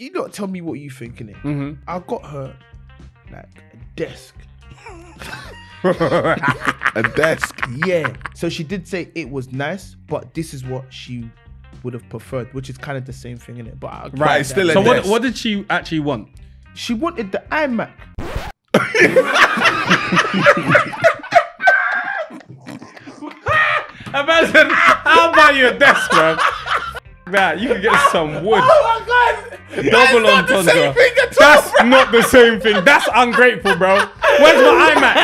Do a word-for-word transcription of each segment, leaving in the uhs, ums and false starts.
you don't tell me what you think, innit? Mm-hmm. I got her like a desk. A desk? Yeah. So she did say it was nice, but this is what she would have preferred, which is kind of the same thing, innit? But I right, it's still a so desk. What, what did she actually want? She wanted the iMac. Imagine, I'll buy you a desk, bro. Nah, you can get some wood. Oh my god! Double entendre. That's not the same thing. That's ungrateful, bro. Where's my iMac?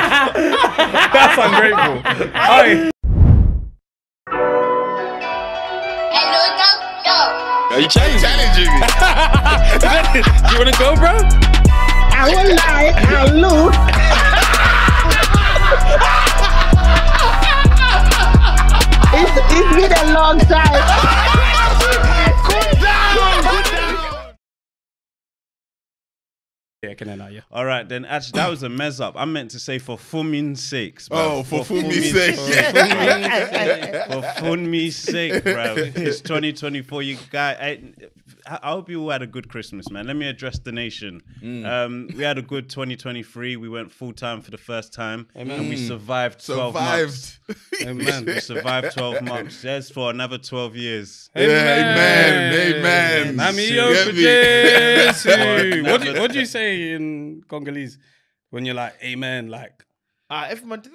That's ungrateful. Aye. Are you challenging me? Do you want to go, bro? I will lie. I'll lose. It's, it's been a long time. Yeah, can I know you? All right, then actually, that was a mess up. I meant to say for Fumi's sake. Oh, for, for Fumi's sake. For Fumi's sake, bro. It's twenty twenty-four. You guys, I, I hope you all had a good Christmas, man. Let me address the nation. Mm. Um, we had a good twenty twenty-three. We went full time for the first time. Amen. And we survived twelve survived. months. Amen. We survived twelve months. There's for another twelve years. Amen. Amen. Amen. Amen. What do you, what do you say in Congolese when you're like amen, like ah, if man so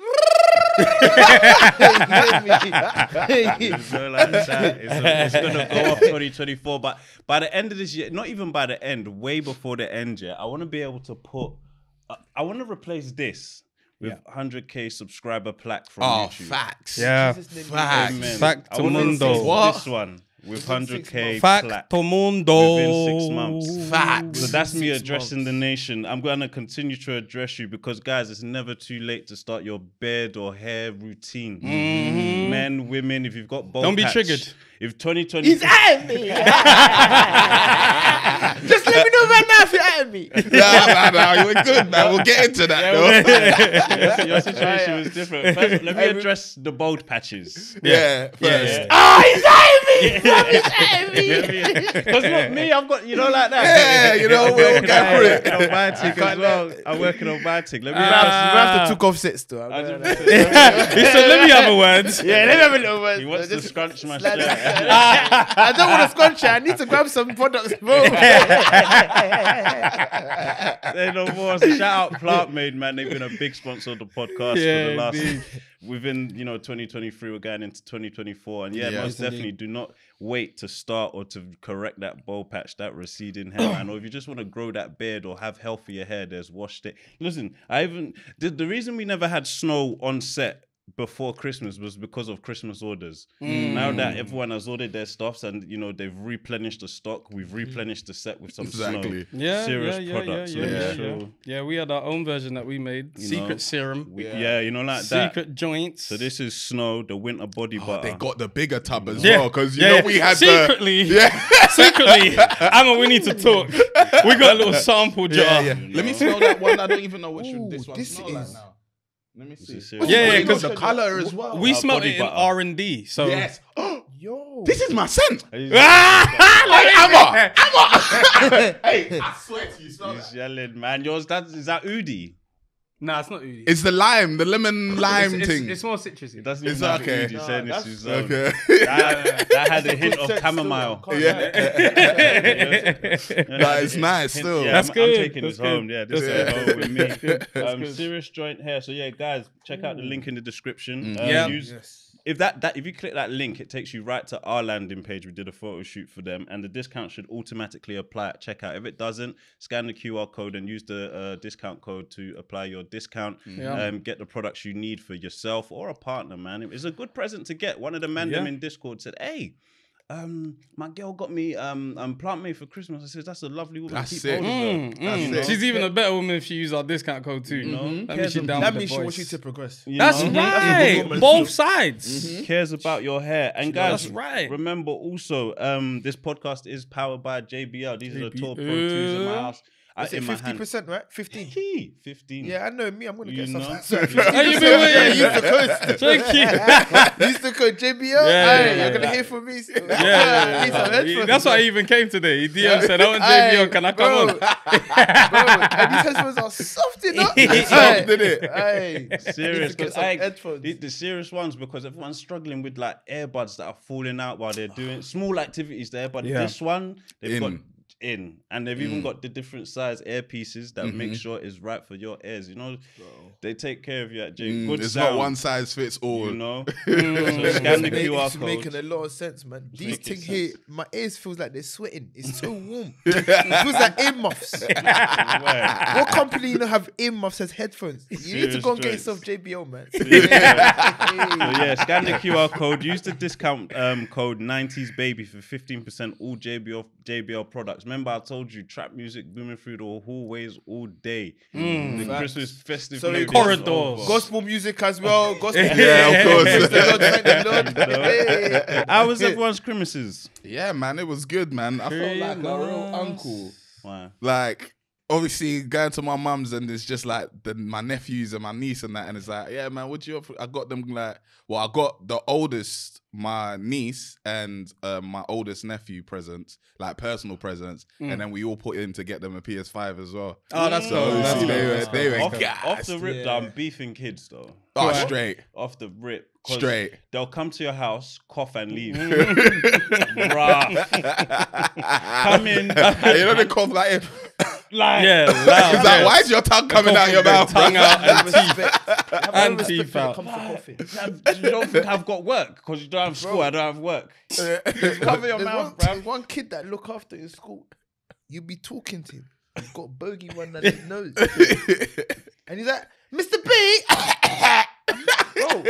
like that, it's, it's gonna go off twenty twenty-four, but by the end of this year, not even by the end, way before the end, yeah, I want to be able to put uh, I want to replace this with yeah. one hundred K subscriber plaque from oh, YouTube. Facts. Yeah, facts. Amen. Fact to mundo. What? This one with one hundred K plaque within six months. Facts. So that's me addressing months. the nation. I'm going to continue to address you because, guys, it's never too late to start your beard or hair routine. Mm-hmm. Men, women, if you've got bald Don't patch, be triggered. If twenty twenty... He's at me! Just let me know right now if you're at me. Nah, nah, nah. You're good, man. We'll get into that, though. Yeah, your, your situation was different. First, let me address the bald patches. Yeah, yeah first. Yeah. Oh, he's at me! Because look, me, I've got, you know, like that. Yeah, you know, we're all going for it. On Biotic as well. I'm working on Biotic. Let me uh, have to took off sets, though. He said, let me have a word. Yeah, let me have a little word. He wants to scrunch my shirt. I don't want to scrunch it. I need to grab some products, bro. They no more. Shout out PlantMade, man. They've been a big sponsor of the podcast yeah, for the last... Indeed. Within, you know, twenty twenty-three, we're going into twenty twenty-four. And yeah, yeah most definitely indeed. do not wait to start or to correct that bowl patch, that receding hairline. Or if you just want to grow that beard or have healthier hair, there's washed it. Listen, I even, the, the reason we never had snow on set before Christmas was because of Christmas orders. Mm. Now that everyone has ordered their stuffs and, you know, they've replenished the stock, we've replenished the set with some exactly. snow. Yeah, serious yeah, yeah, products. Yeah, yeah, yeah, yeah. yeah, we had our own version that we made. You Secret know, serum. We, yeah. yeah, you know, like that. Secret joints. So this is snow, the winter body oh, butter. They got the bigger tub as yeah. well, because, you yeah, know, yeah. we had Secretly, the... Yeah. Secretly, Amma, we need to talk. We got a little sample jar. Yeah, yeah. You know? Let me smell that one. I don't even know what Ooh, this one this smells is... like now. Let me see. Yeah, yeah, because the color as well. We uh, smelled it in R and D. So yes. Yo, this is my scent. Like Amma, Amma. Hey, I swear to you, smell that. Yelling, man. Yours, that is that Udi? Nah, it's not Udi. It's the lime, the lemon lime it's, thing. It's, it's more citrusy. It doesn't even have okay. Udi no, saying this is okay. That, that had a hint of chamomile. Yeah, that is nice. Still, yeah, that's I'm, good. I'm taking that's this good. home. Yeah, this is home with me. Um, serious joint hair. So yeah, guys, check Ooh. out the link in the description. Mm. Um, yeah. Use, yes. If that, that if you click that link, it takes you right to our landing page. We did a photo shoot for them, and the discount should automatically apply at checkout. If it doesn't, scan the Q R code and use the uh, discount code to apply your discount. Yeah. Um, get the products you need for yourself or a partner, man. It's a good present to get. One of the Mandem yeah. in Discord said, hey, Um, my girl got me um, um PlantMade for Christmas. I said, that's a lovely woman. That's Keep it. Mm, that's mm. it. She's even a better woman if she uses our discount code too. Mm-hmm. you know? That means, she down that with means the she wants you to progress. You that's know? right. That's Both sides. Mm-hmm. Cares about your hair. And guys, that's right. remember also, um, this podcast is powered by J B L. These J B L. Are the top Pro twos in my house. Is it fifty percent, right? fifteen. fifteen. Yeah, I know me. I'm going to get some. Are you been waiting? Use the code. Thank you. Use the code J B L. Yeah, yeah, yeah, you're going to hear from me. Yeah, yeah, yeah, yeah. That's why I even came today. He D M said, I want J B L. Can I come on? And these headphones are soft enough. Soft, didn't it? Serious. The serious ones, because everyone's struggling with like earbuds that are falling out while they're doing small activities there. But this one, they've got... in and they've mm. even got the different size earpieces that mm-hmm. make sure it's right for your ears, you know. Bro. They take care of you at J. Mm, good it's sound, not one size fits all, you know. Mm. So scan the Q R code. Making a lot of sense, man. It's these things here, my ears feels like they're sweating. It's so warm. It feels like ear muffs. What company you know have ear muffs as headphones? You Serious need to go and get yourself J B L, man. Yeah. Hey. So yeah, scan the Q R code. Use the discount um, code nineties baby for fifteen percent all J B L J B L products. Remember, I told you, trap music booming through the hallways all day. Mm, the facts. Christmas festive so corridors, gospel music as well. Gospel music. Yeah, of course. How was everyone's Christmases? Yeah, man, it was good, man. I felt like a real uncle. Wow. Like, obviously, going to my mum's and it's just like the, my nephews and my niece and that, and it's like, yeah, man, what you up for? I got them like, well, I got the oldest, my niece and uh, my oldest nephew presents, like personal presents, mm. and then we all put in to get them a P S five as well. Oh, that's so cool. That's, they were, they were off, off the rip, yeah. I'm beefing kids though. Oh, right. Straight. Off the rip. Straight. They'll come to your house, cough and leave. Bruh. Come in. You know they cough like it. Like, yeah, loud. He's like, why is your tongue coming out your mouth? Tongue out and teeth. And teeth out. Come for coffee. You don't think I've got work because you don't have school. I don't have work. Cover your mouth, bro. One kid that look after in school, you be talking to him. You've got bogey one that he knows. And he's like, Mister B. Bro.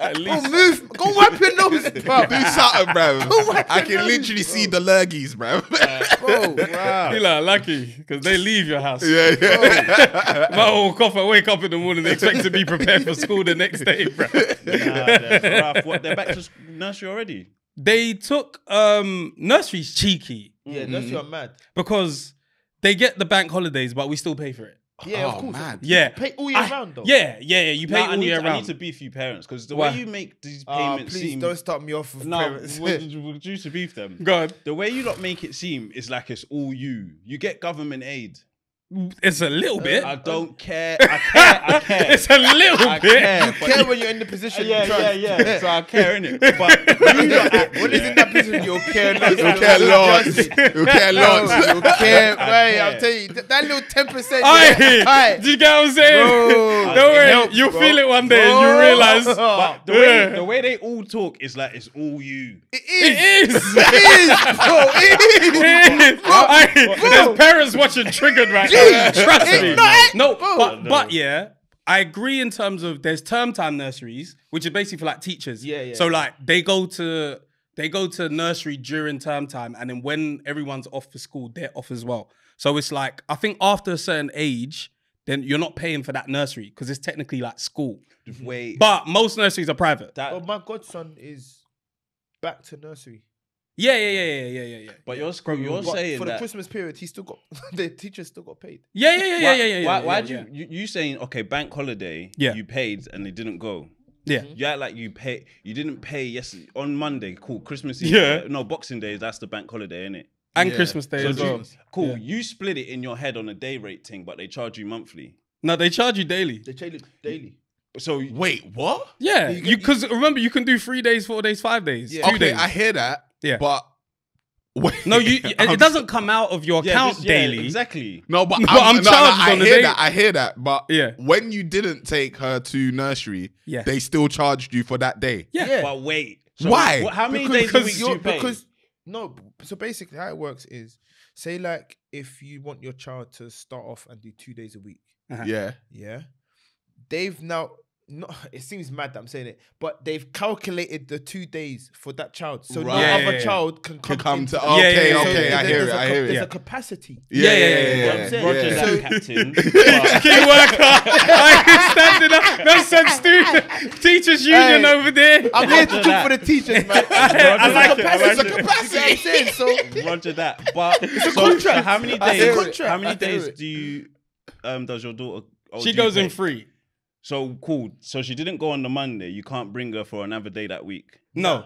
At least. Bro, move. Go wipe your nose, bro. Do something, bro. Go wipe I your can nose, literally bro. See the lurgies, bro. Uh, bro, wow. You're like, lucky, because they leave your house. Yeah, yeah. My old cough, I wake up in the morning, they expect to be prepared for school the next day, bro. Nah, they're rough. What, they're back to nursery already? They took, um, nursery's cheeky. Yeah, mm-hmm. Nursery are mad. Because they get the bank holidays, but we still pay for it. Yeah, oh, of course. Man. Yeah. You pay all year I, round, though. Yeah, yeah, yeah. You pay nah, all year to, round. I need to beef you parents, because the Why? way you make these payments uh, please seem... don't start me off with nah, parents. No, we're due to beef them. Go on. The way you lot make it seem is like it's all you. You get government aid. It's a little bit. I don't care. I care. I care. It's a little I bit. Care, you care when you're in the position. Yeah, yeah, yeah. So I care, innit. But when you're at, when yeah. is in that position, you'll care. You'll care lots. You'll care lots. You'll care. Right, I'll tell you. That little ten percent. Aye. Do you get what I'm saying? Bro, don't worry. Help, you'll bro. feel it one day, bro. and you realise. But the way the way they all talk is like it's all you. It is. It is. It is. Bro, it is. It is. There's parents watching triggered right now. Trust me. No, but, but yeah, I agree in terms of there's term time nurseries, which is basically for like teachers. Yeah, yeah. So like they go to they go to nursery during term time, and then when everyone's off for school, they're off as well. So it's like I think after a certain age, then you're not paying for that nursery because it's technically like school. Wait. But most nurseries are private. That, oh, my godson is back to nursery. Yeah, yeah, yeah, yeah, yeah, yeah. But you're screwed. You're but saying for the that Christmas period, he still got the teachers still got paid. Yeah, yeah, yeah, yeah, yeah, yeah. Why, yeah, why, why yeah, do you, you you saying okay, bank holiday? Yeah. You paid and they didn't go. Yeah, mm-hmm. You act like you pay. You didn't pay. Yes, on Monday, cool. Christmas Eve. Yeah. No, Boxing Day. That's the bank holiday, isn't it? And yeah. Christmas Day so as well. You, cool. Yeah. You split it in your head on a day rate thing, but they charge you monthly. No, they charge you daily. They charge you daily. So wait, what? Yeah, you because remember you can do three days, four days, five days, yeah. two okay, days. I hear that. Yeah, but wait, no, you. It, it doesn't come out of your yeah, account just, yeah, daily. Exactly. No, but, but I'm, I'm no, charged no, no, I on the hear day. That. I hear that. But yeah, when you didn't take her to nursery, yeah. they still charged you for that day. Yeah, yeah. But wait, so why? What, how many because, days do you pay? Because no. So basically, how it works is, say like if you want your child to start off and do two days a week. Uh-huh. Yeah, yeah. They've now No, it seems mad that I'm saying it, but they've calculated the two days for that child, so right. no yeah, other yeah, child can come, can come to. Okay, yeah, yeah, okay, so I hear it. I hear it. There's a capacity. Yeah, yeah, yeah. yeah, yeah, yeah. Roger yeah. that, captain. Key worker. I'm standing up. No sense, student. Teachers union hey, over there. I'm here to talk for the teachers, man. I, I like it. It's a capacity. So Roger that. But it's a contract. How many days? How many days do you? Um, does your daughter? She goes in free. So cool. So she didn't go on the Monday. You can't bring her for another day that week. No,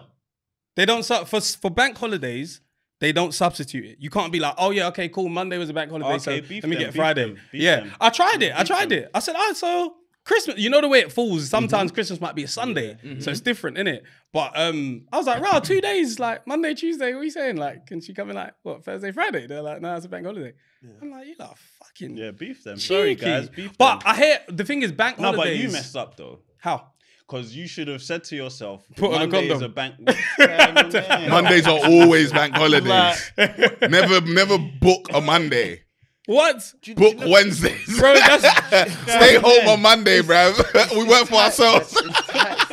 they don't. For for bank holidays, they don't substitute it. You can't be like, oh yeah, okay, cool. Monday was a bank holiday, okay, so let me them, get Friday. Them, yeah, them. I tried it. I tried it. I said, oh, so Christmas. You know the way it falls. Sometimes mm-hmm. Christmas might be a Sunday, mm-hmm. so it's different, isn't it? But um, I was like, rah, two days, like Monday, Tuesday. What are you saying? Like, can she come in like what Thursday, Friday? They're like, no, it's a bank holiday. Yeah. I'm like, you lot fucking yeah, beef them. Cheeky. Sorry guys, beef but them. But I hear the thing is bank no, holidays. No, but you messed up though. How? Because you should have said to yourself, put on a condom. Mondays are bank. yeah, Mondays are always bank holidays. never, never book a Monday. What? You, book you know, Wednesdays, bro. That's, stay home man. on Monday, bruv. we work tight, for ourselves. It's tight,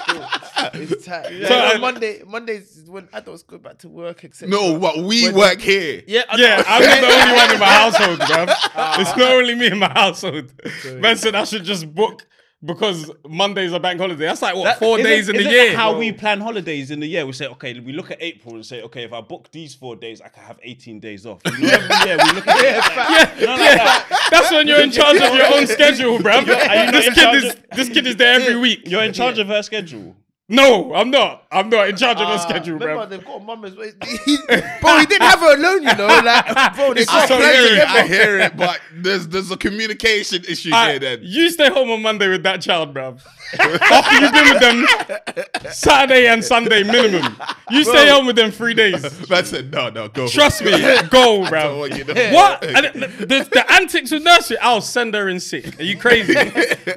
it's tight. Yeah. So yeah. On Monday, Mondays is when adults go back to work. Except no, but we Monday. work here. Yeah, I yeah. I'm not the only one in my household, bruv. Uh, it's not only me in my household. Sorry. Man said I should just book. Because Monday's a bank holiday. That's like, what, that, four days in the year? That's how bro. we plan holidays in the year. We say, okay, we look at April and say, okay, if I book these four days, I can have eighteen days off. You know, every year we look at yeah, like, yeah, like yeah. that. That's when you're in charge of your own schedule, bruv. This kid, is, this kid is there every week. You're in charge yeah. of her schedule. No, I'm not. I'm not in charge uh, of the schedule, bro. They've got mum as well. Bro, he didn't have her alone, you know. Like, bro, they can't play together. I hear it, but there's there's a communication issue I, here. Then you stay home on Monday with that child, bro. After you've been with them Saturday and Sunday minimum, you bro, stay home with them three days. That's it. No, no, go. Trust me, go, bro. You know. What? the, the antics with nursery? I'll send her in sick. Are you crazy?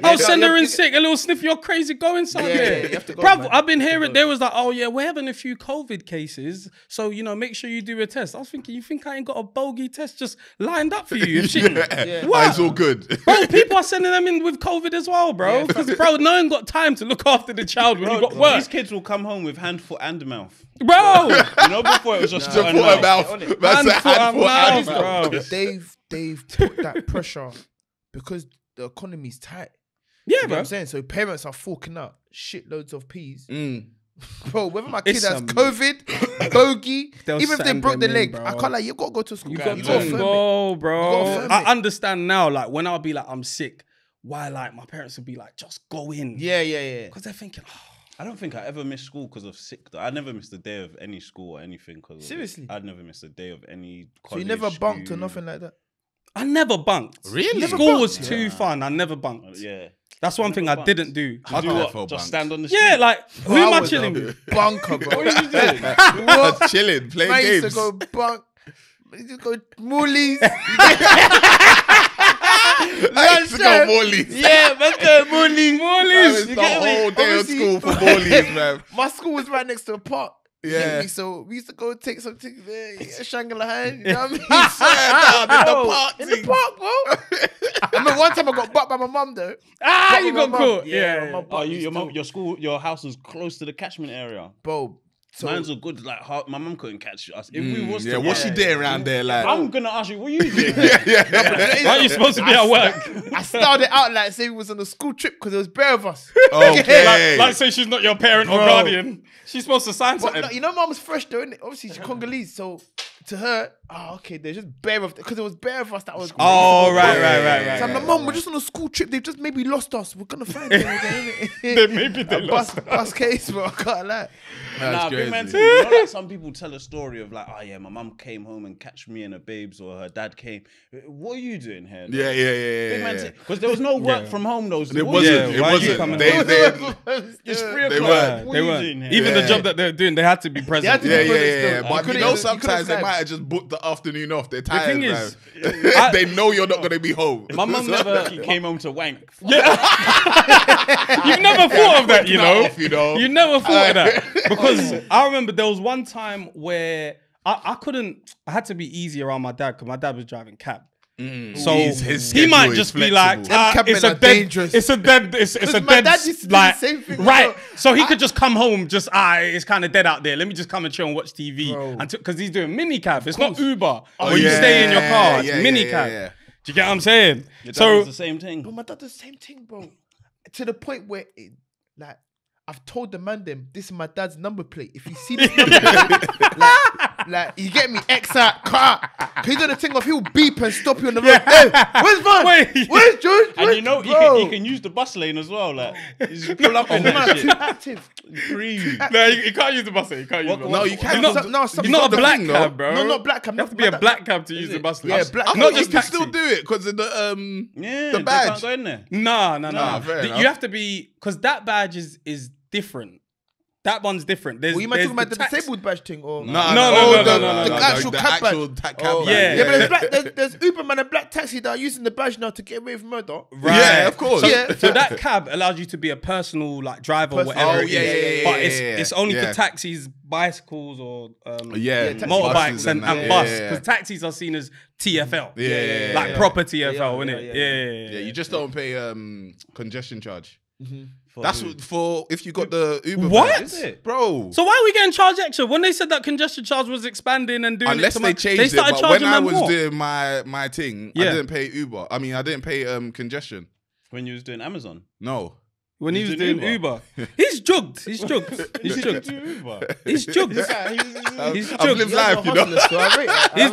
I'll send her in sick. A little sniff. You're crazy. Go inside yeah, there, yeah, you have to go, bro. I've been hearing there was like, oh yeah, we're having a few COVID cases, so you know, make sure you do a test. I was thinking, you think I ain't got a bogey test just lined up for you? yeah, yeah. What? That's all good, bro. People are sending them in with COVID as well, bro. Because yeah. bro, no one got time to look after the child when bro, you got work. These kids will come home with hand, foot, and mouth, bro. you know, before it was just nah, foot and mouth. mouth. That's hand, a foot, hand, foot, and mouth, bro. They've they've put that pressure because the economy's tight. Yeah, you know bro. What I'm saying? So parents are forking up shitloads of peas. Mm. Bro, whether my kid it's has COVID, bogey, even if they broke the leg, in, I can't like, you got to go to school. You got to go, bro. I understand now, like when I'll be like, I'm sick, why like my parents would be like, just go in. Yeah, yeah, yeah. Because they're thinking, oh. I don't think I ever missed school because of sick though. I never missed a day of any school or anything. Cause Seriously? I'd never missed a day of any college. So you never bunked school. or nothing like that? I never bunked. Really? Never school bunked? was yeah. too fun. I never bunked. Yeah. That's one thing I bunked. didn't do. I do what? Just bunks. stand on the street? Yeah, like, who am I chilling with? Bunker, bro. What did you do? I was chilling, playing Man, games. I used to go bunk. I used to go Moolies. I used to go Moolies. Yeah, let's go Moolies. Moolies. You the get whole me? day Obviously, of school for Moolies, man. My school was right next to a park. Yeah. So we used to go take something there, yeah, Shangri-La, you know what I mean? oh, in the park. In the park, bro. I remember one time I got bucked by my mum though. Ah, bucked you got caught. Yeah. yeah. Oh, you, your mom, your school, your house was close to the catchment area. Bro. So, Mine's all good. Like hard, my mum couldn't catch us. If mm, we was yeah, to, what yeah, she did around there, like I'm gonna ask you, what you doing? yeah, yeah, no, yeah. Aren't you supposed to be I at work? I started out like saying we was on a school trip because there was bare of us. Okay. like, like say she's not your parent Bro. or guardian. She's supposed to sign something. No, you know, mum's fresh though, isn't it? Obviously she's Congolese, so to her, oh okay, there's just bare of because it was bare of us that was. Oh right, right, right, right, right. So I'm like, mum, right. we're just on a school trip. They've just maybe lost us. We're gonna find them again. They maybe they lost us. Bus case, bro. I can't lie. Nah, you know, like some people tell a story of like, oh yeah, my mum came home and catch me and her babes, or her dad came. What are you doing here? Like, yeah, yeah, yeah, yeah. Because yeah. there was no work yeah. from home those days. It wasn't. It wasn't. They, they, they, it's three o'clock. They weren't. What they were Even yeah. the job that they're doing, they had to be present. To yeah, be yeah, yeah, yeah. But you, you know, sometimes they might have just booked the afternoon off. They're tired. The thing is, I, they know you're not going to be home. My mum never came home to wank. Yeah. You've never thought of that, you know. You never thought of that. Because I remember there was one time where I, I couldn't, I had to be easy around my dad because my dad was driving cab. Mm. So his, his he might just be like, ah, it's, a dead, it's a dead, it's, it's a dead, it's a dead, right? So he I, could just come home, just ah, it's kind of dead out there. Let me just come and chill and watch T V, because he's doing minicab. It's not Uber, oh, where yeah, you stay in your car. It's yeah, minicab. Yeah, yeah, yeah. Do you get what I'm saying? Your dad so does the same thing. But my dad does the same thing, bro. To the point where, it, like, I've told the man them, this is my dad's number plate. If you see this number plate, like, like, you get me, X out, car. He do the thing of he'll beep and stop you on the road. Yeah. Hey, where's Van? Wait. Where's George? And where's, you know, you can, you can use the bus lane as well. Like, just pull up on that shit. Too active. Too active. No, you, you can't use the bus lane. You can't use the bus lane. No, you can't. You're not, no, you're not a black thing, cab, bro. No, not black cab. You have to be a black cab to use the bus lane. Yeah, black cab. Not just taxi. You can still do it because of the, um, yeah, the badge. They can't go in there. Nah, nah, nah. You have to be, because that badge is is different. That one's different. There's, well, you might talking about the tax. Disabled badge thing, or no, no, no, no, no, no, no, no, no, no, no, no, no the actual the cab actual badge. Oh, yeah, yeah, yeah, but there's, black, there's, there's Uberman and black taxi that are using the badge now to get away with murder. Right, yeah, of course. So, yeah. So that cab allows you to be a personal like driver, personal. Whatever. Oh, it yeah, is. Yeah, yeah, but yeah, it's yeah, it's only yeah. for taxis, bicycles, or um, yeah, yeah, motorbikes and, and, and yeah, bus, because yeah, yeah. taxis are seen as T F L, yeah, like proper T F L, isn't it? Yeah, yeah, yeah. You just don't pay um congestion charge. For That's what, for if you got the Uber. What? Is it? Bro. So why are we getting charged extra? When they said that congestion charge was expanding and doing Unless it to they my, changed they started it, but when I was more. doing my, my thing, yeah. I didn't pay Uber. I mean, I didn't pay um, congestion. When you was doing Amazon? No. When he was doing Uber. Uber. He's jugged. He's jugged. He's jugged. He's jugged. He's jugged. I've lived life, you know.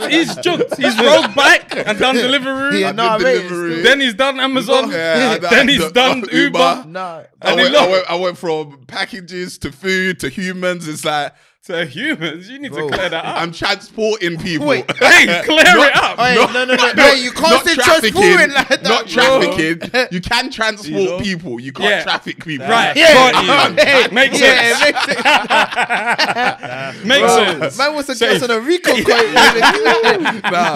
He's jugged. He's rode back and done Deliveroo. Yeah, nah, delivery. Then he's done Amazon. Yeah, then I, he's done Uber. Uber. Nah. I, went, I, went, I went from packages to food to humans. It's like... So humans, you need Bro. to clear that up. I'm transporting people. Wait, hey, clear not, it up. Wait, not, no, no, no, no. You can't say transporting like that. Not trafficking. Bro. You can transport you know? people. You can't yeah. traffic people. Right. Yeah. yeah. Makes yeah, sense. Makes sense. yeah. Makes sense. Man wants to get on a Rico coin. nah.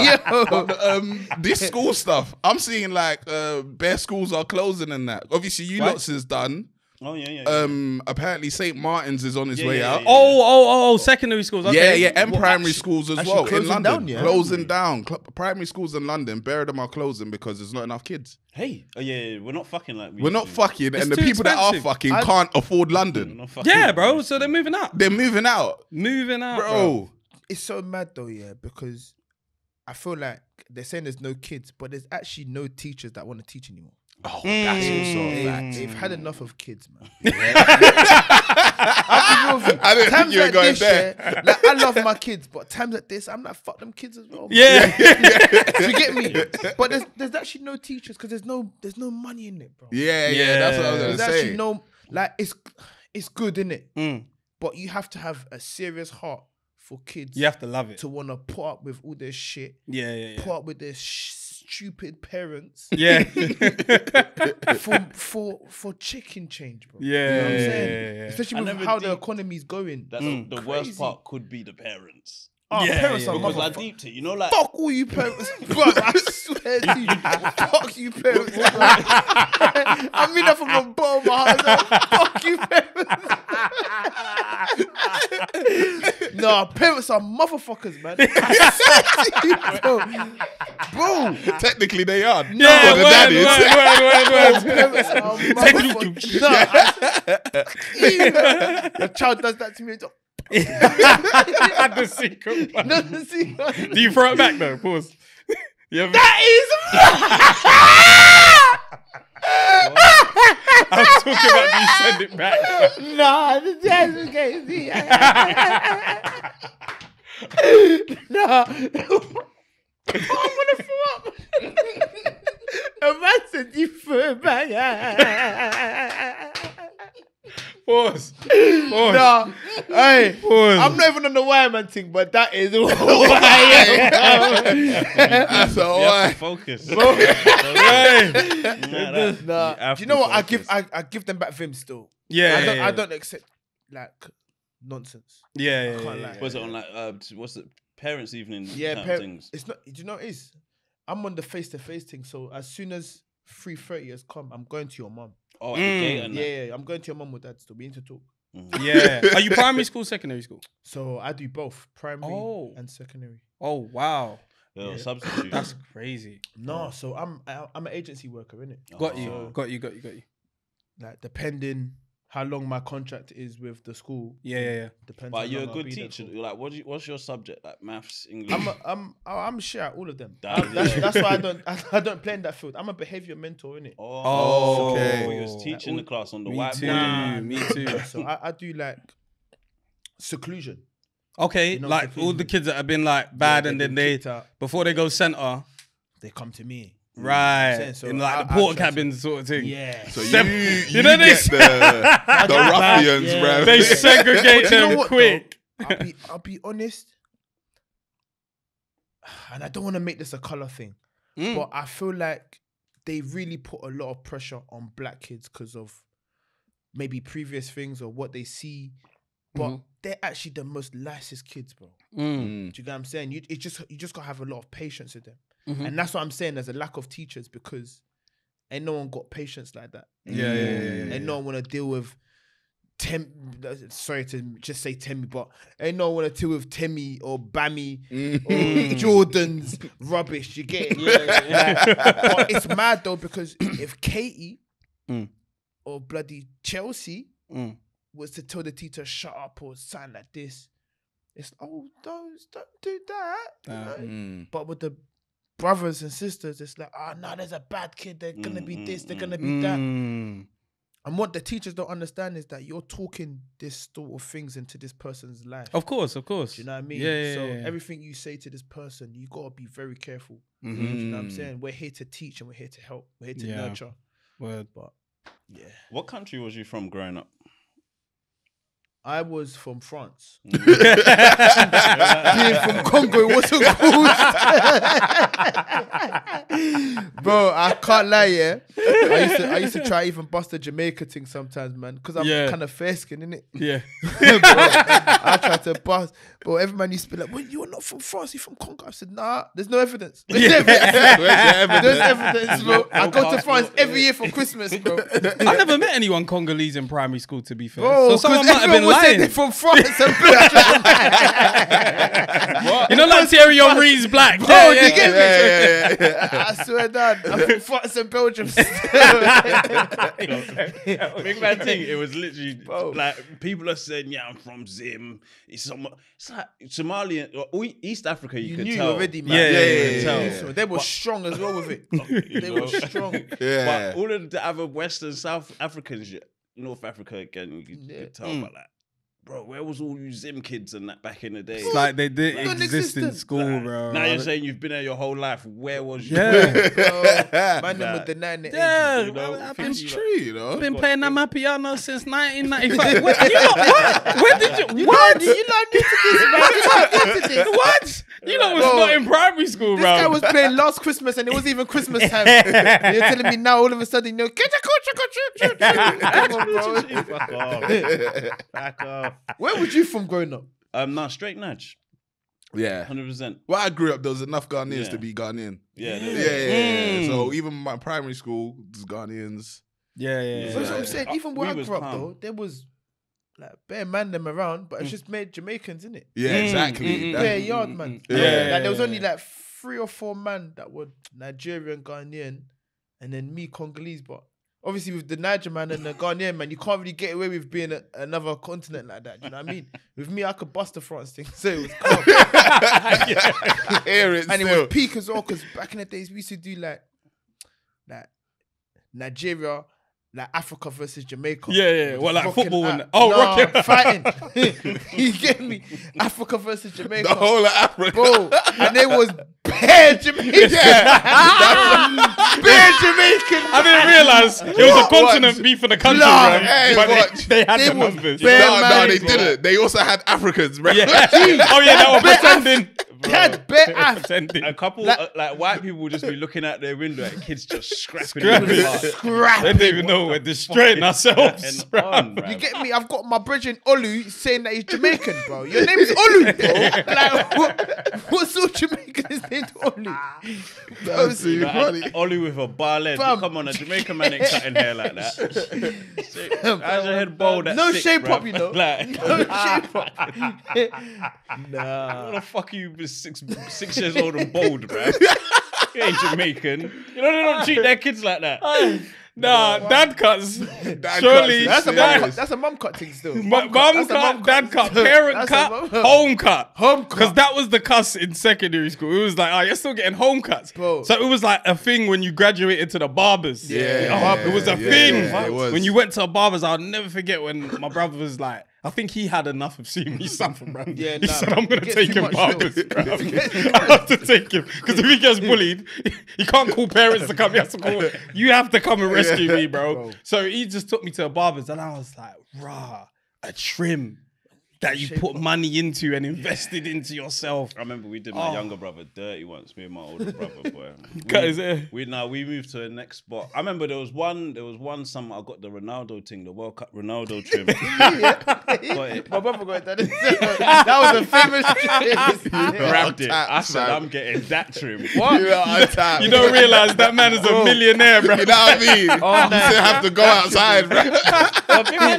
But, um, this school stuff, I'm seeing like uh, bare schools are closing and that. Obviously, you right. lots is done. Oh yeah, yeah. yeah. Um, apparently Saint Martin's is on his yeah, way yeah, yeah, out. Yeah, yeah. Oh, oh, oh, secondary schools. Okay. Yeah, yeah, and well, primary actually, schools as well in London. Down, yeah. Closing down. Cl primary schools in London, bare of them are closing because there's not enough kids. Hey, oh yeah, yeah. we're not fucking like we we're not do. fucking, it's and the people expensive. that are fucking I... can't afford London. Yeah, bro. So they're moving out. They're moving out. Moving out, bro. bro. It's so mad though, yeah, because I feel like they're saying there's no kids, but there's actually no teachers that want to teach anymore. Oh, mm. that's also right. They've had enough of kids, man. I'll be real with you. I didn't times think you were like going this, there. Yeah, like, I love my kids, but times like this, I'm like, fuck them kids as well. Yeah. Do you get me? But there's, there's actually no teachers because there's no there's no money in it, bro. Yeah, yeah, yeah that's what I was going to say. There's actually no, like, it's, it's good, innit? Mm. But you have to have a serious heart for kids. You have to love it. To want to put up with all this shit. Yeah, yeah, yeah. Put up with this shit. Stupid parents, yeah, for for for chicken change, bro. Yeah, you know what I'm saying? Yeah, yeah. Especially with how the economy's going. That's mm. a, the Crazy. worst part could be the parents. Oh, yeah, parents yeah, are because I deeped it, you know, like fuck all you parents, bro. I swear to you, fuck you parents. Bro. I mean that from the bottom of my heart. Like, fuck you parents. Nah, parents are motherfuckers, man. Bro, technically they are. No, yeah, the daddies. Word, word, word, word. Technically, no, I, your child does that to me. the secret one. No, the secret. Do you throw it back though? Pause. Yeah, that is. I'm talking about you send it back. No, that's okay. No. Oh, I'm gonna throw up. A man said you throw it back. Pause. Pause. Nah, hey, Pause. I'm not even on the wireman thing, but that is all That's all right. Focus. Do you know what? I give I, I give them back Vim still. Yeah. I don't, yeah, yeah. I don't accept like nonsense. Yeah, yeah. I can't yeah, lie. Was it on like uh, what's it? Parents' evening. Yeah, par things. It's not. Do you know what it is? I'm on the face to face thing, so as soon as three thirty has come, I'm going to your mum. Oh, mm. yeah, yeah, yeah, I'm going to your mum with dad still. We need to talk. Mm. Yeah. Are you primary school, secondary school? So I do both, primary oh. and secondary. Oh, wow. you know, yeah. substitute. That's crazy. No, so I'm I, I'm an agency worker, innit? Got oh. you, got you, got you, got you. Like depending how long my contract is with the school. Yeah, yeah, yeah. Depends. But you're a good teacher. You're like, what do you, what's your subject? Like maths, English. I'm a, I'm I'm shit at all of them. Damn, that's, yeah. that's why I don't I, I don't play in that field. I'm a behaviour mentor, innit? Oh, oh okay. You was teaching like, all, the class on the whiteboard. Nah, me too. So I, I do like seclusion. Okay, you know, like all the kids that have been like bad yeah, and then they, before they go centre, they come to me. Right, so in like I, the porta cabin to... sort of thing. Yeah. So Sem you, you, you know get the, the ruffians, yeah. bro. They segregate them you know quick. I'll be, I'll be honest, and I don't want to make this a colour thing, mm. but I feel like they really put a lot of pressure on black kids because of maybe previous things or what they see. But mm-hmm. they're actually the most nicest kids, bro. Mm. Do you get what I'm saying? You it just you just gotta have a lot of patience with them, mm-hmm. and that's what I'm saying. There's a lack of teachers because ain't no one got patience like that. Yeah, mm-hmm. yeah, yeah, yeah, yeah. Ain't no one want to deal with Tem. Sorry to just say Temi, but ain't no one want to deal with Temi or Bammy mm-hmm. or Jordan's rubbish. You get it? Yeah, yeah, yeah. But it's mad though because if Katie mm. or bloody Chelsea. Mm. was to tell the teacher shut up or something like this. It's oh don't don't do that. Uh, you know? mm. But with the brothers and sisters, it's like ah oh, no, there's a bad kid. They're mm, gonna be this. They're gonna be mm. that. And what the teachers don't understand is that you're talking this sort of things into this person's life. Of course, of course. Do you know what I mean? Yeah. yeah so yeah. everything you say to this person, you gotta be very careful. Mm-hmm. Do you know what I'm saying? We're here to teach and we're here to help. We're here to yeah. nurture. Word. But yeah. What country was you from growing up? I was from France. Being from Congo, it wasn't cool. Bro, I can't lie, yeah. I used to, I used to try even bust the Jamaica thing sometimes, man, because I'm yeah. kind of fair-skinned, innit? Yeah. Bro, I tried to bust. But every man used to be like, well, you're not from France, you're from Congo. I said, nah, there's no evidence. There's yeah. evidence. There's evidence, bro. I go to France every year for Christmas, bro. I never met anyone Congolese in primary school, to be fair. Bro, so someone might have been lying from France and Belgium. You know, like Thierry Henry's black. Bro, yeah, yeah, you get yeah, me? Yeah, yeah, yeah. I swear that I'm from France and Belgium. Big man thing. It was literally bro. Like people are saying, "Yeah, I'm from Zim." It's somewhat. It's like Somalia, or East Africa. You, you could knew tell. already, man. Yeah, yeah, yeah, yeah, yeah, yeah. So they were but, strong as well with it. Oh, they were strong. Yeah. But all of the other Western South Africans, North Africa again, you yeah. could tell mm. about that. Bro, where was all you Zim kids and that back in the day? It's like they didn't like, exist in school, like, bro. Now you're saying you've been there your whole life. Where was you? Yeah, bro, man, them with the nine yeah, ages, you know, I've been true, you know. I've been playing that my piano since nineteen ninety-five. What? You know, what? Where did you? You what? Know, you not new to this, bro. You not new to this. What? You know, was not in primary school, this bro. This guy was playing last Christmas and it wasn't even Christmas time. You're telling me now all of a sudden you know, get your culture, culture, fuck off, fuck off. Where were you from growing up? Um, nah, straight Naj. Yeah. one hundred percent. Where I grew up, there was enough Ghanaians yeah. to be Ghanaian. Yeah. Yeah, yeah, yeah, yeah. Mm. So even my primary school, there's Ghanaians. Yeah, yeah, yeah. So that's yeah, what I'm saying. Yeah. Even where we I grew up, though, there was like bare man them around, but it's mm. just made Jamaicans, innit? Yeah, mm. exactly. Mm -mm. Bare yard, man. Yeah. yeah. Like, there was only like three or four men that were Nigerian, Ghanaian, and then me, Congolese, but obviously, with the Niger man and the Ghanaian man, you can't really get away with being a, another continent like that. Do you know what I mean? With me, I could bust the France thing, so it was calm. yeah. Hear it and still. It was peak as well, because back in the days, we used to do like, like Nigeria, like Africa versus Jamaica. Yeah, yeah. Well, like football and oh, no, rocket fighting. You get me? Africa versus Jamaica. The whole of Africa, bro. And it was bare Jamaican. Yeah. Bare Jamaican. I didn't realize it was what? A continent what? Beef for the country, nah, bro. Hey, but they, they had they the numbers. No, no, they didn't. They also had Africans, bro. Yeah. oh yeah, that were pretending. Dad, a couple like, uh, like white people will just be looking out their window at kids just scrapping. Scrapping. They don't even know we're destroying ourselves. On, you get me? I've got my brethren Olu saying that he's Jamaican, bro. Your name is Olu, bro. Like, what, what sort of Jamaican is named Olu? Absolutely funny. Olu with a bar lens. Come on, a Jamaican man ain't cutting hair like that. How's your head bald? No shape pop, you know. Like, no shape pop. Nah. What the fuck are you? six six years old and bald, bro. You ain't Jamaican. You know they don't treat their kids like that. Nah, no, dad cuts. Dad surely cuts. That's, a mom, that's a mum cut thing still. Mum cut, cut, dad cut, parent that's cut, home cut. Home cut. Because that was the cuss in secondary school. It was like, oh, you're still getting home cuts. Bro. So it was like a thing when you graduated to the barbers. Yeah. yeah, yeah it was a yeah, thing. Yeah, yeah, it was. When you went to a barber's, I'll never forget when my brother was like, I think he had enough of seeing me suffer, bro. Yeah, he nah, said, I'm going to take him barbers, bro. I have to take him. Because if he gets bullied, he can't call parents to come. He has to call, you have to come and rescue yeah. me, bro. bro. So he just took me to a barber's and I was like, rah, a trim that you Shape put up. money into and invested yeah. into yourself. I remember we did my oh. younger brother dirty once, me and my older brother, boy. we, we, now, we moved to the next spot. I remember there was one, there was one summer I got the Ronaldo thing, the World Cup Ronaldo trim. My brother got that. That was a famous trim. Grabbed it. I said, I'm getting that trim. What? You, are you don't realise that man is a millionaire, bro. You know what I mean? Oh, you still have to go outside, bro.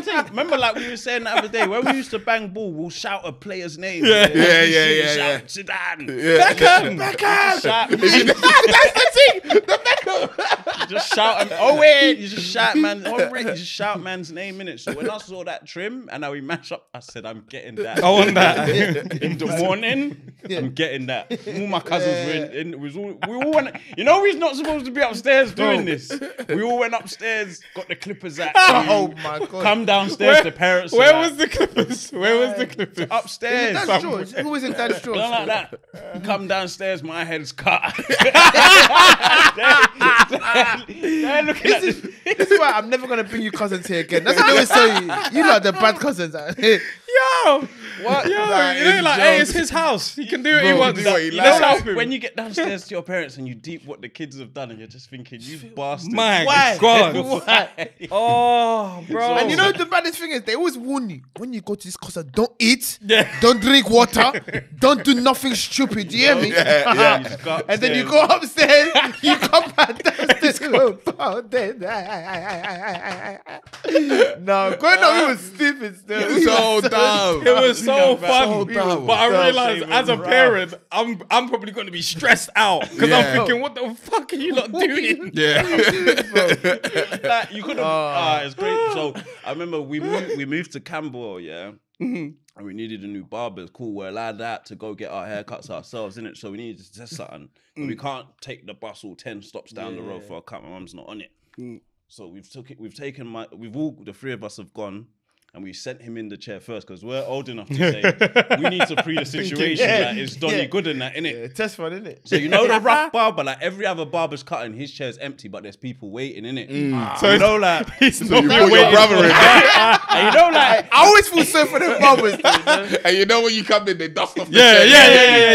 Well, remember like we were saying the other day, when we used to bang ball, we'll shout a player's name. Yeah, yeah, yeah, yeah. yeah. Zidane, yeah. Beckham, Beckham. Shout, that's the thing. The Beckham. Just shout. Oh wait, you just shout, man. Oh wait, you just shout man's name in it. So when I saw that trim and how we match up, I said, I'm getting that. I want that in the morning. Yeah. I'm getting that. All my cousins yeah. were in. in was all, we all went. You know, he's not supposed to be upstairs doing oh. this. We all went upstairs, got the Clippers at. Oh my god. Come downstairs. Where, the parents. Where was the Clippers? Where was the Clippers? Upstairs. Is it George? Who is in Dad's George? Not like that. Come downstairs, my head's cut. They're looking at this, is, this is why I'm never going to bring you cousins here again. That's what they always say. You lot the bad cousins. Yo. What? Yo, you're like, hey, it's his house. He can do what he wants. Do what he likes. When you get downstairs to your parents and you deep what the kids have done and you're just thinking, you bastard. My why? God. Why? Oh, bro. And you know the baddest thing is they always warn you. When you go to this cousin, don't eat, yeah. don't drink water, don't do nothing stupid. Do you hear me? Yeah, yeah, you and then you go upstairs, you come back downstairs. Go no, growing up, it was stupid still. It was so dumb. It was so fun. But I realized as a parent, I'm I'm probably going to be stressed out because yeah. I'm thinking, what the fuck are you lot doing? Yeah. Like, you could have. Uh, uh, it's great. So I remember we moved, we moved to Campbell, yeah. Mm-hmm. And we needed a new barber. Cool, we're allowed that to go get our haircuts ourselves, innit? So we needed to test something. Mm. We can't take the bus all ten stops down yeah. the road for a cut. My mum's not on it. Mm. So we've took it, we've taken my we've all the three of us have gone. And we sent him in the chair first because we're old enough to say we need to pre the situation. Yeah, like, it's Donnie yeah. good and that, innit? Yeah, test run, innit? So you know the rough barber, like every other barber's cutting, his chair's empty, but there's people waiting, innit? Mm. Ah, so you know, like, he's so you put your brother in. And you know, like, I always feel sorry for the barbers. Dude, and you know when you come in, they dust off the yeah, chair. Yeah, yeah, yeah, yeah,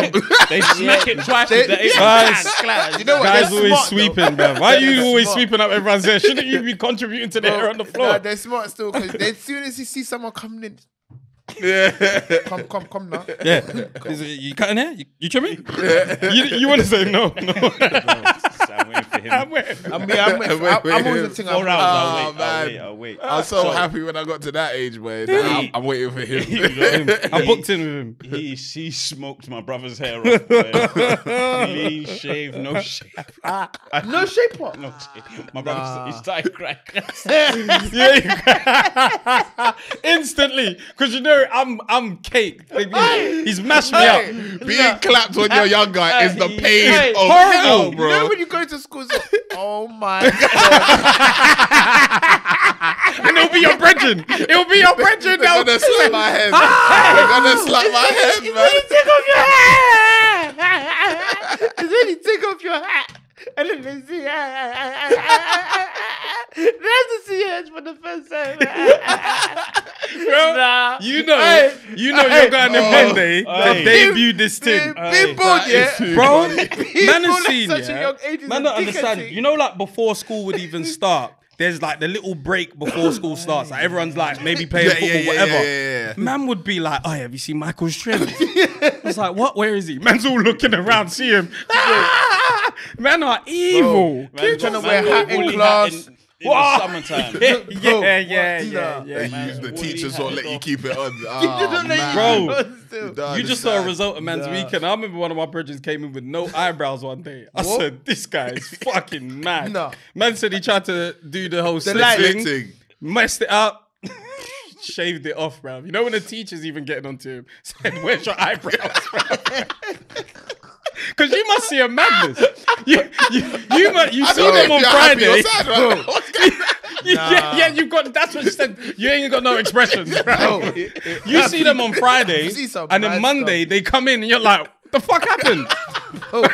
yeah, yeah, yeah. They smack it twice. They, they, guys, class. You know what? Guys always smart, sweeping, man. Why are you always smart. sweeping up everyone's hair? Shouldn't you be contributing to the hair on the floor? They're smart still because they. As soon as you see someone coming in, yeah. come, come, come now. Yeah, come. Is it, you cutting hair? You, you trimming? Yeah. You, you want to say no? No. No, I'm waiting for him. I'm waiting. I'm, yeah, I'm, waiting for, I'm, I'm always the thing. Four hours. I'll wait. I'll wait. I was so, so happy when I got to that age, boy. He, I'm, I'm waiting for him. him. I booked in with him. He, she smoked my brother's hair off. Clean shave, no shape. Ah, no shape what? No shape. My brother, nah. he started crying. Yeah, instantly, because you know. I'm I'm caked. He's mashed me up. Being no. clapped when you're young guy is the pain hey, of hell, bro. You know when you go to school, so, oh my god. And it'll be your brethren. It'll be your brethren. They're gonna slap my head. They're gonna slap my head, man. It's when you take off your hat. It's when you take off your hat. And then they see, there's a C H for the first time. Bro, nah. you know, aye. you know, aye. you're going to Monday. Day aye. They debut this thing. People, yeah, bro, man is seen, yeah. Man don't understand. You know, like before school would even start. There's like the little break before school starts. Like everyone's like maybe playing yeah, football, yeah, yeah, whatever. Yeah, yeah, yeah. Man would be like, oh, have you seen Michael's trim? I was like, what? Where is he? Man's all looking around, see him. Man are evil. Bro, man, trying to wear hat in class. in the summertime. yeah, yeah, yeah, yeah, yeah. Man, the teachers won't let you keep it on. Oh, bro, you, you just saw a result of man's yeah. weekend. I remember one of my bridges came in with no eyebrows one day. I what? said, this guy is fucking mad. No. Man said he tried to do the whole slitting thing, messed it up. Shaved it off, bruv. You know when the teacher's even getting onto him, said, where's your eyebrows, bruv? Because you must see a madness. You, you, you, you, you see them on Friday. Sad, right? you, nah. Yeah, yeah, you got, that's what you said. You ain't got no expressions, bruv. It, it, you see them on Friday, and then Monday, stuff. they come in, and you're like, the fuck happened? Oh.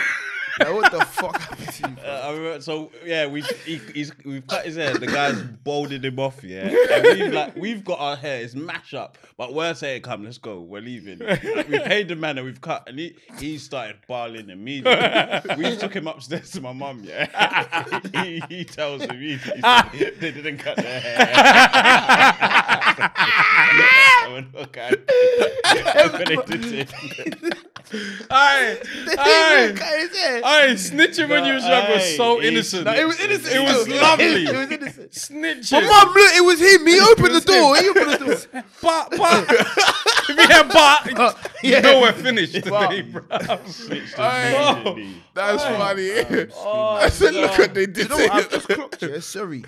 Like, what the fuck happened to you? Uh, I remember, so yeah, we he, he's, we've cut his hair. The guys balded him off. Yeah, and we've, like, we've got our hair. It's mash up. But we're saying, come, let's go. We're leaving. Like, we paid the man and we've cut, and he he started bawling immediately. We took him upstairs to my mum. Yeah, he, he tells him he, he said, they didn't cut their hair. Okay. Aye, aye, aye, snitching when you was young was so innocent. It was innocent. It was lovely. It was innocent. Snitching. But mum, look, it was him. He opened the door. He opened the door. But, but, if you had but, you know we're finished today, bro. That's funny. I said, look what they did. You know what? I just clocked you. Sorry.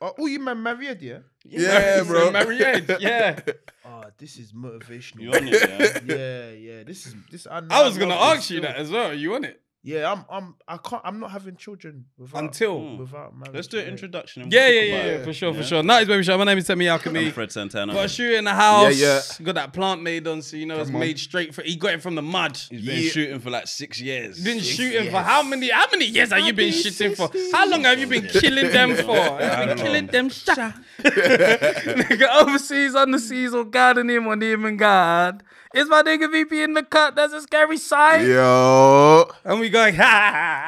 Oh, oh, you man married, yeah? Yeah, yeah, bro. Married, yeah. Oh, this is motivational. You on it, yeah? Yeah, yeah. This is this. I, I was gonna ask still. you that as well. Are you on it? Yeah, I'm. I'm. I can't. I'm not having children without, until mm. without marriage. Let's do an introduction. And yeah, we'll yeah, yeah, yeah, yeah, for sure, yeah. for sure. Nice baby show. My name is Temi Alchemy. I'm Fred Santana. Got a shoe in the house. Yeah, yeah. Got that plant made on, so you know Come it's on. made straight for. He got it from the mud. He's been yeah. shooting for like six years. Been six shooting years. for how many? How many years have you been shitting for? How long have you been killing them for? You've been killing them. Nigga overseas, on the seas, or God and him on him and God. Is my nigga V P in the cut? That's a scary sight. Yo. And we going, ha.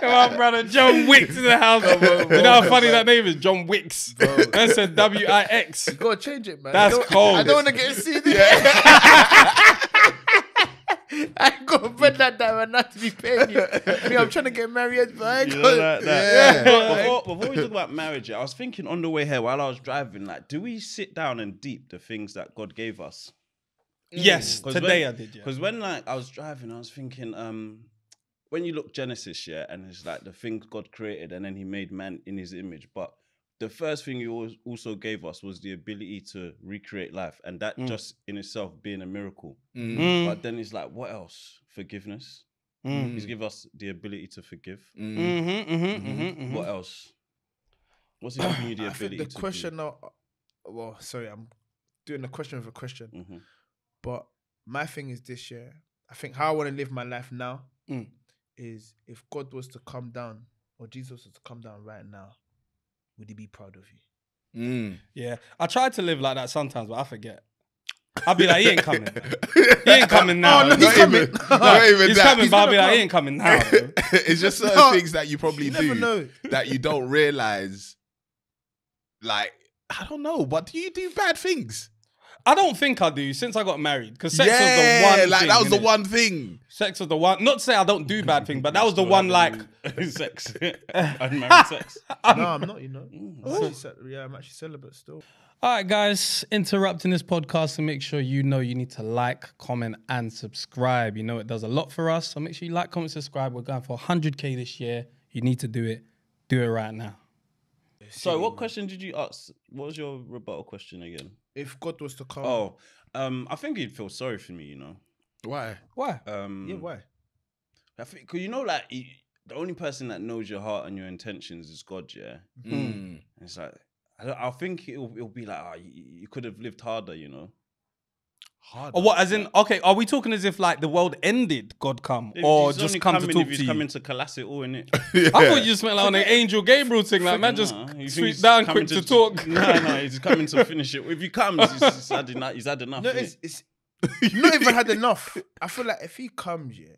Come on, brother. John Wicks in the house. On, bro, bro. You know how funny that name is? John Wicks. Bro. That's a W I X. You gotta change it, man. That's cold. I don't want to get a C D. I ain't gonna bet that that man not to be paying you. I mean, I'm trying to get married, but I ain't gonna... Like that. Yeah. Yeah. Before, before we talk about marriage, I was thinking on the way here while I was driving, like, do we sit down and deep the things that God gave us? Yes, today when, I did. Because yeah. when like I was driving, I was thinking, um, when you look Genesis, yeah, and it's like the things God created, and then He made man in His image, but the first thing He also gave us was the ability to recreate life, and that mm. just in itself being a miracle. Mm. Mm. But then it's like, what else? Forgiveness. Mm. He's given us the ability to forgive. Mm. Mm-hmm, mm-hmm, mm-hmm, mm-hmm. What else? What's He giving you the ability? I think the to question now. Well, sorry, I'm doing a question with a question. Mm-hmm. But my thing is this year, I think how I want to live my life now mm. is if God was to come down, or Jesus was to come down right now, would He be proud of you? Mm. Yeah. I try to live like that sometimes, but I forget. I'll be like, he ain't coming. He ain't coming now. Oh, no, he's coming. Even, no, not even he's that. coming, he's but I'll be come. like, he ain't coming now. It's just certain no. things that you probably you do know. that you don't realise. Like, I don't know, but do you do bad things? I don't think I do since I got married, because sex yeah, was the one like thing. That was the it? one thing. Sex was the one. Not to say I don't do bad things, but that was the one like sex. Unmarried sex. I'm, no, I'm not. You know, I'm actually, yeah, I'm actually celibate still. All right, guys, interrupting this podcast to make sure you know you need to like, comment, and subscribe. You know it does a lot for us, so make sure you like, comment, subscribe. We're going for one hundred K this year. You need to do it. Do it right now. So, what question did you ask? What was your rebuttal question again? If God was to come, oh, um, I think He'd feel sorry for me, you know. Why? Why? Um, yeah, why? I think because you know, like he, the only person that knows your heart and your intentions is God, yeah. Mm. It's like I, I think it'll, it'll be like, oh, you, you could have lived harder, you know. Harder. Or what? As in, okay, are we talking as if like the world ended? God come, if or just come to talk to you? Coming to collapse it all, innit? yeah. I thought you just meant like on an Angel Gabriel thing, like man, nah, just sweep down quick to, to talk. No, nah, no, nah, he's coming to finish it. If he comes, he's, he's had enough. He's had enough. No, it's, it's not even had enough. I feel like if He comes, yeah,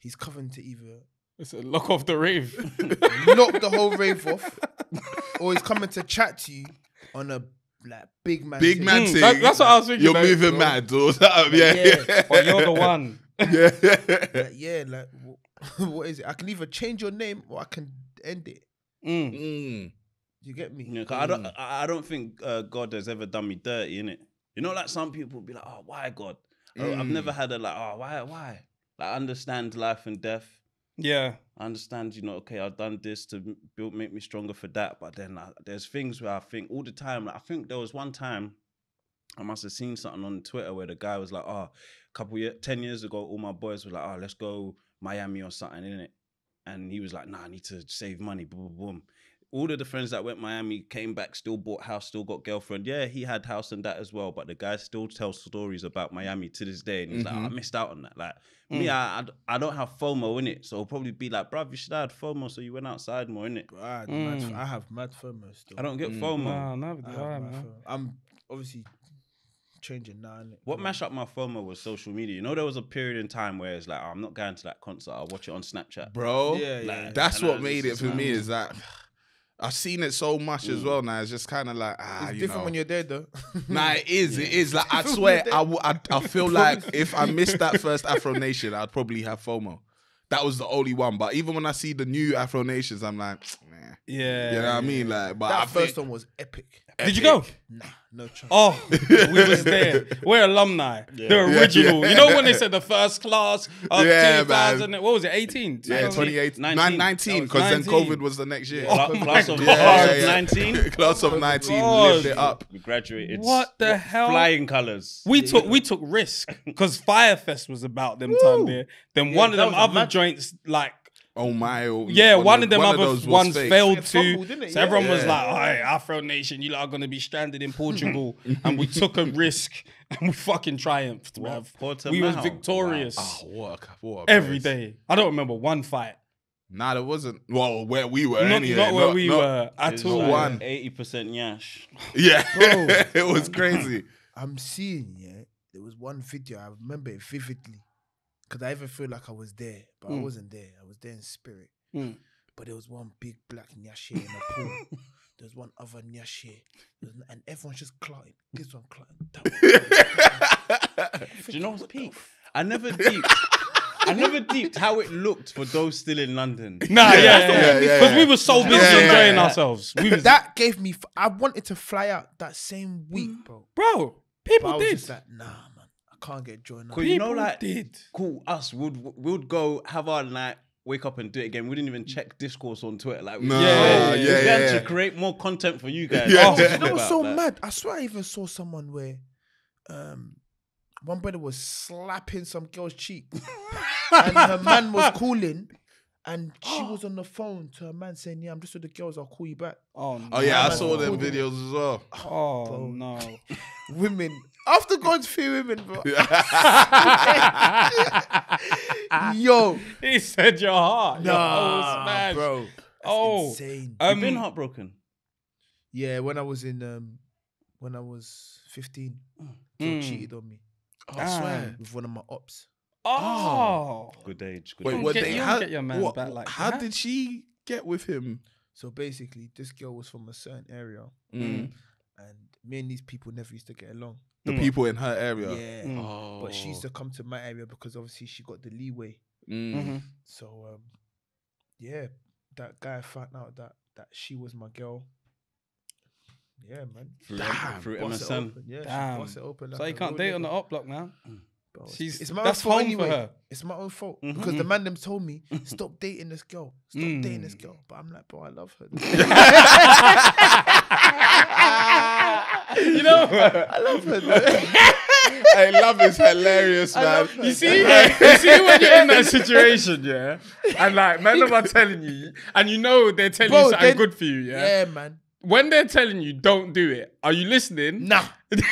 He's coming to either it's a lock off the rave, lock the whole rave off, or He's coming to chat to you on a. Like big man, big man thing. That, that's what I was thinking. You're like, moving bro. mad, dude. Yeah, yeah. yeah. Or you're the one. Yeah, like, yeah. Like, what is it? I can either change your name or I can end it. Mm. Mm. You get me? Yeah, 'cause mm. I don't. I don't think uh, God has ever done me dirty, innit? You know, like some people be like, "Oh, why God?" Mm. I've never had a like, "Oh, why, why?" Like, I understand life and death. Yeah, I understand. You know, okay, I've done this to build, make me stronger for that. But then I, there's things where I think all the time. Like, I think there was one time I must have seen something on Twitter where the guy was like, "Oh, a couple years, ten years ago, all my boys were like, oh, let's go Miami or something, innit?" And he was like, "Nah, I need to save money." Boom, boom, boom. All of the friends that went Miami came back, still bought house, still got girlfriend. Yeah, he had house and that as well. But the guy still tells stories about Miami to this day. And he's mm-hmm. like, "I missed out on that." Like mm. me, I, I I don't have FOMO in it. So I'll probably be like, "Bruv, you should have FOMO. So you went outside more, innit?" God, mm. mad, I have mad FOMO still. I don't get mm. FOMO. Nah, not I guy, man. FOMO. I'm obviously changing now. Innit? What mashed up my FOMO was social media. You know, there was a period in time where it's like, "Oh, I'm not going to that concert. I'll watch it on Snapchat." Bro, yeah, like, yeah. that's what made it for me is that... I've seen it so much mm. as well now. It's just kind of like, ah, it's you different know. when you're there, though. Nah, it is. Yeah. It is. Like, I swear, I, I, I feel like if I missed that first Afro Nation, I'd probably have FOMO. That was the only one. But even when I see the new Afro Nations, I'm like, man. Yeah. You know what yeah. I mean? Like, but that I first one was epic. epic. Did you go? Nah, no chance. Oh, we was there. We're alumni. Yeah. The original. Yeah, yeah. You know when they said the first class of yeah, two thousand, man. What was it, eighteen? Yeah, twenty eighteen. nineteen, because then COVID was the next year. Oh, class of nineteen? Yeah, yeah. Class of nineteen lived it up. We graduated. What the hell? Flying colours. We yeah. took we took risk, because Firefest was about them Woo. time there. Then yeah, one of them other joints. Like, oh my, oh, yeah, one, one of them one other of ones fake. failed yeah, fumbled, to. So yeah. everyone yeah. was like, "All right, Afro Nation, you lot are gonna be stranded in Portugal," and we took a risk and we fucking triumphed, bruv. We was victorious. Wow. Oh, what a, what a every place. day. I don't remember one fight. Nah, there wasn't. Well, where we were, not, anyway. not where not, we not, were at all. Like eighty percent yash. Yeah, it was crazy. I'm seeing, yeah. There was one video I remember it vividly. Because I even feel like I was there, but mm. I wasn't there. I was there in spirit. Mm. But there was one big black nyashe in the pool. There was one other nyashe. And everyone's just clotting. This one clotting. That one clotting. Do you know what's peak? I never deeped. I never deeped how it looked for those still in London. Nah, yeah, yeah, yeah. Because yeah, yeah, yeah. we were so busy yeah, enjoying yeah, yeah. ourselves. We was... That gave me... F I wanted to fly out that same week, mm. bro. Bro, people but I was did. Just like, nah, man. Can't get joined up. Cause you know, like, did. cool, us would would go have our night, wake up and do it again. We didn't even check discourse on Twitter. Like, no, yeah, yeah, yeah, yeah, yeah. to create more content for you guys. yeah. oh, that was so like, mad. I swear, I even saw someone where, um, one brother was slapping some girl's cheek, and her man was calling. And she was on the phone to her man saying, "Yeah, I'm just with the girls. I'll call you back." Oh, no. oh yeah, I saw them videos as well. Oh, bro. no, women after God's few women, bro. Yo, he said your heart. Nah, your bro. That's oh, insane. Um, You've been heartbroken. Yeah, when I was in, um, when I was fifteen, they mm. cheated on me. Oh, I swear, with one of my ops. Oh. oh, good age. Good Wait, age. What get, they, how, get your man what, back like how that? did she get with him? So basically, this girl was from a certain area, mm. and me and these people never used to get along. The mm. people in her area, yeah. Mm. Oh. But she used to come to my area because obviously she got the leeway. Mm. Mm-hmm. So, um, yeah, that guy found out that that she was my girl. Yeah, man. Through, Damn, through M S N. Yeah, Damn. It open like so you can't date girl. on the op block now. Mm. Bro, She's, it's my own fault anyway. for her. It's my own fault mm-hmm. because the man them told me, "Stop dating this girl. Stop mm. dating this girl." But I'm like, bro, I love her. You know, I love her. I love is hilarious, man. You see, you see when you're in that situation, yeah, and like men are telling you, and you know they're telling bro, you something good for you, yeah, yeah, man. When they're telling you don't do it, are you listening? Nah. Never.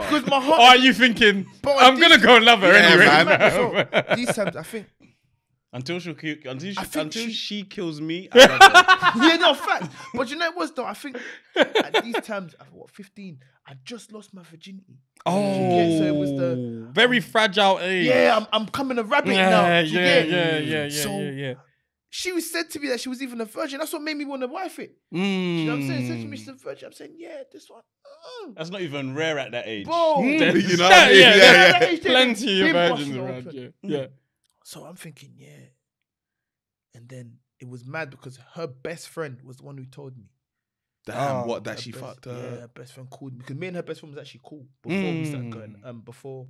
Because my heart. Or are you thinking, I'm going to go and love her yeah, anyway? Man. So, these times, I think. Until she, until she, until she, she kills me, I love her. Yeah, no, fact. But you know it was, though? I think at these times, at what, fifteen, I just lost my virginity. Oh. Get, so it was the. Very um, fragile age. Yeah, I'm, I'm coming a rabbit yeah, now. Yeah, yeah, yeah, yeah, yeah, so, yeah, yeah. She was said to me that she was even a virgin. That's what made me want to wife it. Mm. You know what I'm saying? Said to me she's a virgin. I'm saying, yeah, this one. Mm. That's not even rare at that age. Bro. you know that, what I mean? Yeah, yeah, yeah. yeah. Plenty of virgins around you. Yeah. So I'm thinking, yeah, And then it was mad because her best friend was the one who told me. Damn, oh, what, that she best, fucked her? Yeah, her best friend called me. Because me and her best friend was actually cool before mm. we started going, um, before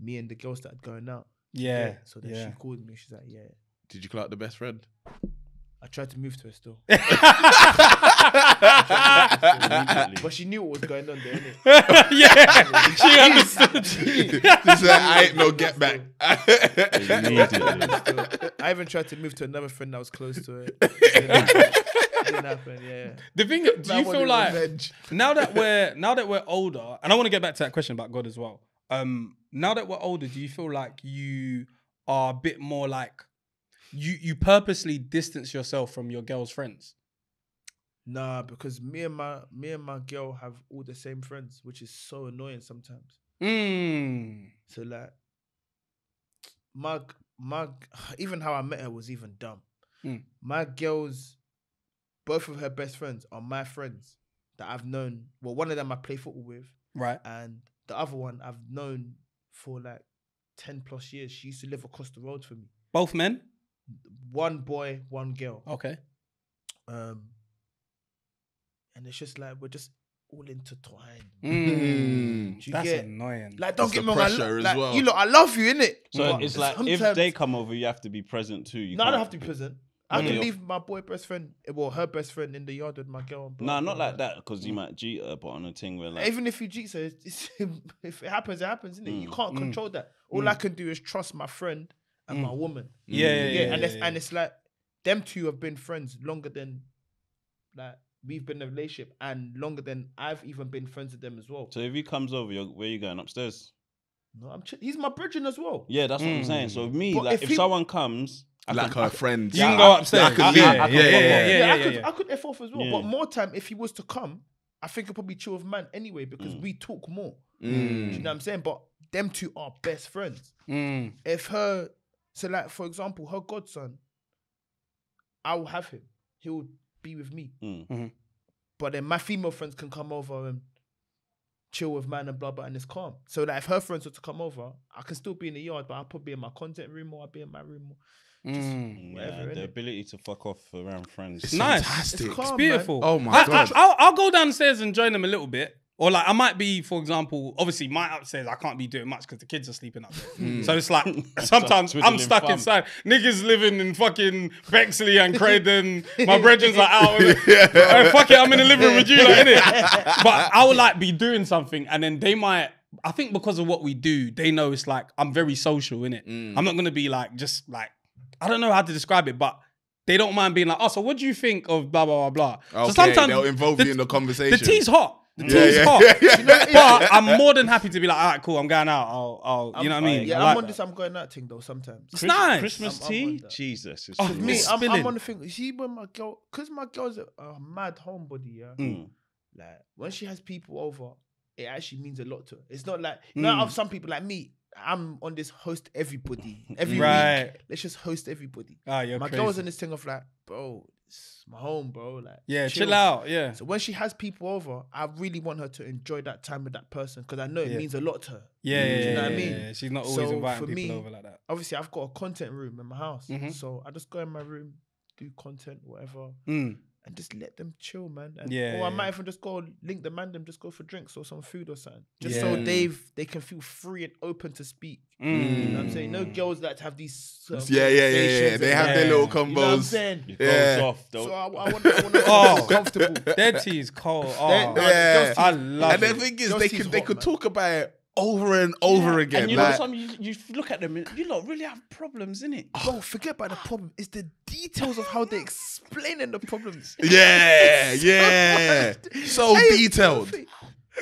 me and the girl started going out. Yeah. yeah so then yeah. she called me. She's like, yeah. Did you call out the best friend? I tried to move to her still. to but she knew what was going on there, innit? yeah. She understood. She said, I ain't no get back. I even tried to move to another friend that was close to her. Didn't happen, yeah. The thing, do you feel like revenge. now that we're now that we're older, and I want to get back to that question about God as well. Um, now that we're older, do you feel like you are a bit more like you you purposely distance yourself from your girl's friends? Nah, because me and my me and my girl have all the same friends, which is so annoying sometimes. Mm. So like, my my even how I met her was even dumb. Mm. My girl's both of her best friends are my friends that I've known. Well, one of them I play football with. Right. And the other one I've known for like ten plus years. She used to live across the road from me. Both men? One boy, one girl. Okay. Um, and it's just like, we're just all intertwined. Mm, you that's get, annoying. Like, don't that's get me wrong. Pressure as like, well. You look, I love you, innit? So but it's like, sometimes, if they come over, you have to be present too. You no, can't. I don't have to be present. I can leave my boy best friend, well, her best friend in the yard with my girl. And blah, nah, blah, not like blah. that, because you might cheat her, but on a thing where like... Even if you cheat her, it's, it's, if it happens, it happens, isn't it? Mm. You can't control mm. that. All mm. I can do is trust my friend and mm. my woman. Yeah, yeah, yeah, yeah, and, it's, yeah, yeah. and it's like, them two have been friends longer than, like, we've been in a relationship, and longer than I've even been friends with them as well. So if he comes over, you're, where are you going? Upstairs? No, I'm he's my bridging as well. Yeah, that's mm. what I'm saying. So with me, but like, if, if he... someone comes... I like could, her friend. You yeah, can go upstairs. I could leave. Yeah, yeah, yeah. I could F off as well. Yeah. But more time, if he was to come, I think it'd probably chill with man anyway because mm. we talk more. Mm. Do you know what I'm saying? But them two are best friends. Mm. If her, so like, for example, her godson, I will have him. He will be with me. Mm. Mm-hmm. But then my female friends can come over and chill with man and blah, blah, and it's calm. So that like, if her friends were to come over, I can still be in the yard, but I'll probably be in my content room or I'll be in my room more. Just mm, whatever, yeah, the ability to fuck off around friends. It's nice. Fantastic. It's, calm, it's beautiful. Man. Oh my I, God. I, I'll, I'll go downstairs and join them a little bit. Or like I might be, for example, obviously my upstairs, I can't be doing much because the kids are sleeping up there. Mm. So it's like, sometimes I'm stuck farm. inside. Niggas living in fucking Bexley and Croydon. My brethren's like out. yeah. Hey, fuck it, I'm in the living room with you, like, innit? But I would like be doing something and then they might, I think because of what we do, they know it's like, I'm very social, innit? Mm. I'm not going to be like, just like, I don't know how to describe it, but they don't mind being like, oh, so what do you think of blah, blah, blah, blah. Okay, so sometimes they'll involve you in the conversation. The tea's hot. The yeah, tea's yeah, hot. Yeah, yeah, you know, yeah. But I'm more than happy to be like, all right, cool, I'm going out. I'll, I'll you I'm, know what I mean? Yeah, I I'm like on that. this I'm going out thing though sometimes. It's Christmas, nice. Christmas I'm, tea? I'm Jesus. It's oh, me, it's I'm, I'm on the thing. See, when my girl, because my girl's a, a mad homebody, yeah? Mm. Like, when she has people over, it actually means a lot to her. It's not like, you mm. know, I have some people like me, I'm on this host everybody every right. week. Let's just host everybody. Ah, you're my crazy. girl's on this thing of like, bro, it's my home, bro. Like, yeah, chill. chill out. Yeah. So when she has people over, I really want her to enjoy that time with that person because I know it yeah. means a lot to her. Yeah, mm, yeah, do you know yeah, what I mean? Yeah, she's not always so inviting people me, over like that. Obviously, I've got a content room in my house, mm-hmm. so I just go in my room, do content, whatever. Mm. And just let them chill, man. And, yeah, or I yeah. might even just go link the Mandem, just go for drinks or some food or something. Just yeah. so they've they can feel free and open to speak. Mm. You know what I'm saying? No girls like to have these. Uh, yeah, yeah, yeah, yeah. They have yeah. their little combos. You know what I'm saying? It yeah. Off, so I, I want to oh, comfortable. Their tea is cold. Oh, yeah. yeah. I love and it. And the thing is, girls they could hot, they could man. talk about it over and over yeah. again. And you like, know something, you, you look at them and you lot really have problems, innit? Oh, bro, forget about the problem. It's the details of how they're explaining the problems. Yeah, yeah. So, so detailed.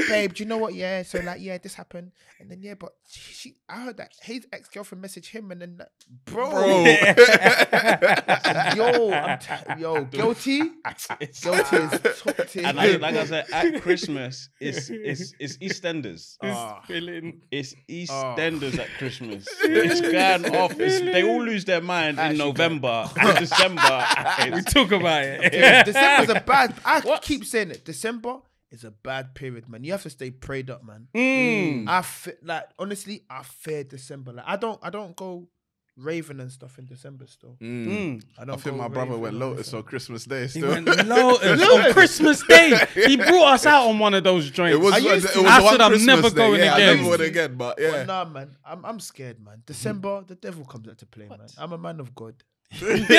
Babe, do you know what? Yeah, so like, yeah, this happened. And then, yeah, but she, she, I heard that his ex-girlfriend messaged him and then, like, bro. bro. yo, I'm t yo, guilty? Guilty is toxic. And like, like I said, at Christmas, it's, it's, it's EastEnders. It's oh. spilling. It's EastEnders oh. at Christmas. It's going off. It's, they all lose their mind Actually, in November and December. We talk about it. Dude, December's a bad, I what? keep saying it. December. It's a bad period, man. You have to stay prayed up, man. Mm. I fe like honestly, I fear December. Like I don't, I don't go raving and stuff in December still. Mm. I, don't I think my brother went Lotus on Christmas Day still. He went Lotus on Christmas Day. He brought us out on one of those joints. It was, I, used to, it was I said Christmas I'm never day. going yeah, again. I never went again, but yeah. Well, nah, man. I'm, I'm scared, man. December, the devil comes out to play, what? man. I'm a man of God. rent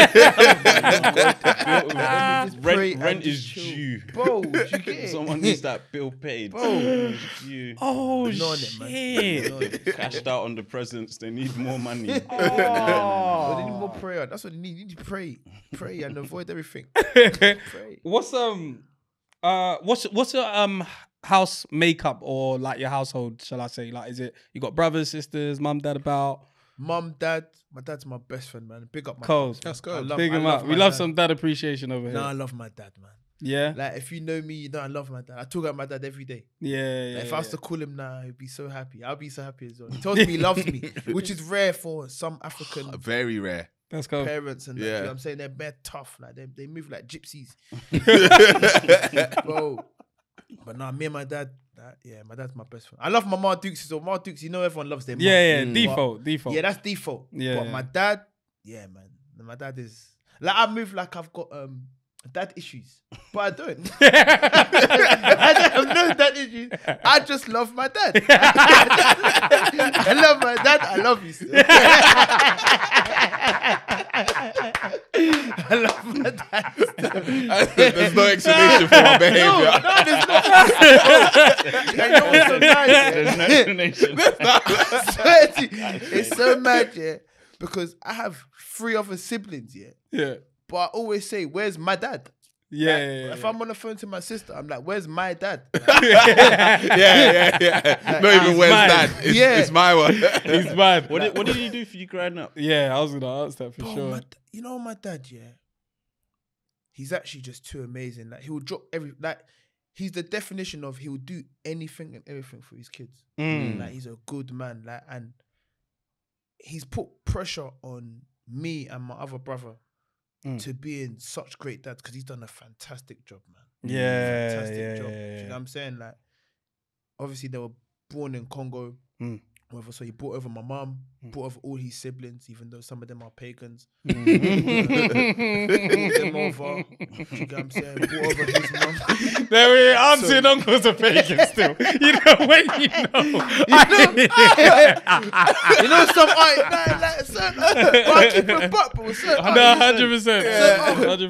rent is due. Bro, you get it? Someone needs that bill paid. Bro. You. Oh, shit. It, cashed out on the presents. They need more money. Oh. Well, they need more prayer. That's what they need. You need to pray. Pray and avoid everything. Pray. What's um uh what's what's your um house makeup, or like your household, shall I say? Like, is it you got brothers, sisters, mum, dad about? Mum, dad, my dad's my best friend, man. Big up my dad. That's good. Big him up. We love some dad appreciation over here. No, I love my dad, man. Yeah. Like, if you know me, you know I love my dad. I talk about my dad every day. Yeah, yeah. Like, if I was to call him now, he'd be so happy. I'll be so happy as well. He tells me he loves me, which is rare for some African. Very rare. That's cool. Parents and yeah. like, you know what I'm saying, they're bare tough. Like they they move like gypsies. Bro. But no, me and my dad. That, yeah, my dad's my best friend. I love my Ma Dukes as well. Ma Dukes, you know everyone loves them. Yeah, yeah, mm. default, but, default. Yeah, that's default. Yeah, but yeah. my dad, yeah, man. My dad is... Like, I move like I've got um dad issues, but I don't. I don't have no dad issues. I just love my dad. I love my dad. I love you still. I love my dad. There's no explanation for my behaviour. No, no, there's no. So nice, there's no explanation. It's so mad, yeah, because I have three other siblings, yeah. Yeah. But I always say, "Where's my dad?" Yeah, like, yeah, yeah. If I'm on the phone to my sister, I'm like, "Where's my dad?" Like, yeah, yeah, yeah. Like, not even where's mine. dad. It's, yeah. it's my one. He's mine. What, like, did, what did you do for you growing up? Yeah, I was gonna ask that for Bro, sure. My, you know my dad, yeah. He's actually just too amazing. Like, he will drop every like. He's the definition of he will do anything and everything for his kids. Mm. Like, he's a good man. Like, and he's put pressure on me and my other brother. Mm. To being such great dads, because he's done a fantastic job, man. Yeah, fantastic yeah, job. Yeah, yeah. You know what I'm saying? Like, obviously they were born in Congo, mm. whatever. So he brought over my mum, mm. brought over all his siblings, even though some of them are pagans. Mm. Brought them over. You know what I'm saying? Brought over his mum. There we are. Aunts and uncles are pagans still. You know when you know. You know, you know some I like, like, I keep it butt, but with certain one hundred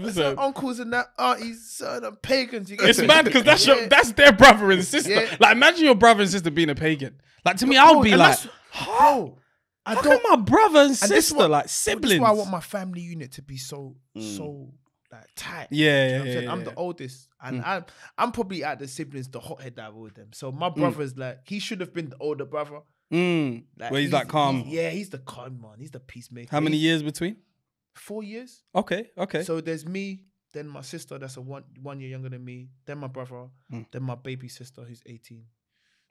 percent uncles and that aunties, certain pagans. You it's mad because that's yeah. your, that's their brother and sister. Yeah. Like, imagine your brother and sister being a pagan. Like, to me, I'll be like, how? I don't. My brother and sister, like siblings. That's why I want my family unit to be so mm. so like tight. Yeah, you know yeah, I'm, yeah, I'm yeah. the oldest, and mm. I'm I'm probably at the siblings the hothead that with them. So my brother's mm. like, he should have been the older brother. Mm. Like, Where he's, he's like calm. He's, yeah, he's the calm man. He's the peacemaker. How many years between? Four years. Okay, okay. So there's me, then my sister that's a one one year younger than me, then my brother, mm. then my baby sister who's eighteen.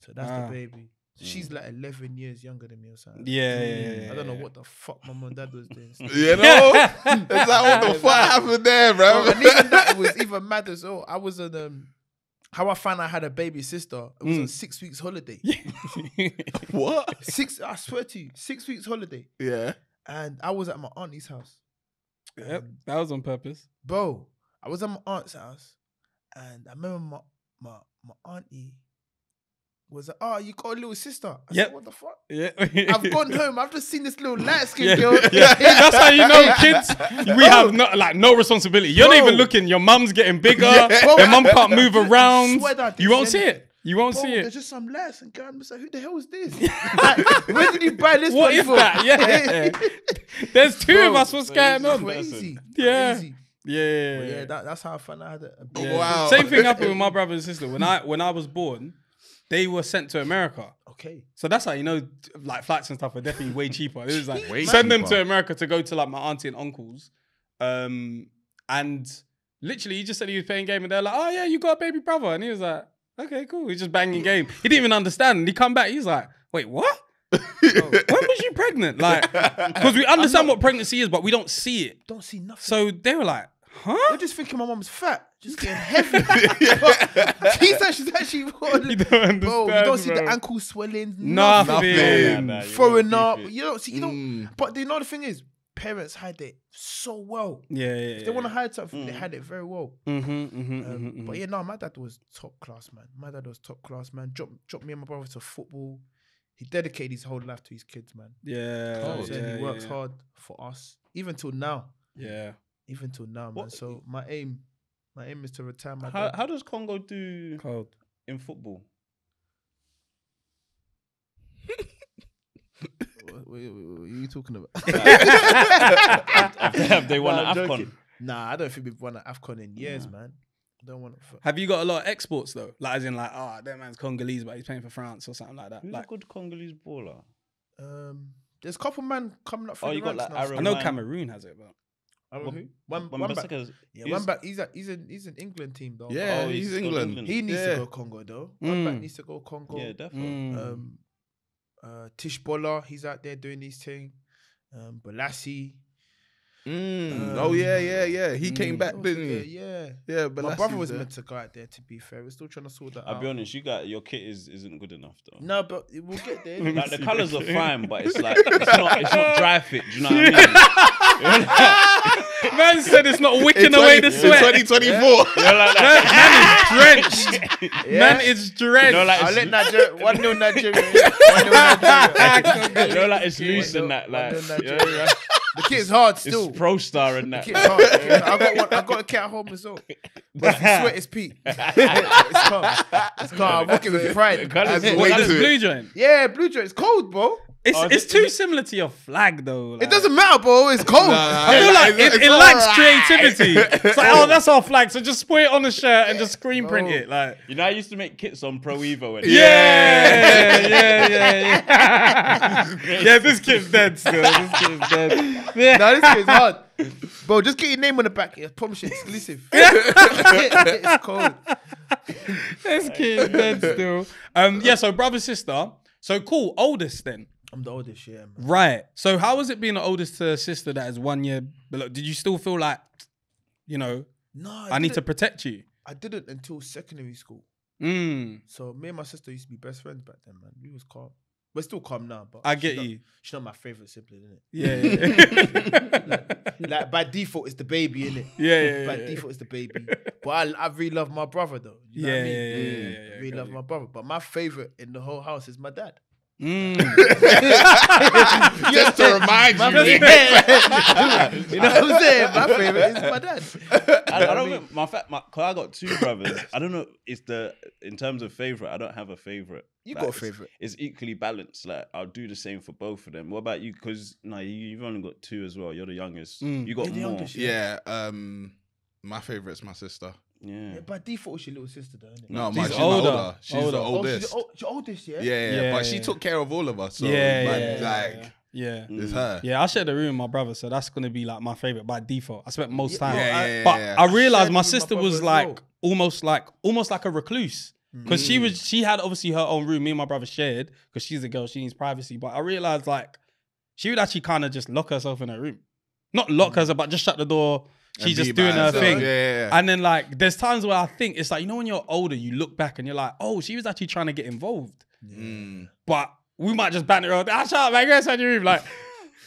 So that's ah. the baby. She's like eleven years younger than me or something. Yeah, mm. yeah, yeah. I don't know what the fuck my mum and dad was doing. You know? It's like, what the yeah, fuck like, happened there, bro? Oh, and even that was even mad as well. I was on, um, how I found I had a baby sister, it was mm. on six weeks holiday. What? Six, I swear to you, six weeks holiday. Yeah. And I was at my auntie's house. Yep, that was on purpose. Bro, I was at my aunt's house and I remember my, my, my auntie, was like, oh, you got a little sister. I yep. said, what the fuck? Yeah. I've gone home. I've just seen this little light skin yeah. girl. Yeah. That's how you know, kids, we oh. have no, like, no responsibility. You're Bro. not even looking. Your mum's getting bigger. Yeah. Your mum can't move around. You won't see it. You won't Bro, see it. There's just some lads and girl. I'm just like, who the hell is this? Like, where did you buy this What is for? that? Yeah. yeah. There's two Bro, of us. What's going on? Crazy. Yeah. Crazy. Yeah, yeah, yeah. yeah that, that's how I found out I had it. Yeah. Wow. Same thing happened with my brother and sister. When I when I was born, they were sent to America. Okay. So that's how you know, like, flights and stuff are definitely way cheaper. It was like, way send cheaper. them to America to go to, like, my auntie and uncles. Um, and literally, he just said he was playing game and they're like, oh, yeah, you got a baby brother. And he was like, okay, cool. He's just banging game. He didn't even understand. And he come back, he's like, wait, what? Oh, when was you pregnant? Like, because we understand not, what pregnancy is, but we don't see it. Don't see nothing. So they were like, Huh? You're just thinking my mum's fat. Just getting heavy. She's actually, actually you don't bro, you don't see bro. the ankle swelling. Nothing. nothing. Yeah, nah, throwing up. You don't see. You don't. Mm. But you know the thing is, parents hide it so well. Yeah, yeah. If they yeah, want to yeah. hide something, mm. they hide it very well. Mm-hmm, mm-hmm, um, mm-hmm. But yeah, no, my dad was top class, man. My dad was top class, man. Dropped, dropped me and my brother to football. He dedicated his whole life to his kids, man. Yeah. Oh, so yeah he works yeah. hard for us, even till now. Yeah. Even till now, man. What? So my aim, my aim is to retire my how, dad. How does Congo do Cold. in football? what, what, what, what are you talking about? Have they won no, an AFCON? Nah, I don't think we've won an AFCON in years, nah. man. Don't want to Have you got a lot of exports though? Like as in like, oh, that man's Congolese, but he's playing for France or something like that. Who's like, a good Congolese baller? Um, there's a couple man coming up. From oh, you got like Aaron I know Cameroon has it, but. Who? One, one, one back. Is, yeah, one back. He's a, he's an he's an England team though. Yeah, oh, he's, he's England. England. He needs yeah. to go Congo though. Mm. One back needs to go Congo. Yeah, definitely. Mm. Um, uh, Tish Bola, he's out there doing his thing. Um, Balassi. Mm. Um, oh yeah, yeah, yeah. He mm. came back, didn't he? Yeah, yeah. yeah My brother was there. meant to go out there. To be fair, we're still trying to sort that I'll out. I'll be honest. You got your kit is isn't good enough though. No, but we'll get there. Like the colours are fine, but it's like it's not it's not dry fit. Do you know what I mean? Man said it's not wicking it's away twenty, the sweat. twenty twenty-four. Yeah. Like man, man is drenched. Yeah. Man is drenched. You know, like I let Nigeria one nil Nigeria. One nil Nigeria. You know, like it's loose and that. Like yeah. the kit is hard still. It's pro star and that. The kit is hard. Yeah. I got one, I got a kit at home as well. But the sweat is peak. It's calm. It's calm. I'm walking with pride. That's it. That's blue joint. Yeah, blue joint. It's cold, bro. It's oh, it's too similar to your flag though. Like. It doesn't matter, bro. It's cold. Nah, nah, I feel like it's, it, it's it lacks right. creativity. It's like, oh, that's our flag. So just put it on a shirt and just screen print no. it. Like, you know, I used to make kits on Pro Evo. And yeah, yeah, yeah, yeah. Yeah, yeah this kit's dead still. This kit's dead. Yeah. No, this kit's hard. Bro, just get your name on the back. I promise you, exclusive. It's cold. This kit's dead still. Um, yeah. So brother, sister. So cool. Oldest then. I'm the oldest, yeah. Man. Right. So how was it being the oldest to a sister that is one year below? Did you still feel like, you know, no, I, I need to protect you? I didn't until secondary school. Mm. So me and my sister used to be best friends back then, man. We was calm. We're still calm now, but I get she's you. Not, she's not my favorite sibling, isn't it? Yeah. yeah, yeah. like, like by default, it's the baby, isn't it? Yeah, yeah. By yeah, default, yeah. it's the baby. But I, I really love my brother though. You know yeah, what I mean? yeah, yeah, yeah, yeah. I really love you. my brother, but my favorite in the whole house is my dad. Mm. Just to remind my you, you know what I'm saying. My favorite is my dad. I, I don't mean, my fact, my cause I got two brothers. I don't know. It's the in terms of favorite. I don't have a favorite. You like, got a favorite. It's, it's equally balanced. Like I'll do the same for both of them. What about you? Because no, you, you've only got two as well. You're the youngest. Mm. You got You're more. Youngest, yeah. yeah um, my favorite's my sister. Yeah. yeah, by default, it's your little sister, though, isn't it? No, she's, my, she's older. older. She's older. the oldest. Oh, she's the oldest, yeah? Yeah, yeah, yeah but yeah. she took care of all of us. So, yeah, like, yeah, like yeah. yeah. it's her. Yeah, I shared a room with my brother, so that's going to be, like, my favourite by default. I spent most time. Yeah, yeah, yeah, but yeah. I realised my sister my was, like, well. almost like almost like a recluse. Because mm. she was she had, obviously, her own room. Me and my brother shared, because she's a girl. She needs privacy. But I realised, like, she would actually kind of just lock herself in her room. Not lock mm. herself, but just shut the door. She's just doing her thing. Yeah, yeah, yeah. And then like, there's times where I think, it's like, you know, when you're older, you look back and you're like, oh, she was actually trying to get involved. Mm. But we might just ban it around. Ah, shut up, man, go inside your room. Like,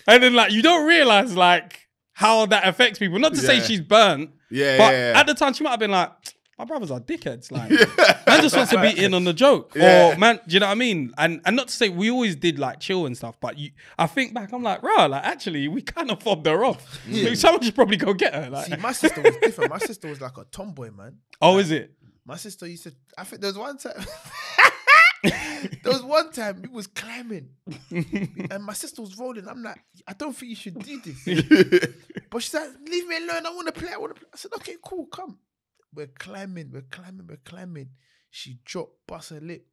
and then like, you don't realize like how that affects people. Not to yeah. say she's burnt, yeah, but yeah, yeah. at the time she might have been like, my brothers are dickheads. Like, yeah. man just wants to be in on the joke. Yeah. Or man, do you know what I mean? And and not to say we always did like chill and stuff, but you, I think back, I'm like, rah, like actually we kind of fobbed her off. Yeah. Like, someone should probably go get her. Like. See, my sister was different. My sister was like a tomboy, man. Oh, like, is it? My sister used to, I think there was one time, there was one time we was climbing and my sister was rolling. I'm like, I don't think you should do this. But she's like, leave me alone. I want to play, I want to play. I said, okay, cool, come. We're climbing, we're climbing, we're climbing. She dropped, bust her lip.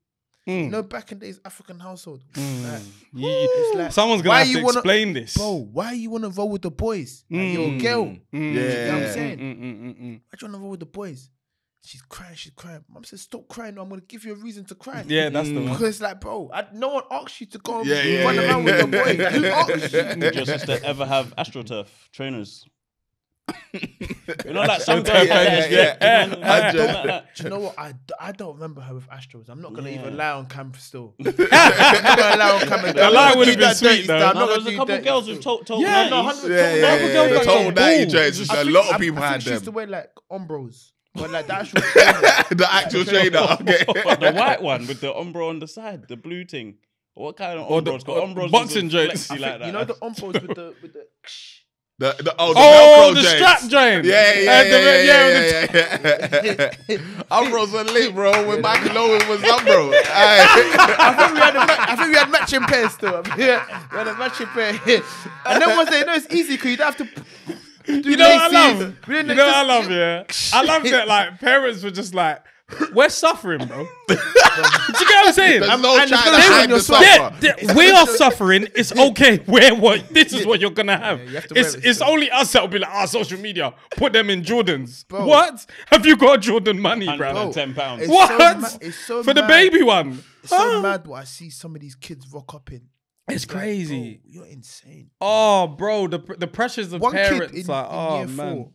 Mm. You know, back in days, African household. Mm. Like, you, it's like, someone's going to have to wanna, explain this. Bro, why you want to roll with the boys? Like, mm. you're a girl. Mm. Yeah. You know what I'm saying? Mm, mm, mm, mm, mm. Why do you want to roll with the boys? She's crying, she's crying. Mum said, stop crying. No, I'm going to give you a reason to cry. Yeah, that's mm. the one. Because it's like, bro, I, no one asks you to go yeah, and yeah, run yeah, around yeah. with the boys. Who asks you? Did your sister ever have AstroTurf trainers? You know, like some girls yeah, yeah, yeah, yeah. yeah. I don't, I don't, do you know what? I, I don't remember her with Astros. I'm not gonna yeah. even lie on cam still. I'm not gonna lie on cam. The lie would have been sweet though. No, there's a couple girls who've told told yeah, no, yeah, told that just a lot of people had them. She used to wear like Ombros. But like the actual shader. The actual shader, okay. But the white one with the Umbro on the side, the blue thing. What kind of Umbros? Umbros boxing joints. Like that. You know the Umbros with the with the The, the, oh, the, oh, the strap joint. Yeah, yeah, yeah, yeah, yeah, yeah, yeah, yeah. Umbros are lit, bro. When Michael Owen was up, bro. Right. I think we had a, I think we had matching pairs still. Yeah, we had a matching pair. And then once they know it's easy, because you don't have to... You know, you know what I love? You know what I love, yeah? I love that, like, parents were just like, we're suffering, bro. Do you get what I'm saying? I'm no and the suffer. They're, they're, we are suffering. It's okay. We're what? This is what you're going to have. Yeah, you have to it's it's only us that will be like, ah, oh, social media, put them in Jordans. Bro. What? Have you got Jordan money, bro? one hundred ten pounds. What? So so For mad. the baby one. It's so oh. mad what I see some of these kids rock up in. It's crazy. Like, bro, you're insane. Oh, bro, the the pressures of One parents. Kid in, like, in oh year man, four,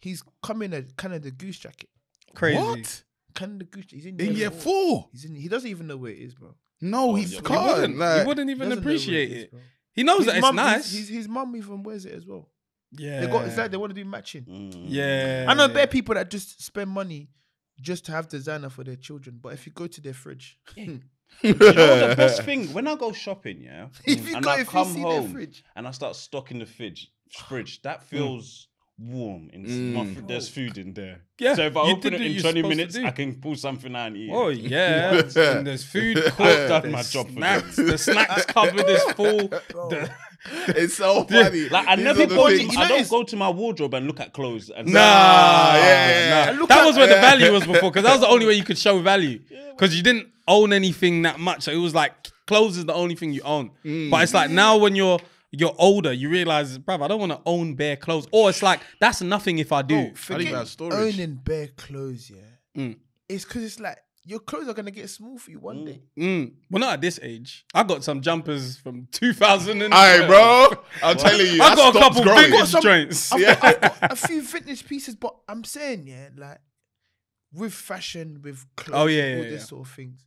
he's coming at Canada Goose jacket. Crazy. What? Canada Goose. He's in, in year four. four. He's in. He doesn't even know where it is, bro. No, oh, he can't. He wouldn't, like, he wouldn't even appreciate it. Is, he knows his that mom, it's nice. His, his, his mum even wears it as well. Yeah. They got. It's like they want to do matching. Mm. Yeah. I know there are people that just spend money just to have designer for their children, but if you go to their fridge. Yeah. You know the best thing? When I go shopping, yeah, if you and go, I if come you home and I start stocking the fridge, fridge that feels mm. warm. In mm. my fr there's food in there. Yeah. So if I you open it in twenty minutes, I can pull something out and eat. Oh, yeah. yeah. And there's food. I've done my job for that. The snacks cupboard is full. The it's so funny. Like I These never go to, I don't go to my wardrobe and look at clothes. And nah, nah, yeah, yeah. Nah. That was where yeah. the value was before, because that was the only way you could show value, because you didn't own anything that much. So it was like clothes is the only thing you own. Mm. But it's like now when you're you're older, you realize, bruv, I don't want to own bare clothes. Or it's like that's nothing if I do. Bro, I think about storage. Owning bare clothes, yeah, mm. it's because it's like. Your clothes are going to get small for you one mm. day. Mm. Well, not at this age. I got some jumpers from two thousand. Aye, bro. I'm telling you. I got a couple growing. big some, joints. I've, yeah. I've got a few fitness pieces, but I'm saying, yeah, like, with fashion, with clothes, oh, yeah, yeah, all yeah, this yeah. sort of things,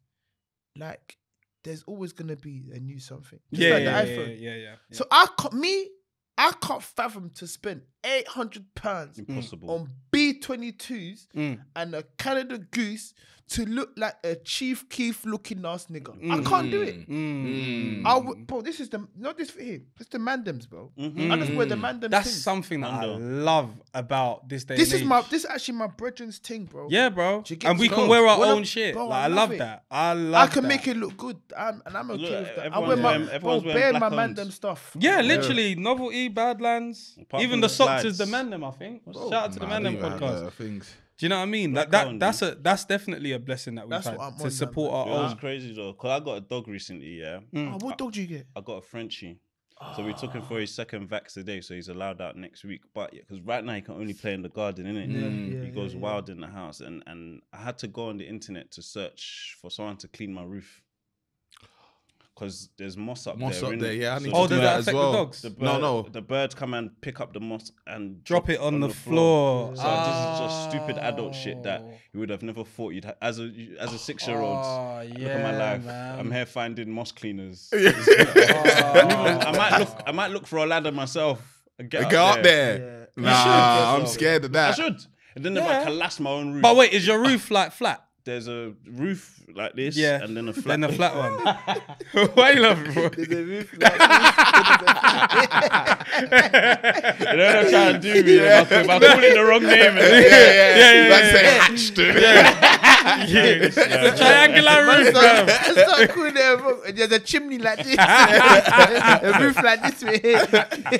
like, there's always going to be a new something. Just yeah, like yeah, the yeah, iPhone. Yeah, yeah, yeah. So I can't, me, I can't fathom to spend eight hundred pounds Impossible. on B twenty-twos mm. and a Canada Goose to look like a Chief Keef looking ass nigga. Mm. I can't do it. Mm. I w bro, this is the, not this for him. It's the Mandems, bro. Mm-hmm. I just wear the Mandems. That's thing. something that Mando. I love about this day. This and is age. my, this is actually my brethren's thing, bro. Yeah, bro. And we can wear our well, own I'm, shit. Bro, like, I, I love it. that. I love. I can that. make it look good, I'm, and I'm okay look, with that. I wear my, yeah, bro, bare my Mandem stuff. Yeah, literally yeah. novelty, Badlands. Apart even the socks is the Mandem. I think. Bro, shout out to the Mandem podcast. Do you know what I mean? That, that that's a that's definitely a blessing that we've had to support our own. That's crazy though, because I got a dog recently, yeah. Mm. Oh, what I, dog do you get? I got a Frenchie. Oh. So we took him for his second vax today, so he's allowed out next week. But yeah, because right now he can only play in the garden, innit? Yeah, mm. yeah, he goes yeah, wild yeah. in the house. And and I had to go on the internet to search for someone to clean my roof. Because there's moss up moss there. Moss up there, yeah. I need so to oh, does that affect well. the dogs? The bird, no, no. The birds come and pick up the moss and drop, drop it on, on the, the floor. floor. So oh. this is just stupid adult shit that you would have never thought you'd have. As a, as a six-year-old, oh, yeah, look at my life. Man. I'm here finding moss cleaners. oh. I, might look, I might look for a ladder myself and get, get up, up there. there. Yeah. Nah, I'm scared of that. I should. And then yeah. if I collapse my own roof. But wait, is your roof like flat? There's a roof like this, yeah. and then a flat, then a flat one. Why are you laughing, bro? There's a roof like this. You know what I'm trying to do? Me, yeah. I'm calling the wrong name. Yeah, yeah, yeah. That's a hatch, dude. It's a triangular roof, bro. That's not cool. There. There's a chimney like this. A roof like this right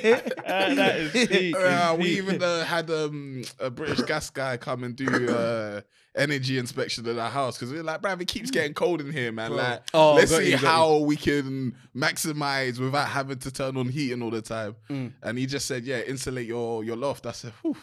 here. Uh, that is deep. Uh, we even uh, had um, a British gas guy come and do. Uh, energy inspection of our house, because we're like, bruv, it keeps getting cold in here, man. Bro. Like, oh, let's see you, how you. we can maximize without having to turn on heating all the time. Mm. And he just said, yeah, insulate your your loft. I said, whew,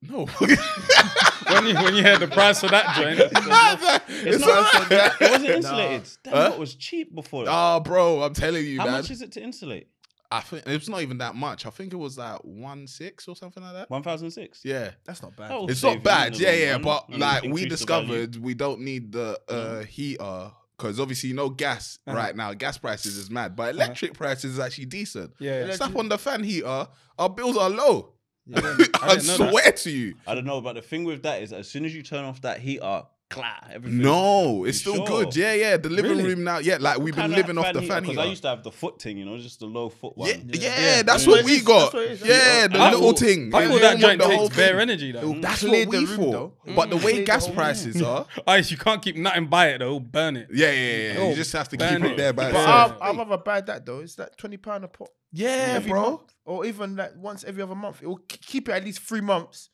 no. when you when you hear the price for that joint, it's not. It wasn't insulated. Nah. That huh? was cheap before. That. Oh, bro, I'm telling you, how man. How much is it to insulate? I think it was not even that much. I think it was like one six or something like that. One thousand six. Yeah, that's not bad. It's not bad. Yeah, yeah. But like we discovered, we don't need the uh, heater. Because obviously, you know, gas uh-huh. right now, gas prices is mad, but electric uh-huh. prices is actually decent. Yeah, yeah. Stuff on the fan heater, our bills are low. Yeah, I, I swear that. to you. I don't know, but the thing with that is as soon as you turn off that heater, clap, everything. No, it's still sure? good. Yeah, yeah. The living really? room now, yeah, like we've been living off the fan heater. Because I used to have the foot thing, you know, just the low foot one. Yeah, yeah, yeah, yeah. that's yeah. what we got. What is, yeah, the I little thought, thing. I thought that joint takes bare energy though. Mm. That's what we thought. Mm. But the way mm. gas prices are. Ice, you can't keep nothing by it though, burn it. Yeah, yeah, yeah. yeah. You just have to keep it there by itself. I'd rather buy that though. It's like twenty pounds a pot. Yeah, bro. Or even like once every other month. It'll keep it at least three months.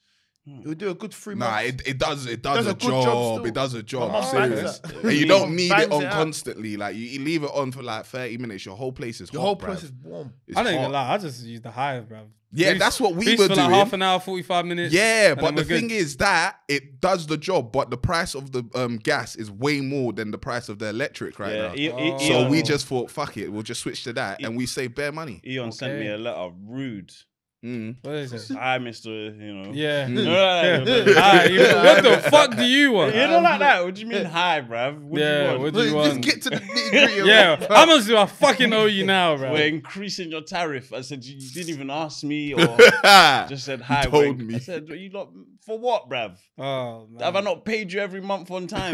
It would do a good three nah, months. Nah, it, it does it does, does a, a job. job it does a job. I'm serious. And you don't need it on it constantly. Like you, you leave it on for like thirty minutes. Your whole place is Your hot, whole place bruv. is warm. It's I don't hot. even lie. I just use the hive, bruv. Yeah, Beast, that's what we were for doing. Like half an hour, forty-five minutes. Yeah, but the thing good. is that it does the job, but the price of the um, gas is way more than the price of the electric right yeah, now. E oh. e so e we just thought, fuck it, we'll just switch to that, e and we save bare money. Eon okay. sent me a letter, rude. Mm. What is it? I, Mister, you know. Yeah. Mm. No, hi, you, what the fuck do you want? You don't like that. What do you mean, hi, bruv? What yeah, do you want? What do you want? Just get to the nitty-gritty. Yeah, how much do I fucking owe you now, bruv? We're increasing your tariff. I said, you didn't even ask me or just said, hi, told me. I said, you lot, for what, bruv? Oh, man. Have I not paid you every month on time?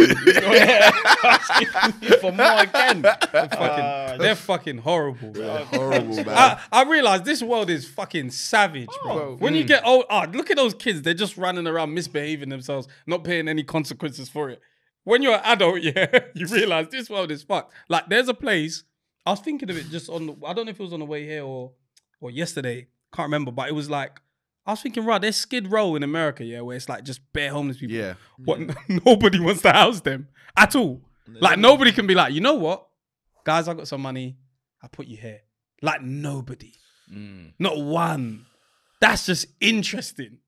For more again. They're fucking, uh, they're fucking horrible, bruv. Horrible, man. I, I realize this world is fucking sad. Savage, oh, bro. When mm. you get old, oh, look at those kids. They're just running around misbehaving themselves, not paying any consequences for it. When you're an adult, yeah, you realize this world is fucked. Like, there's a place, I was thinking of it just on, the, I don't know if it was on the way here or, or yesterday. Can't remember, but it was like, I was thinking, right, there's Skid Row in America, yeah, where it's like just bare homeless people. Yeah. What, yeah. Nobody wants to house them at all. No. Like, nobody can be like, you know what? Guys, I got some money. I put you here. Like, nobody. Mm. Not one. That's just interesting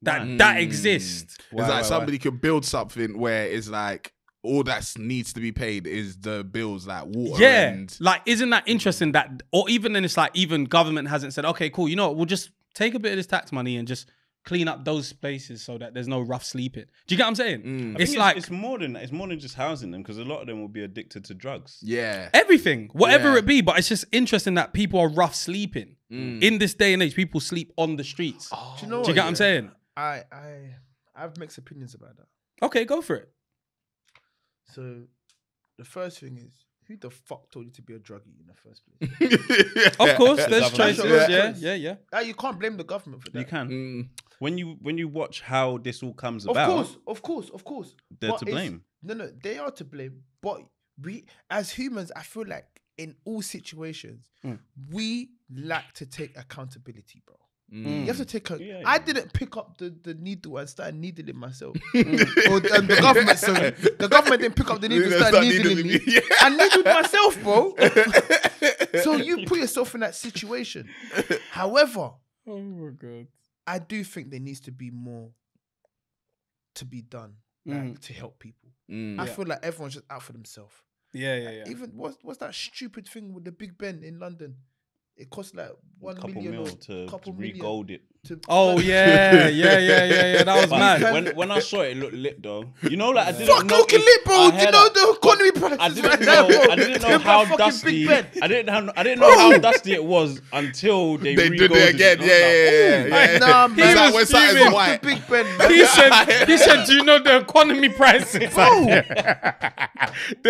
that mm. that exists. It's wow, like wow, somebody wow. could build something where it's like all that needs to be paid is the bills, like water. Yeah, and like isn't that interesting that, or even then it's like even government hasn't said, okay, cool, you know what, we'll just take a bit of this tax money and just clean up those places so that there's no rough sleeping. Do you get what I'm saying? Mm. It's, it's like it's more than that. It's more than just housing them because a lot of them will be addicted to drugs. Yeah, everything, whatever yeah. it be. But it's just interesting that people are rough sleeping mm. in this day and age. People sleep on the streets. Oh, do you, know what, do you get yeah. what I'm saying? I I I have mixed opinions about that. Okay, go for it. So the first thing is, who the fuck told you to be a druggie in the first place? Of course, there's choices. Yeah, yeah, yeah. yeah. Uh, you can't blame the government for that. You can. Mm. When you when you watch how this all comes of about, of course, of course, of course, they're but to blame. No, no, they are to blame. But we, as humans, I feel like in all situations, mm. we lack to take accountability, bro. Mm. You have to take. A, yeah, yeah. I didn't pick up the, the needle and start needling myself. mm. Or the, and the government, sorry, the government didn't pick up the needle and start needling, needling me. me. Yeah. I needled myself, bro. So you put yourself in that situation. However, oh my god. I do think there needs to be more to be done like, mm. to help people. Mm. I yeah. feel like everyone's just out for themselves. Yeah, yeah, like, yeah. Even what's what's that stupid thing with the Big Ben in London? It costs like one couple million mil to, couple to million regold it. To oh yeah, yeah, yeah, yeah, yeah. That was mad. When when I saw it, it looked lit though. You know, like I didn't fuck know. Fuck looking lit, bro. Do you know the economy prices? I didn't right know. Now, I didn't know how dusty. I didn't have, I didn't know how dusty it was until they, they did it again. It. Yeah, yeah, yeah, yeah. Nah, man. He was the Big Ben, man. He said, he said, do you know the economy prices? Bro, the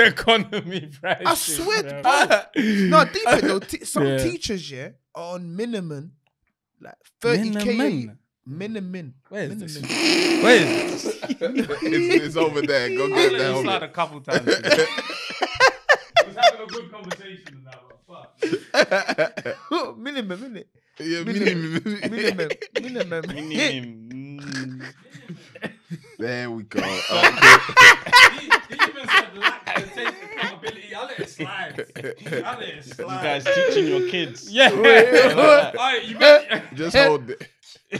economy prices. I swear, bro. No, deeper though. Some teachers, yeah, are on minimum. Like thirty K. Minimum. Where is this? Where is this? it's, it's over there. Go get that. I've slide a couple times. I was having a good conversation about that. Fuck. Minimum, innit? Yeah, minimum. Minimum. Minimum. Minimum. There we go. Okay. he, he even said lack to take accountability. I let it slide. I let it slide. You guys teaching your kids. Yeah. All right, you better... Just hold it.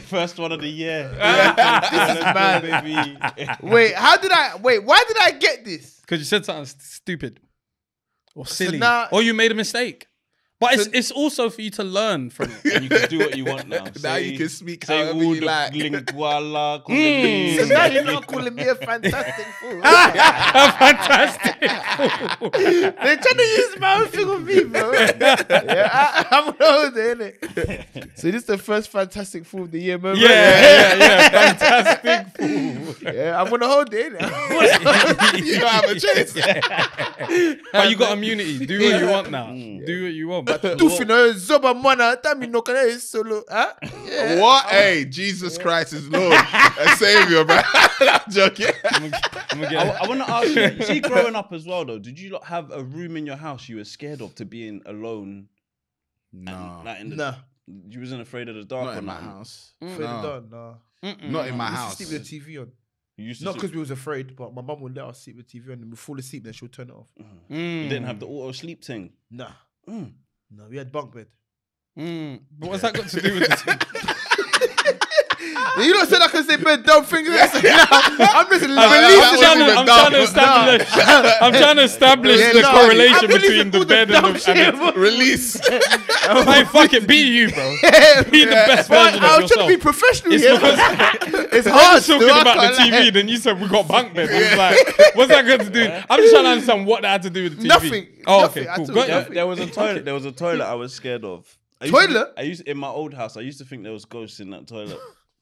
First one of the year. This is Wait, how did I... Wait, why did I get this? Because you said something stupid. Or silly. So now, or you made a mistake. But it's, it's also for you to learn from it. And you can do what you want now. Now say, you can speak however you like. Linguala, mm. So now you're not calling me a fantastic fool. A fantastic fool. They're trying to use my own thing on me, bro. Yeah, I, I'm older, innit? So this is the first fantastic fool of the year moment. Yeah, yeah, yeah. yeah. Fantastic fool. Yeah, I'm going to hold it, innit? You don't have a choice. Yeah. But you got immunity. Do what you want now. Mm. Do what you want. What? Hey, Jesus Christ is Lord and Savior, man. I'm joking. I'm gonna, I'm gonna I, I want to ask you, see, growing up as well, though, did you lot have a room in your house you were scared of to being alone? No. Nah. Nah. You wasn't afraid of the dark? Not in my house. Mm. Afraid no. of the dark? No. Mm -mm. Not in my house. Sleep with the T V on. Not because we was afraid, but my mum would let us sleep with the T V on and we fall asleep, then she'll turn it off. Mm. Mm. You didn't have the auto sleep thing? Nah. Mm. No, we had bunk bed. Mm. But what's yeah. that got to do with this? You don't said I can say bed dumb fingers. I'm just I'm trying to establish. I'm trying to establish yeah, the no, correlation between the bed the and, the, and the release. Hey, fuck it, be you, bro. Yeah, be yeah. the best but version I of yourself. I was trying to be professional. It's, yeah, it's hard talking I about the T V. Like... Then you said we got bunk bed. Yeah. Like, what's that got to do? I'm just trying to understand what that had to do with the T V. Nothing. Oh, okay, cool. There was a toilet. There was a toilet I was scared of. Toilet. I used in my old house. I used to think there was ghosts in that toilet.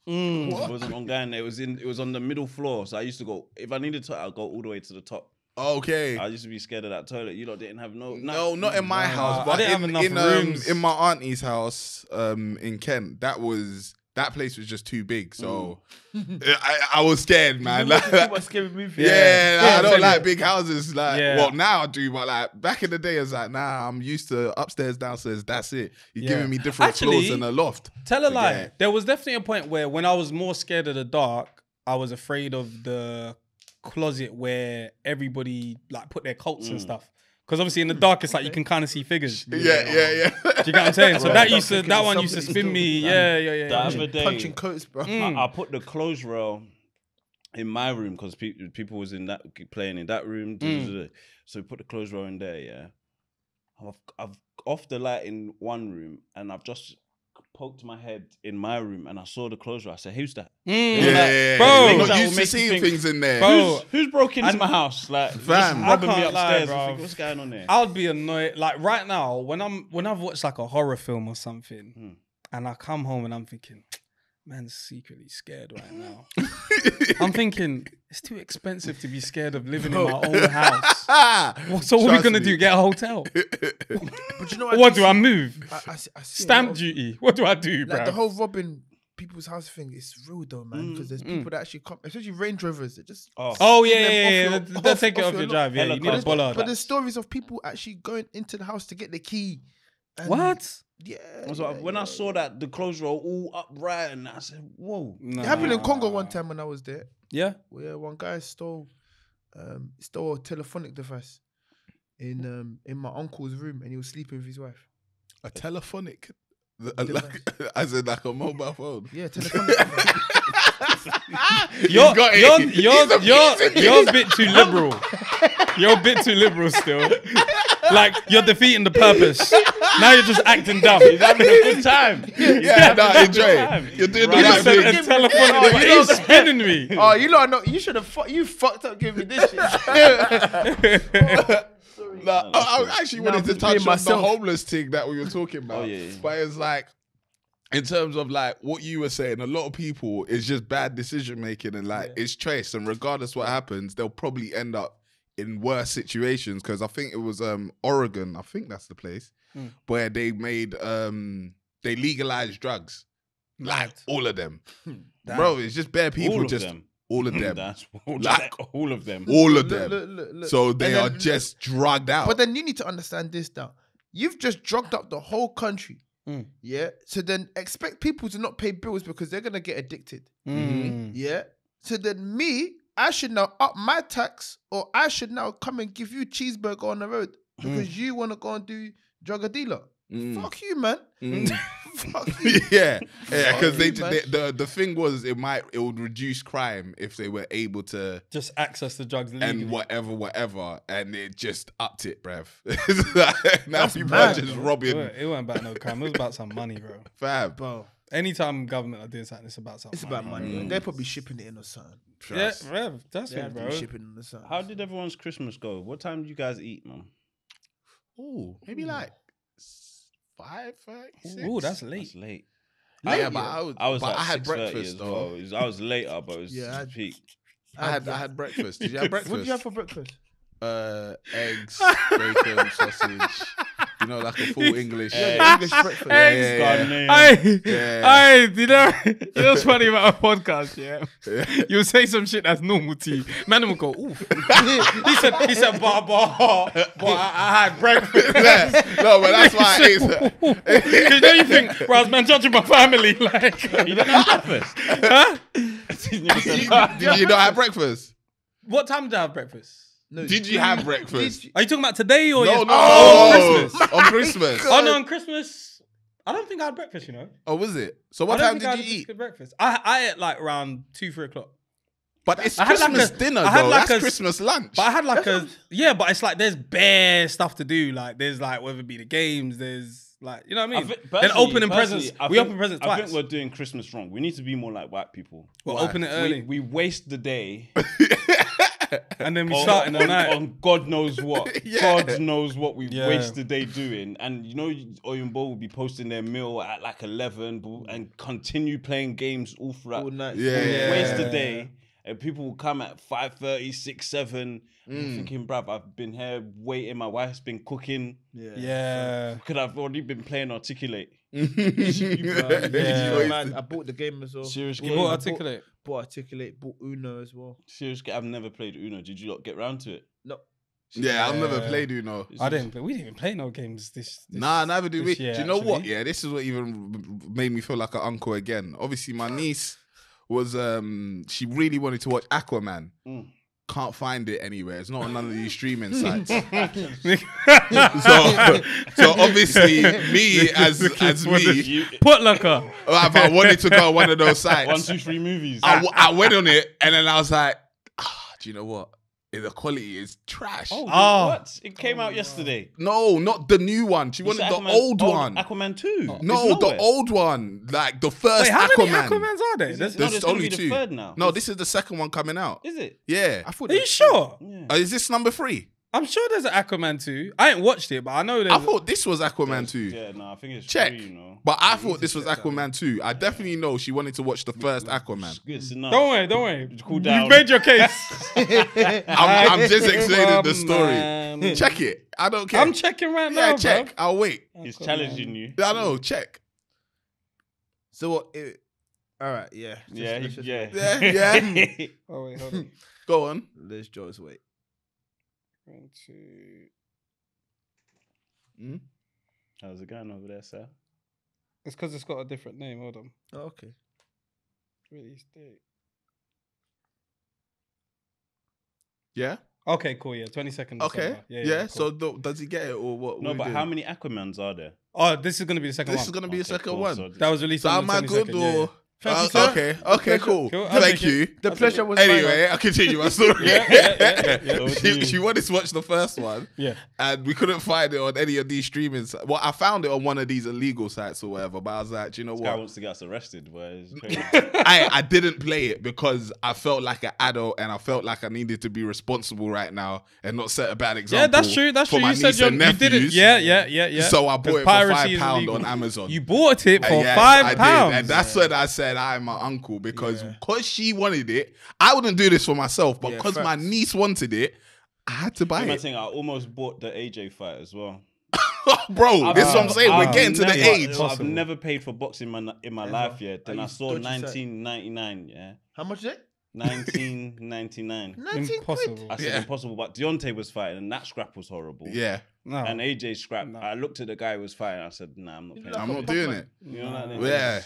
Mm. It wasn't on going. It was in. It was on the middle floor. So I used to go. If I needed to, I'd go all the way to the top. Okay. I used to be scared of that toilet. You lot didn't have no. No, no not in my no, house. But I didn't in, have enough in, rooms. Um, in my auntie's house, um, in Kent, that was that place was just too big. So mm. I, I was scared, man. Like, what scary movie? Yeah, yeah, like, yeah I don't like you. Big houses. Like, yeah. Well, now I do, but like back in the day, I was like, nah, I'm used to upstairs, downstairs. That's it. You're yeah. giving me different Actually, floors and a loft. Tell a so, lie. Yeah. There was definitely a point where when I was more scared of the dark, I was afraid of the closet where everybody like put their coats mm. and stuff, because obviously in the dark it's like you can kind of see figures. Yeah, yeah, yeah. Do you get what I'm saying? So right, that used to, that one used to spin me. Yeah, yeah, yeah. The yeah. other day, punching coats, bro. Mm. I, I put the clothes rail in my room because pe people was in that playing in that room. Mm. So we put the clothes rail in there. Yeah, I've I've off the light in one room and I've just poked my head in my room and I saw the clothes rail. I said, who's that? Mm. Yeah, like, yeah, yeah, bro. Not used to seeing things in there. Bro, who's, who's broken into my house? Like, fam, robbing me upstairs. Lie, think, what's going on there? I would be annoyed. Like right now, when I'm when I've watched like a horror film or something, mm. and I come home and I'm thinking, man's secretly scared right now. I'm thinking it's too expensive to be scared of living bro. in my own house. Well, so what Trust are we gonna me. do? Get a hotel? But you know what? What I do, do I move? I, I, I Stamp duty. What do I do, like, bro? The whole robbing people's house thing is real though, man. Because mm. there's people mm. that actually come, especially Range Rovers. That just oh, oh yeah, yeah, yeah. Your, they'll off, take it off, off your, your drive. Yeah, you need a bollard. But there's stories of people actually going into the house to get the key. And what? Yeah. So yeah when yeah, I saw yeah. that the clothes were all upright, and I said, "Whoa!" Nah. It happened in Congo one time when I was there. Yeah, where one guy stole, um, stole a telephonic device in um in my uncle's room, and he was sleeping with his wife. A telephonic, a, like, as in like a mobile phone. Yeah, telephonic. You're you're you're you're, you're you're a bit too liberal. You're a bit too liberal still. Like, you're defeating the purpose. Now you're just acting dumb. You're having a good time. Yeah, no, enjoy. You're doing the right thing. You're spinning me. Oh, you lot are not, you should have fucked, you fucked up giving me this shit. Oh, sorry. Nah, no, I, I actually wanted no, to touch on myself. the homeless thing that we were talking about. Oh, yeah, yeah. But it's like, in terms of like what you were saying, a lot of people, it's just bad decision making and like, yeah. it's traced. And regardless what happens, they'll probably end up in worse situations, because I think it was um Oregon, I think that's the place, mm. where they made um they legalized drugs, like all of them, bro. It's just bare people, all just them. all of them, that's, like, like all of them, all of them. Look, look, look. So they then, are just drugged out. But then you need to understand this now. You've just drugged up the whole country. Mm. Yeah. So then expect people to not pay bills because they're gonna get addicted. Mm. Yeah. So then me. I should now up my tax, or I should now come and give you cheeseburger on the road because mm. you want to go and do drug a dealer. Mm. Fuck you, man. Mm. fuck this. Yeah, yeah, because they, they the the thing was it might it would reduce crime if they were able to just access the drugs legally. And whatever, whatever, and it just upped it, bruv. Now that's people mad, are just bro. robbing. It wasn't, it wasn't about no crime. It was about some money, bro. Fab, bro. Anytime government are doing something, it's about something. It's money. about money. Mm. They're probably shipping it in or something. Trust. Yeah, rev, that's it, bro. Shipping in the sun. How did everyone's Christmas go? What time do you guys eat, man? Ooh, maybe Ooh. like five, five, six. Ooh, that's late. That's late. late. Yeah, but I was. I was. Like I had breakfast though. Well. Was, I was later, but it was yeah, I, peak. I had. I had breakfast. Did you have breakfast? What did you have for breakfast? Uh, eggs, bacon, sausage. You know, like a full English, yeah, English breakfast. Yeah, yeah, yeah. I, yeah. I, you know, you know what's funny about a podcast, yeah? yeah. You'll say some shit that's normal to you. Man will go, oof. he said, he said, bah, bah, bah, I, I had breakfast. Yeah. No, but that's why I ate that. You know, you think, bro, I was man judging my family. Like, you didn't have breakfast. Huh? Did you not have breakfast? What time did I have breakfast? No, did you have breakfast? You, Are you talking about today or no? Yes? No, oh, no. On Christmas. On Christmas. Oh no, on Christmas. I don't think I had breakfast. You know. Oh, was it? So what time did I you eat? Good breakfast. I I ate like around two, three o'clock. But it's I Christmas like a, dinner, I had though. Like That's a, Christmas lunch. But I had like That's a yeah. But it's like there's bare stuff to do. Like there's like whether it be the games. There's like you know what I mean. I then opening presents. I we think, open presents twice. I think we're doing Christmas wrong. We need to be more like white people. We'll Why? open it early. We, we waste the day. And then we oh, start in the night. On God knows what. yeah. God knows what we yeah. waste the day doing. And you know, Oyinbo will be posting their meal at like eleven and continue playing games all throughout. All night. Yeah. yeah. Waste the day. And people will come at five thirty, six, seven. Mm. I'm thinking, bruv, I've been here waiting. My wife's been cooking. Yeah. yeah. Could I've already been playing Articulate. you, yeah. Yeah. Man, I bought the game as well. Seriously. You bought Articulate? Bought Articulate, bought Uno as well. Seriously, I've never played Uno. Did you lot get round to it? No. Yeah, yeah. I've never played Uno. I didn't, but we didn't even play no games this, this Nah, neither do we. Year, do you know actually. what? Yeah, this is what even made me feel like an uncle again. Obviously, my niece was, um, she really wanted to watch Aquaman. Mm. Can't find it anywhere. It's not on none of these streaming sites. so, so obviously, me as as me, Putlucker. If I wanted to go on one of those sites, one, two, three movies. I, I went on it, and then I was like, ah, do you know what? The quality is trash. Oh, oh. What? It came oh, out yesterday. No, not the new one. She wanted the Aquaman, old one. Aquaman two. Oh, no, the old one. Like the first Aquaman. Wait, how Aquaman. many Aquamans are there? There's, no, there's only the two. Third now. No, this is the second one coming out. Is it? Yeah. I thought are you sure? Yeah. Uh, is this number three? I'm sure there's an Aquaman two. I ain't watched it, but I know there's... I thought this was Aquaman two. Yeah, no, I think it's check. Three, you know. But I thought this was Aquaman two. I definitely know she wanted to watch the first Aquaman. It's enough. Don't worry, don't worry. Cool down. You've made your case. I'm, I'm just explaining the story. Um, check it. I don't care. I'm checking right yeah, now, check. Bro. I'll wait. He's challenging you. I know, check. So, what... It, all right, yeah. Yeah, just, he, yeah. yeah. Yeah, yeah. Oh, wait, hold on. Go on. Let's just wait. Into... Mm? How's it going over there, sir? It's because it's got a different name. Hold on. Oh, okay. Release date. Yeah. Okay. Cool. Yeah. Twenty seconds. Okay. Yeah. yeah, yeah cool. So th does he get it or what? No, what but how many Aquamans are there? Oh, this is gonna be the second. This one. This is gonna be okay, the second cool. one. So that was released. So on am the I good or? Yeah. Uh, okay, okay, cool. cool. Thank you. It. The I'll pleasure was Anyway, I'll continue my story. yeah, yeah, yeah, yeah, yeah. She, she wanted to watch the first one. Yeah. And we couldn't find it on any of these streaming sites. Well, I found it on one of these illegal sites or whatever, but I was like, do you know this what? This guy wants to get us arrested. I, I didn't play it because I felt like an adult and I felt like I needed to be responsible right now and not set a bad example. Yeah, that's true. That's for true. My you niece said and you didn't. Yeah, yeah, yeah, yeah. So I bought it for five pounds on Amazon. You bought it for uh, yes, five pounds? I did. And that's yeah. what I said. I and my uncle because because yeah. she wanted it. I wouldn't do this for myself, but because yeah, my niece wanted it, I had to buy I'm it. Saying, I almost bought the A J fight as well. Bro, I've, this is what I'm saying. I've, We're getting I've to never, the age. I've never paid for boxing in my, in my yeah. life yet. Then I saw nineteen ninety-nine. Yeah, how much is it? nineteen ninety-nine. Impossible. I said yeah. impossible. But Deontay was fighting, and that scrap was horrible. Yeah. No. And A J scrap. No. I looked at the guy who was fighting. I said, "Nah, I'm not paying. I'm not doing it." You know what I mean? Yeah.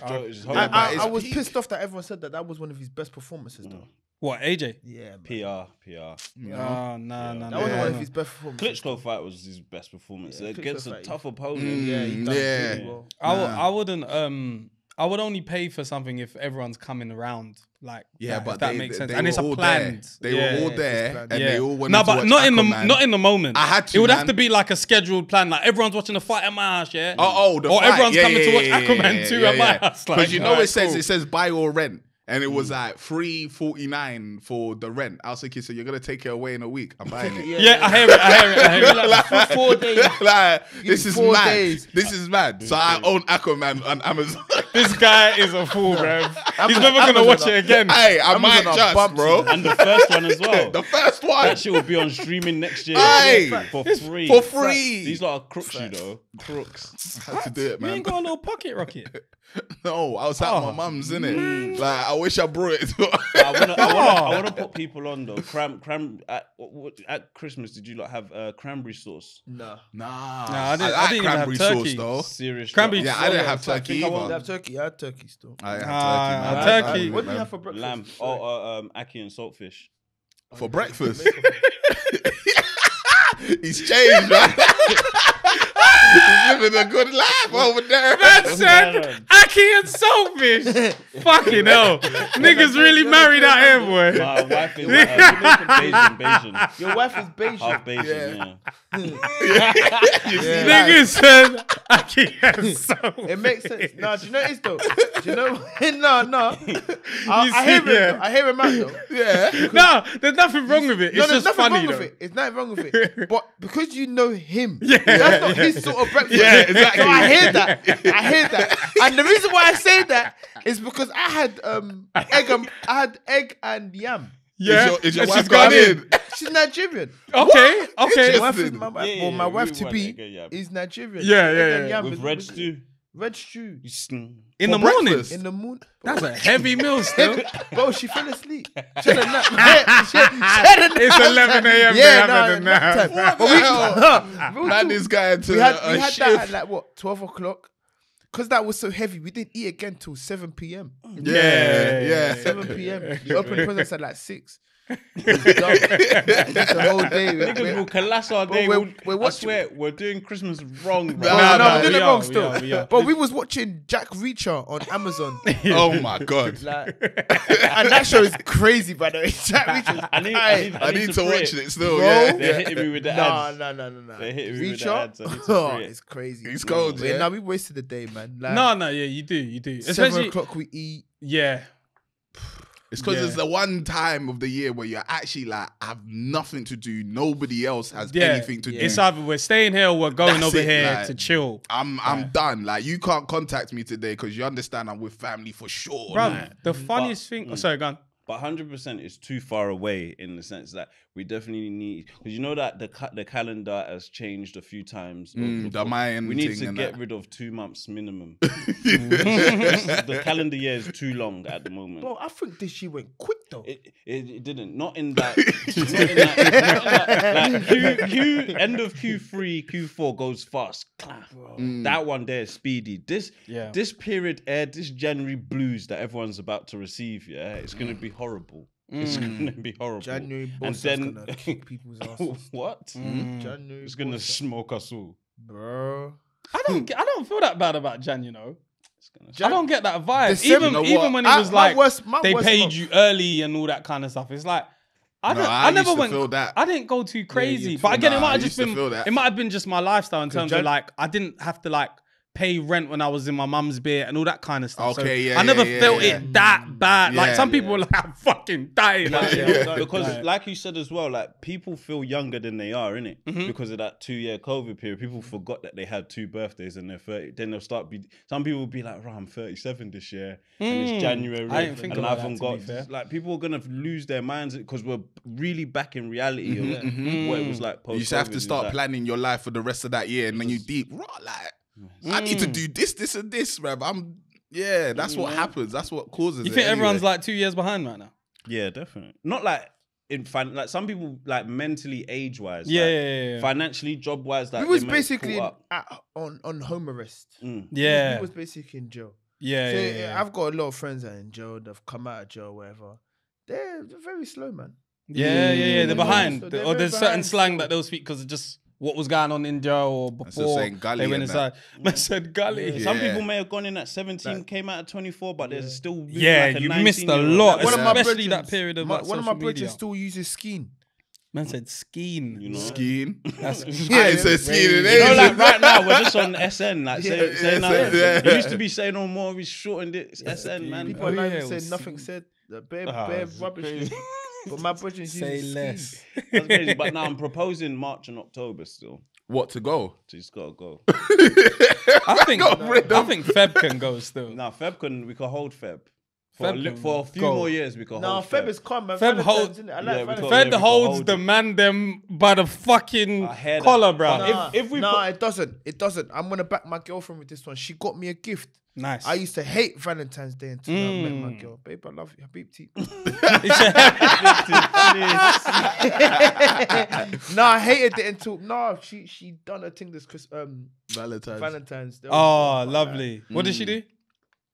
I, I, I was peak. pissed off that everyone said that that was one of his best performances, though. Mm. What, A J? Yeah, man. P R, P R. No, no, no, no. That wasn't one of his best performances. Klitschko fight was his best performance. Yeah, against a tough opponent. Mm, yeah, he done yeah. Really well. I, nah. I wouldn't, um, I would only pay for something if everyone's coming around. Like, yeah, like, but if that they, makes sense. And it's a planned. They yeah, were all there and yeah. they all went no, to but watch not Aquaman. in the not in the moment. I had to. It would man. have to be like a scheduled plan. Like everyone's watching the fight at my house, yeah. Oh, oh, the or fight. everyone's yeah, coming yeah, to watch yeah, Aquaman yeah, too yeah, at my yeah. house. Because like, you know right, it says cool. it says buy or rent, and it was like three forty nine for the rent. I was thinking, so you're gonna take it away in a week? I'm buying it. yeah, yeah, yeah, I hear it. I hear it. I hear it. Like, four days. Like, this is mad. This is mad. So I own Aquaman on Amazon. This guy is a fool, bro. He's never gonna watch it again. Hey, I might just, bro. And the first one as well. The first one. That shit will be on streaming next year. Hey, for free. For free. These lot are crooks, you know. Crooks. Had to do it, man. You ain't got a little pocket rocket. No, I was at my mum's, innit? Like, I wish I brought it. I wanna put people on though. Cram, cram. At Christmas, did you lot have cranberry sauce? No, nah. Nah, I didn't. I didn't have turkey though. Serious. Cranberry. Yeah, I didn't have turkey. I didn't have turkey. I had turkey still. I had ah, turkey. I had turkey. I had, what did you have for breakfast? Lamb. Oh, uh, um, ackee and saltfish. Oh, for breakfast? He's changed, man. He's living a good life over there. Man said, ackee and saltfish. Fucking hell. Niggas really married out here, boy. My wife is Bajan, Bajan. Your wife is Bajan. Half Bajan, yeah. Niggas said, ackee and saltfish. It makes sense. No, do you know it is, though? Do you know? No, no. I hear it. I hear him out, though. Yeah. No, there's nothing wrong with it. It's just funny, though. It's nothing wrong with it. But because you know him, that's not his sort of breakfast. Yeah, exactly. So I hear that. I hear that. And the reason why I say that is because I had um egg and I had egg and yam. Yeah, is your, is your wife she's gone in. in. She's Nigerian. Okay, what? okay. Wife is my wife. Yeah, yeah, well, my we wife to be is Nigerian. Yeah, yeah, yeah. yeah. With is, red stew. Red stew. In the morning. In the morning. That's a heavy meal still. Bro, she fell asleep. She had a nap. She had a nap. It's eleven A M Yeah, no, nap time. But we had this guy until we had that at like what, twelve o'clock? Because that was so heavy, we didn't eat again till seven P M Yeah, yeah. seven P M You opened presents at like six. The whole day. Niggas will collapse our day. We're, we're watching, I swear, we're doing Christmas wrong. Bro. No, no, no, we're doing we it are, wrong we still. Are, we are. But we was watching Jack Reacher on Amazon. Oh my God. Like, and that show is crazy, by the way. Jack Reacher. I need, I need, I I need, need to, to watch it, it still. Bro? Yeah. They're hitting me with the ads. No, no, no, no. They're hitting me Reacher? with the ads. Oh, it's crazy. It's cold, yeah. Now we wasted the day, man. Like, no, no, yeah, you do, you do. Seven o'clock we eat. Yeah. It's because yeah. it's the one time of the year where you're actually like, I have nothing to do. Nobody else has yeah. anything to yeah. do. It's either we're staying here or we're going That's over it, here like, to chill. I'm I'm yeah. done. Like, you can't contact me today because you understand I'm with family for sure. Bro, like. the funniest but, thing... Mm, oh, sorry, go on. But one hundred percent is too far away in the sense that we definitely need... Because you know that the ca the calendar has changed a few times. Mm, the Mayan we need to get that. rid of two months minimum. The calendar year is too long at the moment. Bro, I think this year went quick though. It, it, it didn't. Not in that... not in that, not in that like Q, Q, end of Q three, Q four goes fast. Mm. That one there is speedy. This, yeah. this period air, this January blues that everyone's about to receive, yeah, it's going to be horrible. Mm. It's gonna be horrible. January and then gonna kick people's asses. What? Mm. January it's gonna smoke us all, bro. I don't. I don't feel that bad about Jan. You know, it's gonna Jan, I don't get that vibe. December, even no, even when it I, was like worst, they paid month. you early and all that kind of stuff. It's like I don't. No, I, I never used to went. Feel that. I didn't go too crazy. Yeah, but again, nah, it might have just been. It might have been just my lifestyle in terms Jan, of like I didn't have to like. pay rent when I was in my mum's beer and all that kind of stuff. Okay, so yeah, I never yeah, felt yeah. it that bad. Yeah, like some people yeah. were like, I'm fucking dying. Like, yeah, yeah. Because like, like you said as well, like people feel younger than they are, innit? Mm-hmm. Because of that two year COVID period, people forgot that they had two birthdays and they're thirty. Then they'll start be, some people will be like, right, I'm thirty-seven this year mm. and it's January. I didn't think and I haven't got, like people are gonna lose their minds because we're really back in reality mm-hmm, of mm-hmm. what it was like post-COVID. You just have to start planning like, your life for the rest of that year and then you deep, right, like, Mm. I need to do this, this, and this, bruv. I'm, yeah, that's what happens. That's what causes it. You think it, everyone's anyway. like two years behind right now? Yeah, definitely. Not like in fin like some people like mentally age wise, yeah, like, yeah, yeah, yeah. financially, job wise. Like, we was basically in, at, on on home arrest. Mm. Yeah, we, we was basically in jail. Yeah, so, yeah, yeah, yeah. I've got a lot of friends that are in jail. They've come out of jail, whatever. they're very slow, man. Yeah, yeah, yeah. They're, they're behind. Very, they're or there's certain behind. Slang that they'll speak because of just what was going on in India or before saying they went inside. I said gully. Yeah. Some people may have gone in at seventeen, that, came out at twenty-four, but there's still really yeah. Like a you missed a lot, like, one especially of my bridges, that period of my, like, one of my bridges still uses skin. Man said skeen. You know? Skeen? That's yeah, it's a skeen. You know, like right now, we're just on S N. Like, say, yeah, say nothing. Yeah. You used to be saying no more, we shortened it. Yeah. S N, man. People are oh, saying nothing said. The bare, oh, bare rubbish. But my bridges say less. That's crazy. But now I'm proposing March and October still. What, to go? She's got to go. I think no, I think Feb can go still. No, nah, Feb can, we can hold Feb. For, Feb, a, for a few go. more years, we can no, hold Feb. No, Feb is calm, man. Feb, Feb, hold, I like yeah, Feb, Feb yeah, holds hold the Mandem by the fucking collar, bro. Nah, if, if we nah it doesn't. It doesn't. I'm going to back my girlfriend with this one. She got me a gift. Nice. I used to hate Valentine's Day until mm. I met my girl. Babe, I love you. Habibti. No, I hated it until... No, she she done her thing this Christmas. Um, Valentine's. Valentine's Day. Oh, lovely. Mm. What did she do?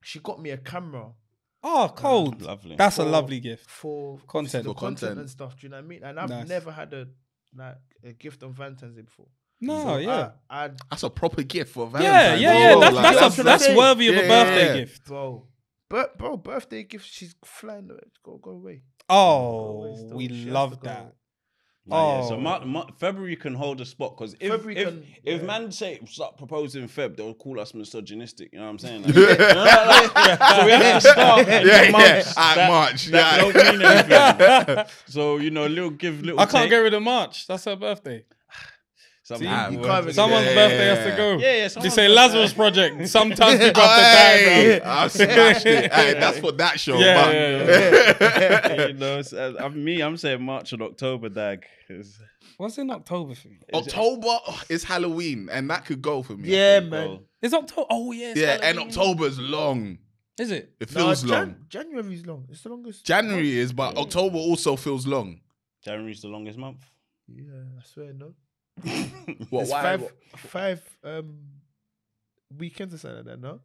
She got me a camera. Oh, cold. Um, lovely. That's for, a lovely gift. For content. For content. content and stuff, do you know what I mean? And I've nice. never had a like a gift on Valentine's Day before. No, so yeah. I, I, that's a proper gift for Valentine's Day. Yeah, yeah, yeah. Bro, that's, like, that's, a, that's worthy yeah, of a birthday yeah. gift. Bro, but, bro, birthday gift, she's flying away. Go, go away. Oh, go away we she love that. No, oh, yeah. So Mar Mar February can hold a spot because if February if, can, if yeah. man say start proposing Feb, they'll call us misogynistic. You know what I'm saying? Like, you know, like, so we have to start yeah, yeah, months, at that, March. That yeah. don't mean anything. So you know, little give little. I can't take. get rid of March. That's her birthday. See, nah, someone's yeah, birthday yeah, has to go. Yeah, yeah. You say Lazarus Project. Sometimes you drop the bag, bro. I smashed it. Hey, that's for that show. Yeah, but. yeah, yeah, yeah. You know, so, uh, me, I'm saying March and October, dag. What's in October for me? October oh, is Halloween, and that could go for me. Yeah, think, man. Bro. It's October. Oh yeah. It's yeah, Halloween. And October's long. Is it? It feels no, Jan long. January's long. It's the longest. January is, but yeah. October also feels long. January's the longest month. Yeah, I swear no. What, why, five, what? five um, weekends or something like that, no?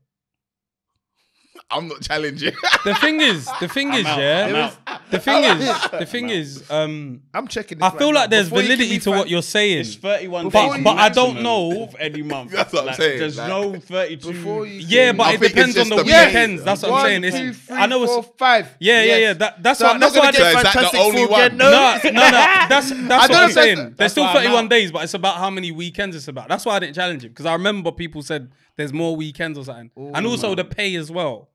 I'm not challenging. The thing is, the thing I'm is, out, yeah. The thing is, the thing I'm is, um, I'm checking. This I feel right like now. There's Before validity to what you're saying. It's thirty-one Before days, but I don't know of any month. That's what like, I'm saying. There's like, no thirty-two. Before you yeah, but I it depends on the weekends. That's what I'm saying. It's I know it's five. Yeah, yeah, yeah. That, that's so what. That's what I did. Is that the only one? No, no, no. That's that's what I'm saying. There's still thirty-one days, but it's about how many weekends it's about. That's why I didn't challenge it because I remember people said there's more weekends or something, Ooh, and also man. the pay as well.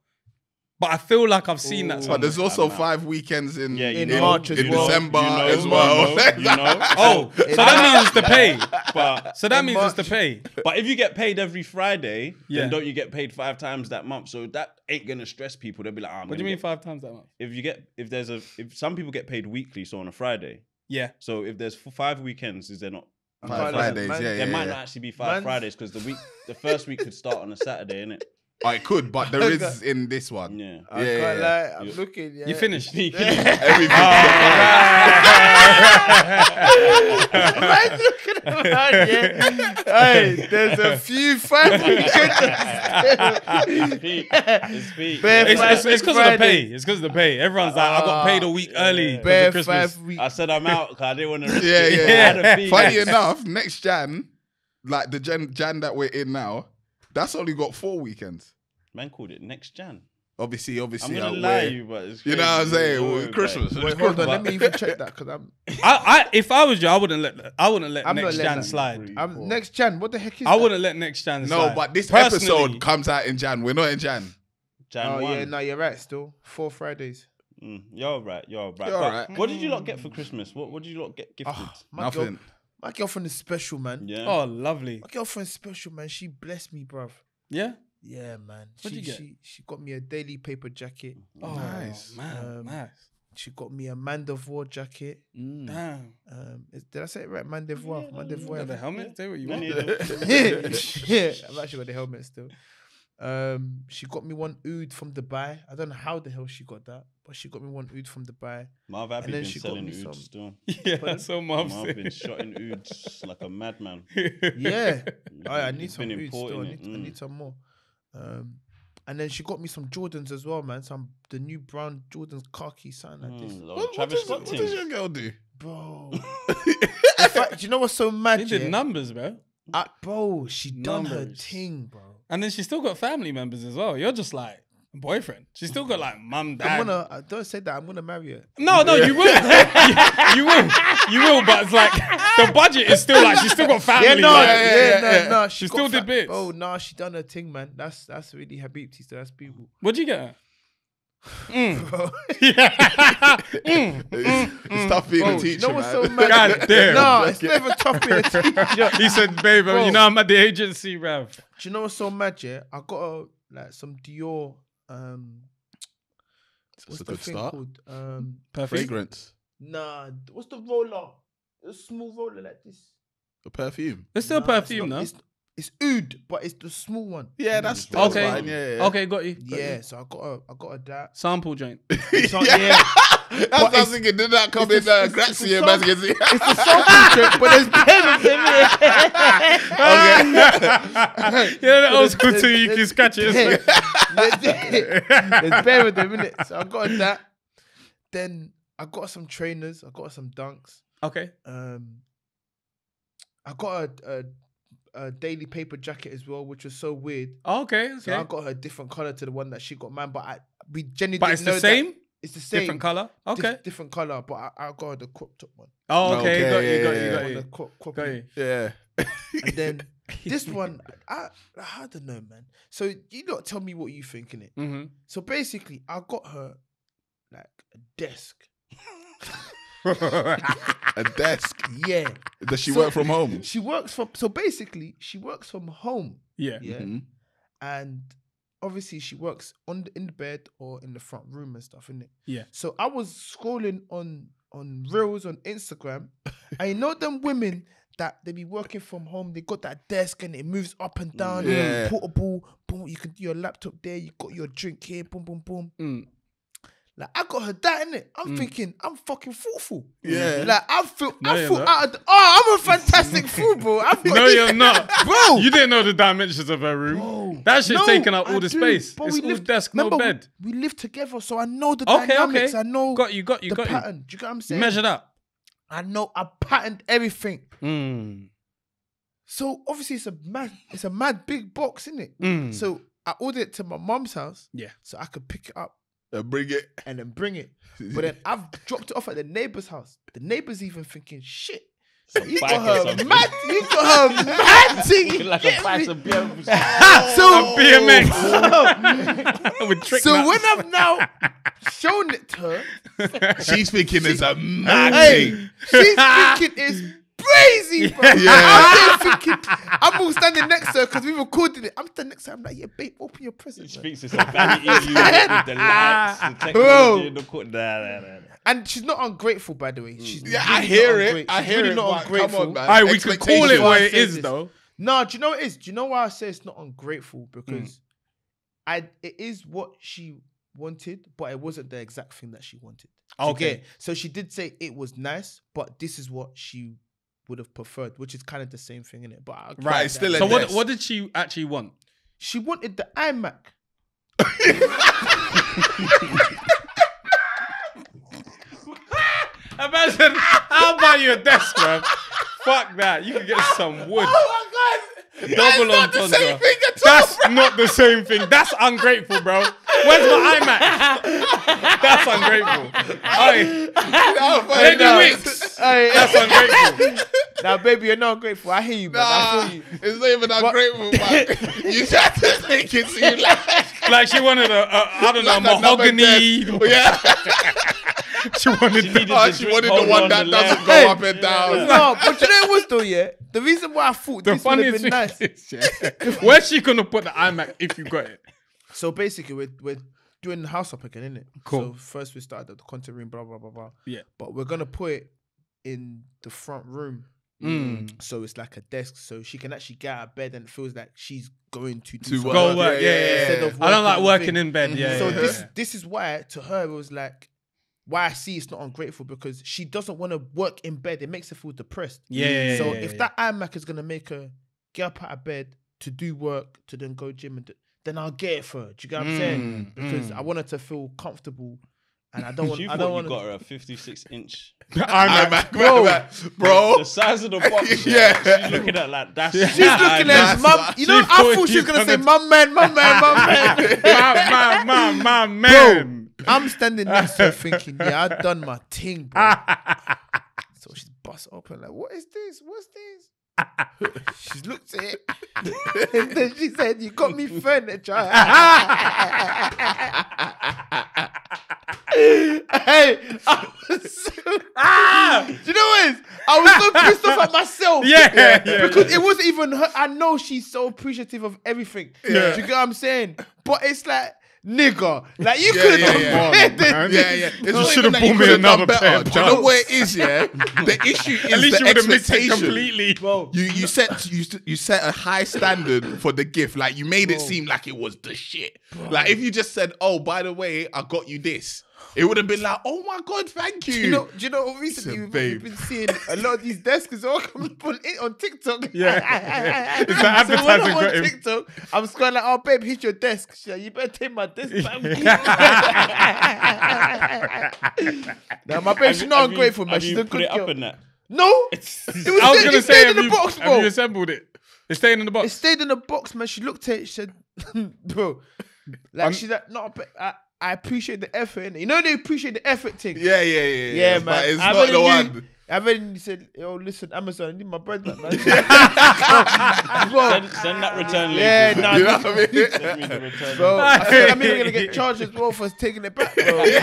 But I feel like I've seen Ooh, that. But there's also five weekends in yeah, in, in March, as in well. December you know, as well. You know, you know. Oh, so that means it's the pay. But so that means March. it's the pay. But if you get paid every Friday, yeah. then don't you get paid five times that month? So that ain't gonna stress people. They'll be like, oh, I'm what do you mean five times that month? If you get if there's a if some people get paid weekly, so on a Friday. Yeah. So if there's five weekends, is there not? Five Fridays, yeah, yeah. There might not actually be five Fridays because the week, the first week could start on a Saturday, innit? Oh, it could, but there is in this one. Yeah, I yeah, can't yeah. Lie. I'm looking. Yeah. You finished. You finished. Everything. Man's looking around, yeah. Hey, there's a few five weekends. It's because it's, it's of the pay. It's because of the pay. Everyone's like, uh, I got paid a week yeah. early. Bare five weeks. I said I'm out because I didn't want to risk yeah, it. Yeah, yeah. Funny enough, next Jan, like the Jan, Jan that we're in now, that's only got four weekends. Man called it next Jan. Obviously, obviously. I'm gonna like, lie you, but it's crazy. You know what I'm saying? Well, Christmas. Wait, hold on, let me even check that because I'm. I, I, if I was you, I wouldn't let. I wouldn't let I'm next Jan that. slide. I'm, next Jan, what the heck is? I that? wouldn't let next Jan. slide. No, but this Personally, episode comes out in Jan. We're not in Jan. Jan. Oh one. yeah, no, you're right. Still four Fridays. Mm, you're right. You're right. You're right. What did you lot get for Christmas? What What did you lot get gifted? Oh, nothing. Job. My girlfriend is special, man. Yeah. Oh, lovely. My girlfriend's special, man. She blessed me, bruv. Yeah? Yeah, man. What did you get? She, she got me a daily paper jacket. Oh, nice. Man, um, nice. She got me a Mandevore jacket. Mm. Damn. Um, is, did I say it right? Mandevore. Yeah, Mandevore. Yeah, the helmet? Say what you want. Yeah, I've actually got the helmet still. Um, she got me one oud from Dubai. I don't know how the hell she got that, but she got me one oud from Dubai. Marv Abbey been she selling oud still. Yeah, that's so Marv Marv been shotting ouds like a madman. Yeah, I, I need some oud still. I need, mm. I need some more. Um, And then she got me some Jordans as well, man. Some the new brown Jordans, khaki, something like this. Mm, what, what, does, what does your girl do, bro? In fact, do you know what's so magic? She did numbers, bro. I, bro, she numbers. done her thing, bro. And then she still got family members as well. You're just like boyfriend. She's still got like mum, dad. I'm gonna, I don't say that. I'm gonna marry her. No, no, yeah. you will. you, you will. You will. But it's like the budget is still like she's still got family. Yeah, no, like, yeah, yeah, yeah, yeah, no, no. She, she still did bits. Oh no, nah, she done her thing, man. That's that's really Habibti. So that's people. What'd you get her? Mm. Bro. Yeah. mm. It's, it's tough being bro, a teacher, you know what's man. So mad? God damn. No, it's never tough being a teacher. He said, "Babe, bro, you know I'm at the agency, bruv." Do you know what's so mad? Yeah, I got a, like some Dior. Um, what's That's a the good thing start. Called? Um, Perfect. Fragrance. Nah, what's the roller? A small roller like this. A perfume. It's still nah, perfume, no? It's, it's oud, but it's the small one. Yeah, that's still okay. Fine. Yeah, yeah. Okay, got you. Got yeah, you. So I got a, I got a that sample joint. So, yeah. That's what I was thinking. Did that come in uh, Grazia magazine? It's a sample joint, but there's ten of them. Okay. You know that old school too. You can scratch it. There's bear with them, innit? So I got that. Then I got some trainers. I got some dunks. Okay. Um, I got a, a, a daily paper jacket as well, which was so weird. Oh, okay. So okay. I got her a different color to the one that she got mine, but I we genuinely. But it's know the same. That it's the same. Different color. Okay. Dif different color, but I, I got her the crop top one. Oh, okay. okay. Got you. Got you. Yeah, got you. Got you. Crop, crop got you. Yeah. And then. This one, I I don't know, man. So you don't tell me what you think in it. Mm-hmm. So basically, I got her like a desk. A desk. Yeah. Does she so, work from home? She works from. So basically, she works from home. Yeah. Yeah. Mm-hmm. And obviously, she works on the, in the bed or in the front room and stuff, innit? Yeah. So I was scrolling on on reels on Instagram. I know them women. That they be working from home, they got that desk and it moves up and down, yeah. Portable, boom, you can do your laptop there, you got your drink here, boom, boom, boom. Mm. Like, I got her that, innit? I'm mm. thinking, I'm fucking foolful. Yeah. Like, I feel, no, I feel not. Out of the, oh, I'm a fantastic fool, bro. I've got no, this. You're not. Bro. You didn't know the dimensions of her room. Bro. That shit's no, taking up all I the do. Space. But it's all lived, desk, remember, no bed. We, we live together, so I know the okay, dynamics. Okay. I know got you, got you, the got pattern. You. Do you get what I'm saying? Measured up. I know I patterned everything. Mm. So obviously it's a mad, it's a mad big box, isn't it? Mm. So I ordered it to my mum's house. Yeah. So I could pick it up. And bring it. And then bring it. But then I've dropped it off at the neighbor's house. The neighbor's even thinking, shit. So you got her mad, you got her mad thing. Like a price of B M X. So, B M X. So when I've now shown it to her, she's thinking she, it's a mad thing. She's thinking it's crazy, bro. Yeah. I'm thinking, I'm all standing next to her because we recorded it. I'm standing next to her. I'm like, yeah, babe, open your present. She thinks it's a vanity issue with the lights, the technology, and the court. Nah, nah, nah. And she's not ungrateful, by the way. She's yeah, really I hear it. I hear really it. Not ungrateful. Come on, man. Aye, we could call it where it is, this. Though. No, do you know what it is? Do you know why I say it's not ungrateful? Because mm. I it is what she wanted, but it wasn't the exact thing that she wanted. Okay. Get? So she did say it was nice, but this is what she would have preferred, which is kind of the same thing, innit? But I right, it's still. So what? What did she actually want? She wanted the iMac. Imagine, I'll buy you a desk, bro. Fuck that. You can get some wood. Oh my God. Double that's entendre. Not the same thing at all, that's bro. Not the same thing. That's ungrateful, bro. Where's my iMac? That's ungrateful. Oi. Lady Wicks. That's ungrateful. Now, baby, you're not ungrateful. I hear you, man. Nah, I feel you. It's not even ungrateful, man. You tried to make it seem like... Like she wanted a, a I don't like know, mahogany. Yeah. She wanted, she the, oh, she wanted the one on that the doesn't go up and down. Yeah. No, but you know it was though, yeah? The reason why I thought the this would have been nice. Is, yeah. Where's she going to put the iMac if you got it? So basically, we're, we're doing the house up again, innit? Cool. So first we started at the content room, blah, blah, blah, blah. Yeah. But we're going to put it in the front room. Mm. So it's like a desk, so she can actually get out of bed and it feels like she's going to do to work. Go work. Yeah, yeah, yeah. Instead of I don't like working in bed. Mm-hmm. Yeah. So yeah, this, yeah. this is why, to her, it was like, why I see it's not ungrateful because she doesn't want to work in bed. It makes her feel depressed. Yeah. So yeah, if yeah. that iMac is going to make her get up out of bed to do work, to then go gym, and do, then I'll get it for her. Do you get what I'm mm, saying? Because mm. I want her to feel comfortable. And I don't want. You I don't want. You got her a fifty-six inch iMac, bro. Mac, bro. The size of the box. Yeah. yeah. She's looking at like that. She's looking at mum. Like, you know, I thought she was gonna say, "Mum, man, mum, man, mum, man, my, my, my, my man." Bro, I'm standing next to her thinking, "Yeah, I've done my thing, bro." So she's bust open like, "What is this? What's this?" She looked at it and then she said, "You got me furniture." Hey, I was so... ah! Do you know what it is? I was so pissed off at myself. Yeah, yeah, yeah. Because it wasn't even her. I know she's so appreciative of everything. Yeah. Do you get what I'm saying? But it's like, nigga, like you yeah, could have yeah, done yeah. yeah, yeah. You should have bought me another pair. Do you know what it is? Yeah, the issue is at least the you expectation. Completely. Bro. You you set you you set a high standard for the gift. Like you made Bro. It seem like it was the shit. Bro. Like if you just said, "Oh, by the way, I got you this," it would have been like, "Oh my god, thank you." Do you know? Do you know? Recently, said, we've, we've been seeing a lot of these deskers all come on TikTok. Yeah, it's that so when I'm on TikTok, him. I'm scrolling like, "Oh, babe, here's your desk." She's like, "You better take my desk back." Now, my babe, she's not ungrateful, man. She's a good girl. Up in that? No, it's, it was I was going to say, have, in the you, box, have you assembled it? It's staying in the box. It stayed in the box, man. She looked at it. She said, "Bro, like I'm, she's like, not a." I appreciate the effort. You know they appreciate the effort thing. Yeah, yeah, yeah. Yeah, yeah man. But it's I not the knew, one. I then said, "Yo, listen, Amazon, I need my bread back, man." Send, send that return link. Yeah, nah, you know what I mean? Send me the return bro, link. I said, I mean, we're going to get charged as well for taking it back, bro. That's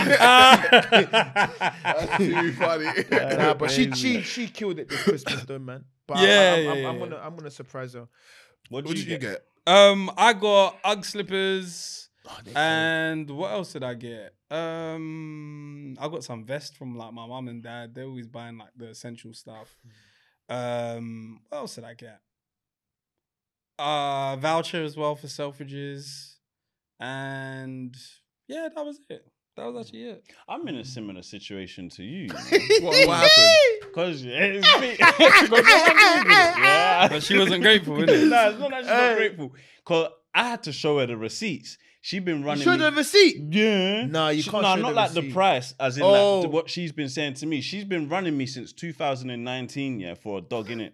too funny. Yeah, nah, but she, she, she killed it this Christmas though, man. But yeah, I, I, I'm, yeah, I'm, I'm going to I'm gonna surprise her. What did, what did you, you get? get? Um, I got Ugg slippers. Oh, and what else did I get? Um, I got some vests from like my mum and dad. They're always buying like the essential stuff. Um, what else did I get? Uh, voucher as well for Selfridges. And yeah, that was it. That was actually it. I'm in a similar situation to you. you what, what happened? Because it's me. yeah. But she wasn't grateful, innit? No, it's not that she's not grateful. Because I had to show her the receipts. She's been running. Show the receipt. Yeah. No, you she, can't. No, show not the like receipt. The price, as in oh. like what she's been saying to me. She's been running me since two thousand nineteen, yeah, for a dog, innit?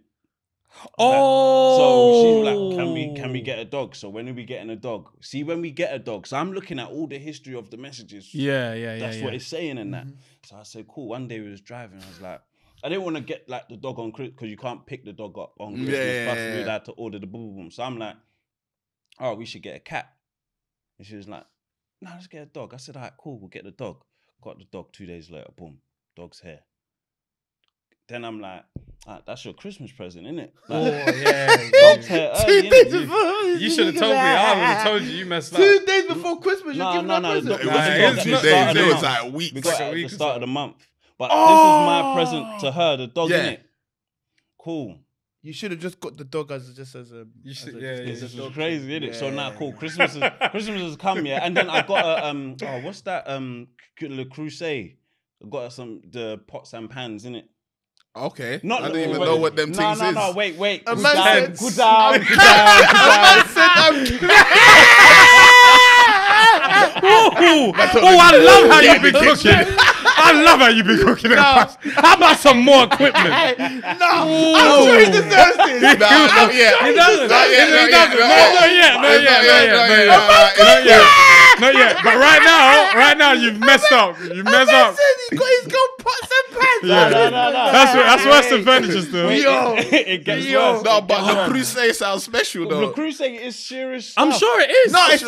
Oh. Like, so she's like, can we can we get a dog? So when are we getting a dog? See, when we get a dog. So I'm looking at all the history of the messages. Yeah, yeah, yeah. That's yeah. what it's saying and that. Mm -hmm. So I said, cool. One day we was driving. I was like, I didn't want to get like the dog on Christmas because you can't pick the dog up on Christmas. Yeah, yeah, yeah. We'd have to order the boom boom. So I'm like, oh, we should get a cat. And she was like, no, let's get a dog. I said, all right, cool, we'll get the dog. Got the dog two days later, boom, dog's here. Then I'm like, all right, that's your Christmas present, innit? Like, oh, yeah. Dog's hair early, innit? You, you should have told me. I would have told you, you messed up. Two days before Christmas, no, you're giving no, no, no, present. No, it was two days. It was like weeks. We got it at the start of the month. But oh. this is my present to her, the dog, yeah. innit? Cool. You should have just got the dog as just as a. You should, as a yeah, yeah, it's yeah. crazy, isn't it? Yeah, so now, nah, cool. Christmas, is, Christmas has come, yeah. And then I got a um. Oh, what's that um? Le Creuset. I got some the pots and pans, innit? Okay. Not I didn't even know what them no, things no, is. No, no, no. Wait, wait. A man said, oh, I love how you've been cooking. I love how you've been cooking in the past. How about some more equipment? No. Ooh. I'm sure he deserves this. No, not yet. He doesn't. Not yet. He doesn't. No, not yet. Not yet. Not yet. Not yet. Not yet. But right now, right now, you've messed up. You've messed up. He's got his gold pots and pans. Yeah. No, no, no, no. That's what, that's worse than furniture still. Yo. It gets worse. No, but Le Creuset sounds special though. Le Creuset is serious stuff. I'm sure it is. No, it's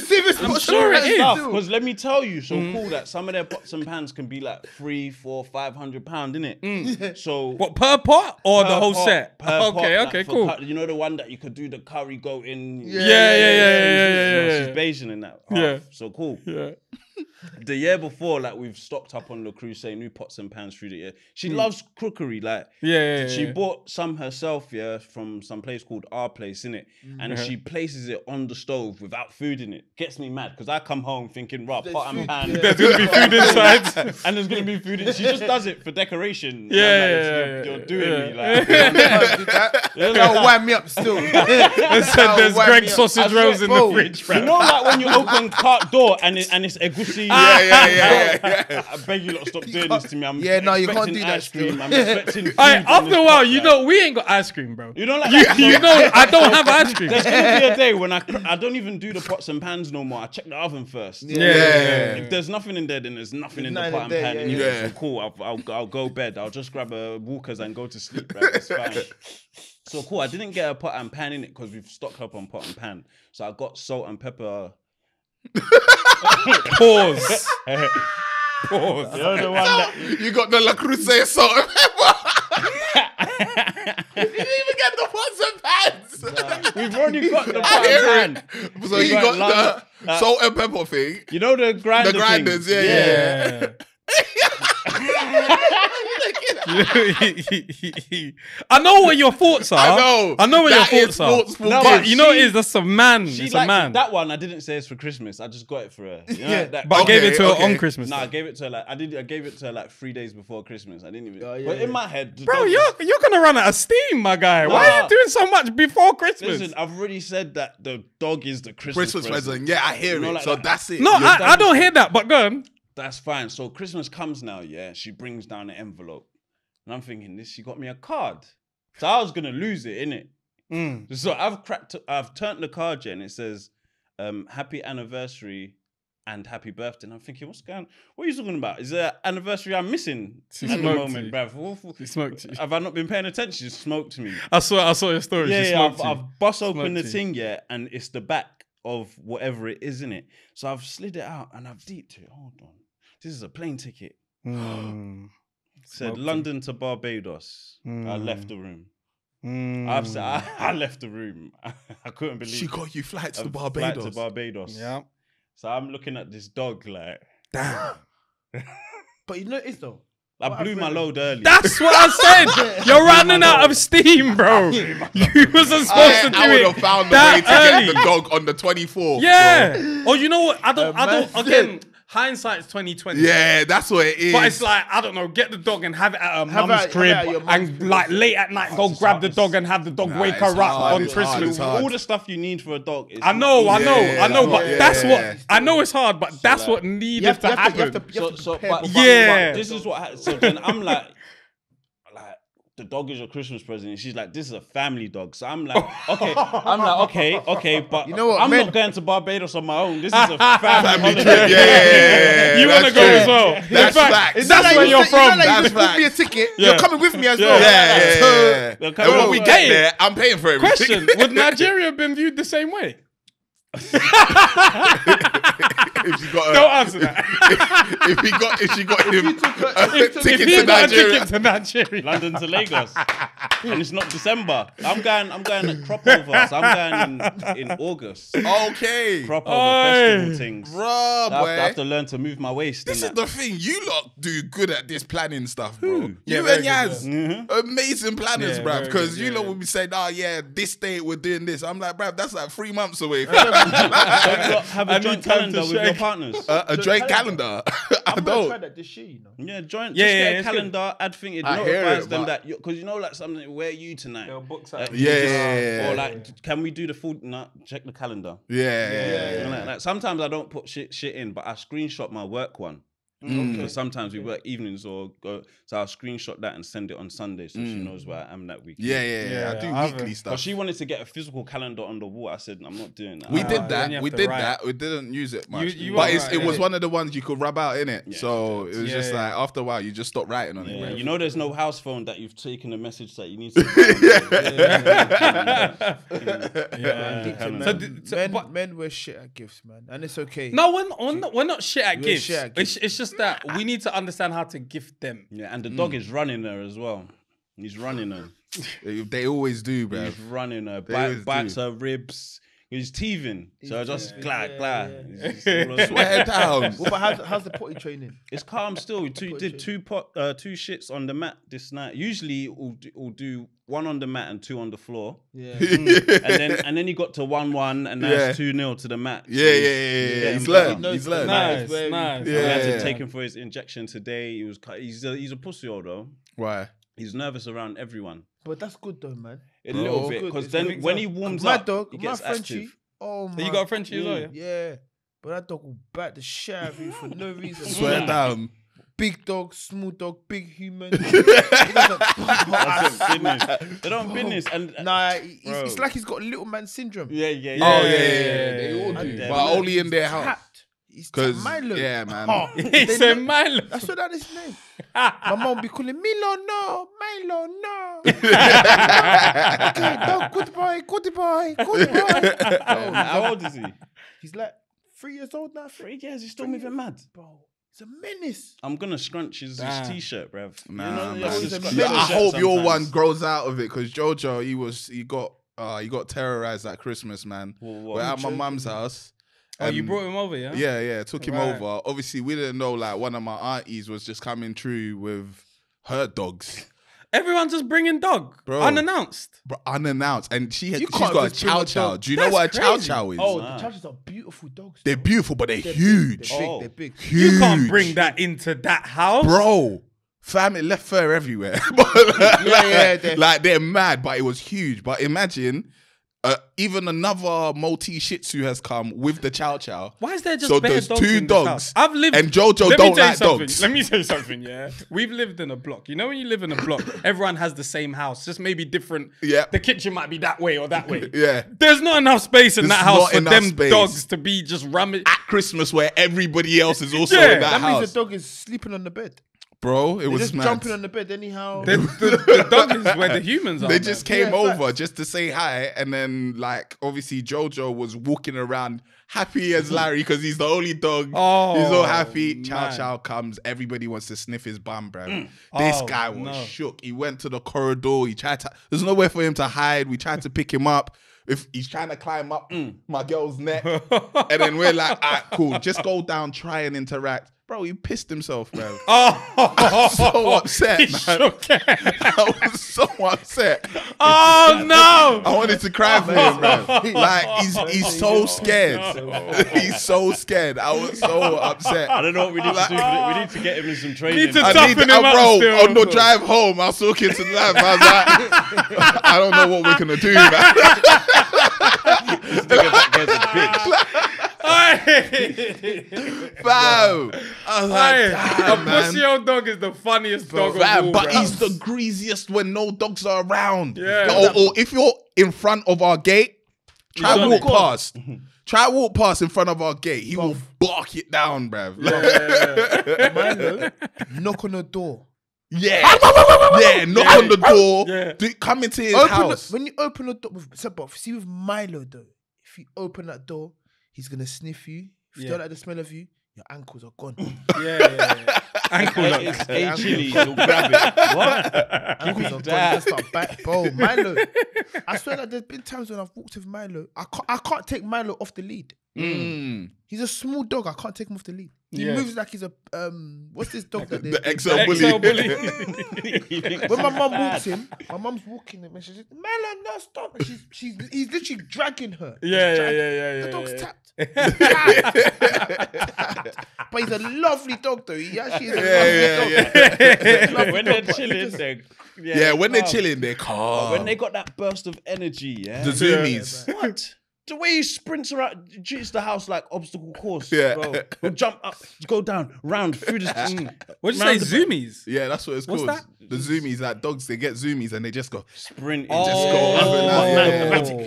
a serious stuff. I'm sure it is. Because let me tell you, so cool that some of their pots and pans can be like three, four, five hundred pound, innit? Mm. So what per pot or per the whole pot, set? Per okay, pot, okay, like okay cool. You know the one that you could do the curry goat in. Yeah, yeah, yeah, yeah, yeah. yeah, yeah, yeah, yeah, yeah, yeah, yeah, yeah. She's Bajan in that. Half, yeah. So cool. Yeah. The year before, like, we've stocked up on Le Creuset, new pots and pans through the year. She mm. loves crookery, like, yeah, yeah, she yeah. bought some herself, yeah, from some place called Our Place, innit? Mm. And yeah. she places it on the stove without food in it. Gets me mad, because I come home thinking, rah, there's pot food, and pan. Yeah. There's going to be food inside. And there's going to be food in She just does it for decoration. Yeah, yeah, like, yeah, you're, yeah, you're doing yeah. me, like. That'll yeah. like, wind me up still. Said there's Greg sausage rolls in the fridge, bro. You know, like, when you open cart door and it, and it's egusi, Yeah, yeah, yeah, yeah, yeah. I beg you lot, stop doing this to me. I'm yeah, no, you can't do that. Ice cream. I'm expecting. Food right, after a while, you like. know, we ain't got ice cream, bro. You don't like that. You, you know, I don't have ice cream. There's gonna be a day when I I don't even do the pots and pans no more. I check the oven first. Yeah. yeah. yeah. If there's nothing in there, then there's nothing there's in the pot in there, and pan. Yeah, and yeah. It's cool. I'll, I'll I'll go bed. I'll just grab a Walkers and go to sleep. Bro. It's fine. So cool. I didn't get a pot and pan in it because we've stocked up on pot and pan. So I got salt and pepper. Pause. Pause. You're the one that... You got the Le Creuset salt and pepper. You didn't even get the pots and pans. Nah. We've already got the pot and pan. So We've you got, got the uh, salt and pepper thing. You know the grinder The grinders, thing? yeah, yeah. yeah. I know what your thoughts are. I know. I know what that your thoughts are. No, but she, you know what it is? That's a man. It's a man. That one I didn't say it's for Christmas. I just got it for her. You know, yeah. That, but okay, I gave it to okay. her on Christmas. No, nah, I gave it to her like I did. I gave it to her like three days before Christmas. I didn't even. Oh, yeah, but yeah. in my head, bro, you're you're gonna run out of steam, my guy. Nah, Why are you doing so much before Christmas? Listen, I've already said that the dog is the Christmas, Christmas present. present. Yeah, I hear you know, it. Like so that. that's it. No, I, I don't hear that. But go on. That's fine. So Christmas comes now, yeah. She brings down an envelope. And I'm thinking, this, she got me a card. So I was going to lose it, innit? Mm. So I've cracked, I've turned the card, yeah, and it says, um, happy anniversary and happy birthday. And I'm thinking, what's going on? What are you talking about? Is there an anniversary I'm missing she at the moment, you. bruv? She smoked you. Have I not been paying attention? She smoked me. I saw I saw your story. Yeah, she yeah, smoked I've, you. I've bust smoked open the you. thing, yeah, and it's the back of whatever it is, innit? So I've slid it out and I've deeped it. Hold on. This is a plane ticket. Mm. Said London to Barbados. Mm. I left the room. Mm. I've said I, I left the room. I couldn't believe she got you flight to Barbados. Flight to Barbados. Yeah. So I'm looking at this dog like, damn. But you know it is though. I what blew I my load early. That's what I said. You're running out of steam, bro. You wasn't supposed I, to do it. I would have found the way to early. get the dog on the twenty-fourth. Yeah. Bro. Oh, you know what? I don't. Uh, I don't. Again. Hindsight's twenty twenty. Yeah, that's what it is. But it's like, I don't know, get the dog and have it at her mum's crib yeah, and crib. like late at night, oh, go grab hard. the dog and have the dog nah, wake her hard, up on Christmas. All the stuff you need for a dog is I know, hard. I know, yeah, I know, but yeah, that's yeah, what, yeah. I know it's hard, but so that's like, what needed have to, to happen. Have to, have to, have so, so, but, yeah. But this is what happened. So then I'm like, the dog is your Christmas present. And she's like, this is a family dog. So I'm like, okay. I'm like, okay, okay. But you know what, I'm men... not going to Barbados on my own. This is a family, family trip. Yeah, yeah, yeah, yeah. You want to go true. as well. That's In fact, fact. That's, that's where you're from. Like that's you booked me a ticket. Yeah. You're coming with me as yeah. well. Yeah, yeah, yeah. yeah. So, and when we get hey, there, I'm paying for everything. Question, would Nigeria have been viewed the same way? If she got a, Don't answer that. If, if he got, if she got him a ticket to Nigeria, London to Lagos, and it's not December. I'm going. I'm going at crop over. So I'm going in, in August. Okay. Crop over Oy. festival things. Bruh, I, have to, I have to learn to move my waist. This is that. the thing. You lot do good at this planning stuff, bro. Who? Yeah, you and Yaz, mm -hmm. amazing planners, yeah, bruv. Because you yeah. lot will be saying, "Oh yeah, this day we're doing this." I'm like, bruv, that's like three months away. got, have a I joint calendar with your partners. Uh, a joint calendar. calendar. I don't. Try that this year, you know. Yeah, joint. Yeah, just yeah, get a calendar. Good. I'd think it I notifies it, them that because you know, like something. Where are you tonight? Books like, yeah, yeah, yeah, yeah. Or like, yeah. can we do the food? No, check the calendar. Yeah, yeah, yeah. yeah, yeah. You know, like, like, sometimes I don't put shit shit in, but I screenshot my work one. Mm. Okay. Sometimes we work evenings or go, so I'll screenshot that and send it on Sunday so mm. she knows where I am that week. Yeah, yeah, yeah, yeah. I do I weekly stuff. But she wanted to get a physical calendar on the wall. I said, I'm not doing that. We uh, did that. We did write. that. We didn't use it much. You, you but it's, right, it yeah. was one of the ones you could rub out, innit? Yeah, so yeah. it was yeah, just yeah. like, after a while, you just stopped writing on yeah. it. Right? You know there's no house phone that you've taken a message that you need to... yeah. yeah. yeah. So, men, men were shit at gifts, man. And it's okay. No, we're not, we're not shit at gifts. It's just that we need to understand how to gift them. Yeah, and the dog mm. is running her as well. He's running her. They always do, bro. He's running her. Bite, bites do. her ribs. He's teething, he's so I just glad, yeah, glad. Yeah, yeah, yeah. Sweat down. Well, but how's, how's the potty training? It's calm still. We two, did two pot, uh, two shits on the mat this night. Usually we'll do, we'll do one on the mat and two on the floor. Yeah. Mm. and then and then he got to one one and now yeah. it's two nil to the mat. So yeah, yeah, yeah, yeah. yeah. He's learned. He's learned. Nice, nice. nice. Yeah. We had to take him for his injection today. He was he's a, he's a pussy old though. Why? He's nervous around everyone. But that's good though, man. A Bro. little bit, because then when he warms my up, dog, he gets my Frenchie, active. Oh my! So you got a Frenchie as well, yeah? Yeah, but that dog will bite the shit out of you for no reason. Swear down. Big dog, small dog, big human. They don't business. And nah, he's, it's like he's got little man syndrome. Yeah, yeah, yeah. Oh yeah, yeah, yeah. They all do, but only in their house. He's Milo. Yeah, man. Oh, it's a Milo. That's what that is name. My mom be calling Milo, no, Milo, no. Okay, dog, good boy, good boy, good boy. Oh, how old is he? He's like three years old now. Three years, he's still moving mad. Bro, it's a menace. I'm gonna scrunch his, his t-shirt, bruv. Nah, you know, man. It's yeah, I hope sometimes. your one grows out of it, because Jojo, he was, he got, uh, he got terrorized at Christmas, man. Whoa, whoa. We're at my mum's house. Oh, um, you brought him over, yeah? Yeah, yeah, took him right. over. Obviously, we didn't know, like, one of my aunties was just coming through with her dogs. Everyone's just bringing dog, bro, unannounced. Bro, unannounced. And she had, she's got a chow chow. Do you That's know what a crazy. chow chow is? Oh, nah. The chow chows are beautiful dogs. They're beautiful, but they're, they're huge. Big. They're, oh. big. they're big. Huge. You can't bring that into that house. Bro. Fam, it left fur everywhere. But, like, yeah, yeah, they're... like, they're mad, but it was huge. But imagine... Uh, even another Maltese Shih Tzu has come with the chow chow. Why is there just so there's dogs two in dogs? I've lived and Jojo Let don't like something. dogs. Let me say something. Yeah, we've lived in a block. You know, when you live in a block, everyone has the same house, just maybe different. Yeah, the kitchen might be that way or that way. Yeah, there's not enough space in there's that house for them space. dogs to be just ramming at Christmas where everybody else is also yeah, in that, that house. That means the dog is sleeping on the bed. Bro, it They're was just mad. jumping on the bed anyhow. The, the, the dog is where the humans are. They just man. came yeah, over facts. just to say hi, and then like obviously Jojo was walking around happy as Larry because he's the only dog. Oh, he's all happy. Chow man. Chow comes. Everybody wants to sniff his bum, bro. Mm. This oh, guy was no. shook. He went to the corridor. He tried to. There's nowhere for him to hide. We tried to pick him up. If he's trying to climb up mm. my girl's neck, and then we're like, all right, cool. Just go down. Try and interact. Bro, he pissed himself, bro. Oh, I was so upset, man. Okay. I was so upset. Oh, no. I wanted to cry for him, bro. Like, he's, he's so scared. Oh, no. He's so scared. I was so upset. I don't know what we need like, to do. We need to get him in some training. Need to I toughen need to, him I, bro, up still, on the drive home, I was talking to the lab. I was like, I don't know what we're going to do, man. This nigga guy's a bitch. Wow! I was like, a pussy old dog is the funniest bro, dog man, of all. But bro. he's the greasiest when no dogs are around. Yeah. Or, or if you're in front of our gate, try to walk past. Try to walk past in front of our gate. He bro. will bark it down, bruv. Yeah. Man, though, knock on the door. Yeah, yeah. Knock yeah. on the door. Yeah. Do, come into his open house. The, when you open the door, with, see with Milo though, if you open that door. He's going to sniff you. If yeah. you don't like the smell of you, your ankles are gone. Yeah, yeah, yeah. Ankle look. It's a chili. He'll grab it. What? Ankles are gone. That's like back. Bro, Milo. I swear that there's been times when I've walked with Milo. I can't, I can't take Milo off the lead. Mm. He's a small dog. I can't take him off the lead. He yeah. moves like he's a... Um, what's this dog that they... The X L bully. bully. When my mum walks him, my mum's walking him and she's like, Milo, no, stop. And she's, she's, he's literally dragging her. Yeah, dragging. yeah, yeah, yeah. The dog's yeah, yeah. tapped. But he's a lovely dog though. He actually is a yeah, lovely yeah, dog. Yeah, yeah. When they're chilling, they're yeah, yeah when they're chilling, they're calm. But when they got that burst of energy, yeah. The zoomies. Yeah, what? The way he sprints around, jits the house like obstacle course. Yeah, bro. He'll jump up, go down, round through the. Mm. What did you say? Zoomies. Yeah, that's what it's What's called. That? The zoomies, like dogs, they get zoomies and they just go sprint. Oh, just go up and down. Man,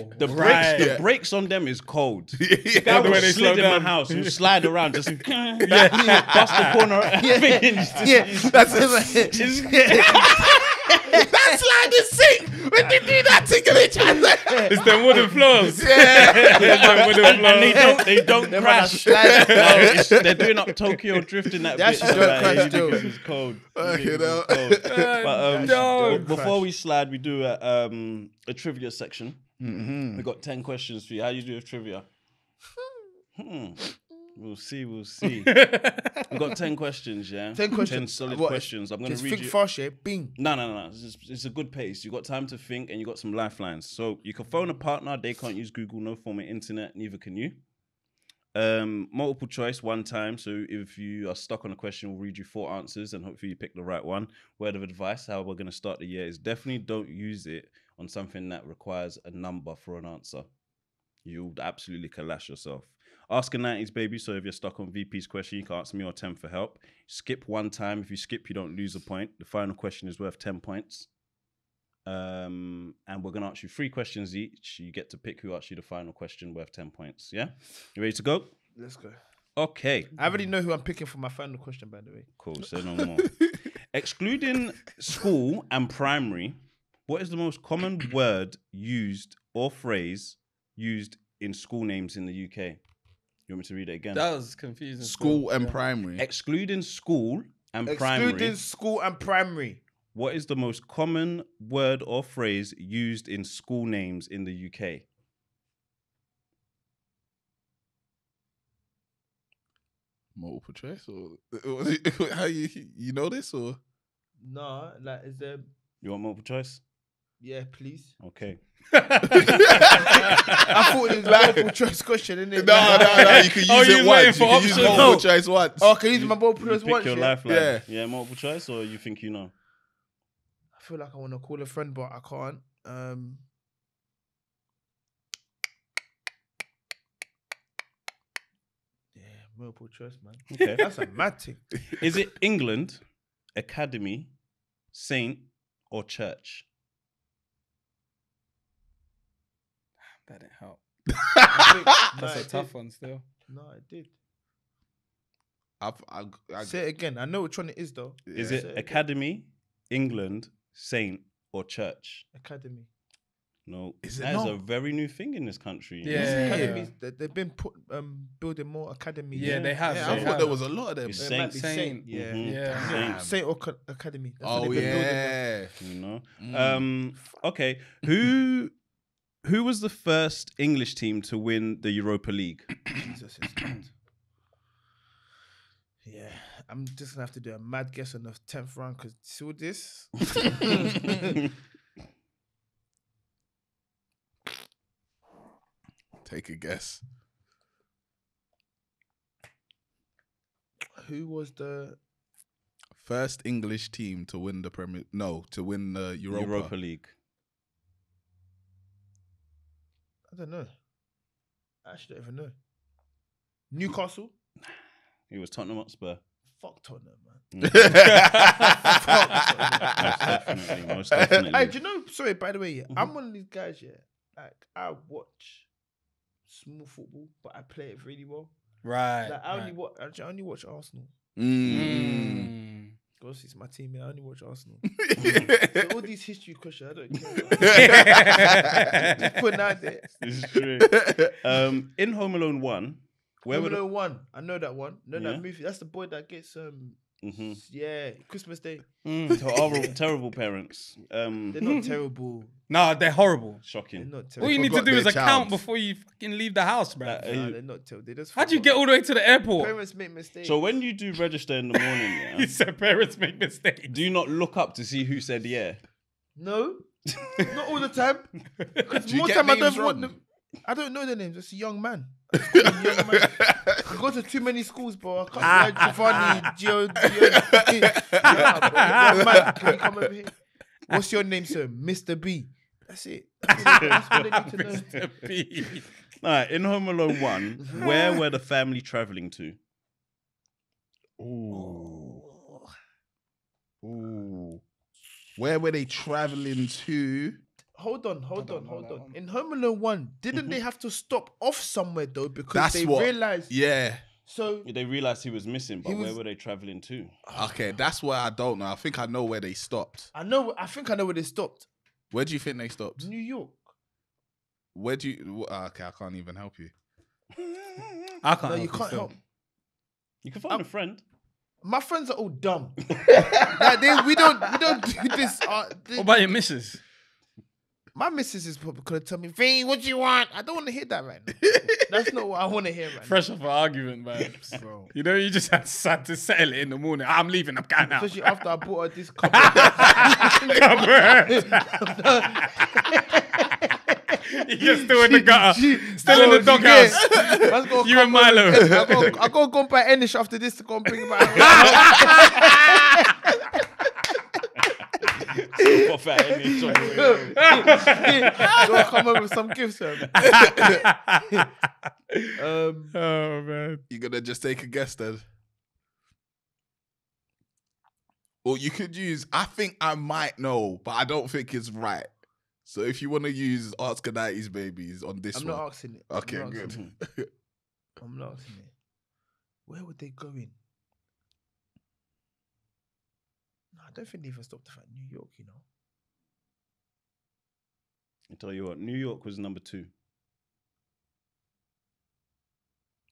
yeah. The brakes, right. the brakes yeah. on them is cold. yeah. The guy the way they slid in down. my house, and slide around, just bust yeah. the corner. Yeah, just, yeah. Just, that's it. That's like the sink. When they do that ticklish, it's them wooden floors. Yeah, them wooden and, floors. And they don't, they don't they crash. No, they're doing up Tokyo Drift in that. That's don't like, crash too. It's cold. Uh, you know. Cold. But um, before crash. we slide, we do a, um, a trivia section. Mm-hmm. We got ten questions for you. How you do with trivia? hmm. We'll see. We'll see. We got ten questions. Yeah. Ten questions. Ten solid what, questions. I'm gonna read think you. Fast, yeah? Bing. No, no, no. It's, it's a good pace. You got time to think, and you got some lifelines. So you can phone a partner. They can't use Google. No form of internet. Neither can you. Um, multiple choice one time. So if you are stuck on a question, we'll read you four answers and hopefully you pick the right one. Word of advice, how we're going to start the year is definitely don't use it on something that requires a number for an answer. You'll absolutely calash yourself. Ask a nineties baby. So if you're stuck on V P's question, you can ask me or Tem for help. Skip one time. If you skip, you don't lose a point. The final question is worth ten points. Um, and we're going to ask you three questions each. You get to pick who asks you the final question worth ten points. Yeah? You ready to go? Let's go. Okay. I already know who I'm picking for my final question, by the way. Cool. Say no more. Excluding school and primary, what is the most common word used or phrase used in school names in the U K? You want me to read it again? That was confusing. School well. and yeah. primary. Excluding school and Excluding primary. Excluding school and primary. What is the most common word or phrase used in school names in the U K? Multiple choice, or how you you know this or? No, like is there? You want multiple choice? Yeah, please. Okay. I thought it was like, multiple choice question, innit? No, no, no. You can use oh, it once. You can use multiple no. choice once. Oh, I can use you, my multiple choice once. Your yeah? lifeline. Yeah. yeah, multiple choice, or you think you know? I feel like I want to call a friend, but I can't. Um, yeah, multiple choice, man. Okay. That's a mad thing. Is it England, academy, saint, or church? That didn't help. That's no, a tough did. one still. No, it did. I've, I've, I've, Say it again. I know which one it is, though. Yeah. Is it, it academy, England, saint, or church? Academy. No, is that not? is a very new thing in this country. Yeah, yeah. Academies, they, they've been put, um, building more academies. Yeah, yeah. they have. Yeah, I yeah. thought there was a lot of them. Saint, saint, yeah, mm-hmm. yeah. Saint. saint or academy. That's oh yeah, you know. Mm. Um, okay, who who was the first English team to win the Europa League? Jesus is God. Yeah, I'm just gonna have to do a mad guess on the tenth round because see all this. Take a guess. Who was the first English team to win the Premier? No, to win the Europa, Europa League. I don't know. I actually don't even know. Newcastle. He was Tottenham Hotspur. Fuck Tottenham, man. Mm. Fuck Tottenham. Most definitely, most definitely. Hey, do you know, sorry, by the way, yeah, mm-hmm. I'm one of these guys, yeah, like, I watch small football, but I play it really well. Right. Like, I, right. Only watch, I only watch Arsenal. Mm. Because it's my team, yeah, I only watch Arsenal. Mm. So all these history questions, I don't care. Just putting out there. This is true. Um, in Home Alone one, Where Home Alone one, I know that one. No, yeah. that movie. That's the boy that gets um, mm-hmm. yeah, Christmas Day. Mm. Horrible, terrible parents. Um, they're not terrible. Nah, they're horrible. Shocking. They're not terrible. All you need to do is account before you fucking leave the house, bro. Nah, nah, they're not terrible. They just How'd you get all the way to the airport? Parents make mistakes. So when you do register in the morning, yeah, you said parents make mistakes. Do you not look up to see who said yeah? No, not all the time. Because more time I don't want them. I don't know their names. It's a young man. I go to too many schools, bro. I can't ah, Giovanni, ah, Gio, Gio, yeah, man, can you come over here? What's your name, sir? Mister B. That's it. That's what I need to know. Mister B. All right, in Home Alone one, where were the family travelling to? Ooh. Ooh. Where were they travelling to? Hold on, hold on, hold on. In Home Alone one, didn't mm-hmm. they have to stop off somewhere though? Because That's they what, realized. Yeah. So they realized he was missing, but was, where were they traveling to? Okay, that's where I don't know. I think I know where they stopped. I know. I think I know where they stopped. Where do you think they stopped? New York. Where do you? Okay, I can't even help you. I can't. No, help you can't help. You can find I'm, a friend. My friends are all dumb. like they, we don't. We don't do this. Uh, they, what about your missus? My missus is probably gonna tell me, "Fiend, what do you want?" I don't want to hear that right now. That's not what I want to hear right Fresh now. Fresh off an argument, man. Bro. You know, you just had to settle it in the morning. I'm leaving. I'm going out. Especially after I bought her this cup. You're still in the gutter. She, still no, in the doghouse. You and Milo. I go go buy English after this to go and bring back. Go come up with some gifts, man. um, oh man! You gonna just take a guess then? Well, you could use. I think I might know, but I don't think it's right. So if you want to use Ask a nineties Babies on this, I'm one. not asking it. Okay, I'm good. It. I'm not asking it. Where would they go in? I don't think they even stopped at New York, you know. I tell you what, New York was number two.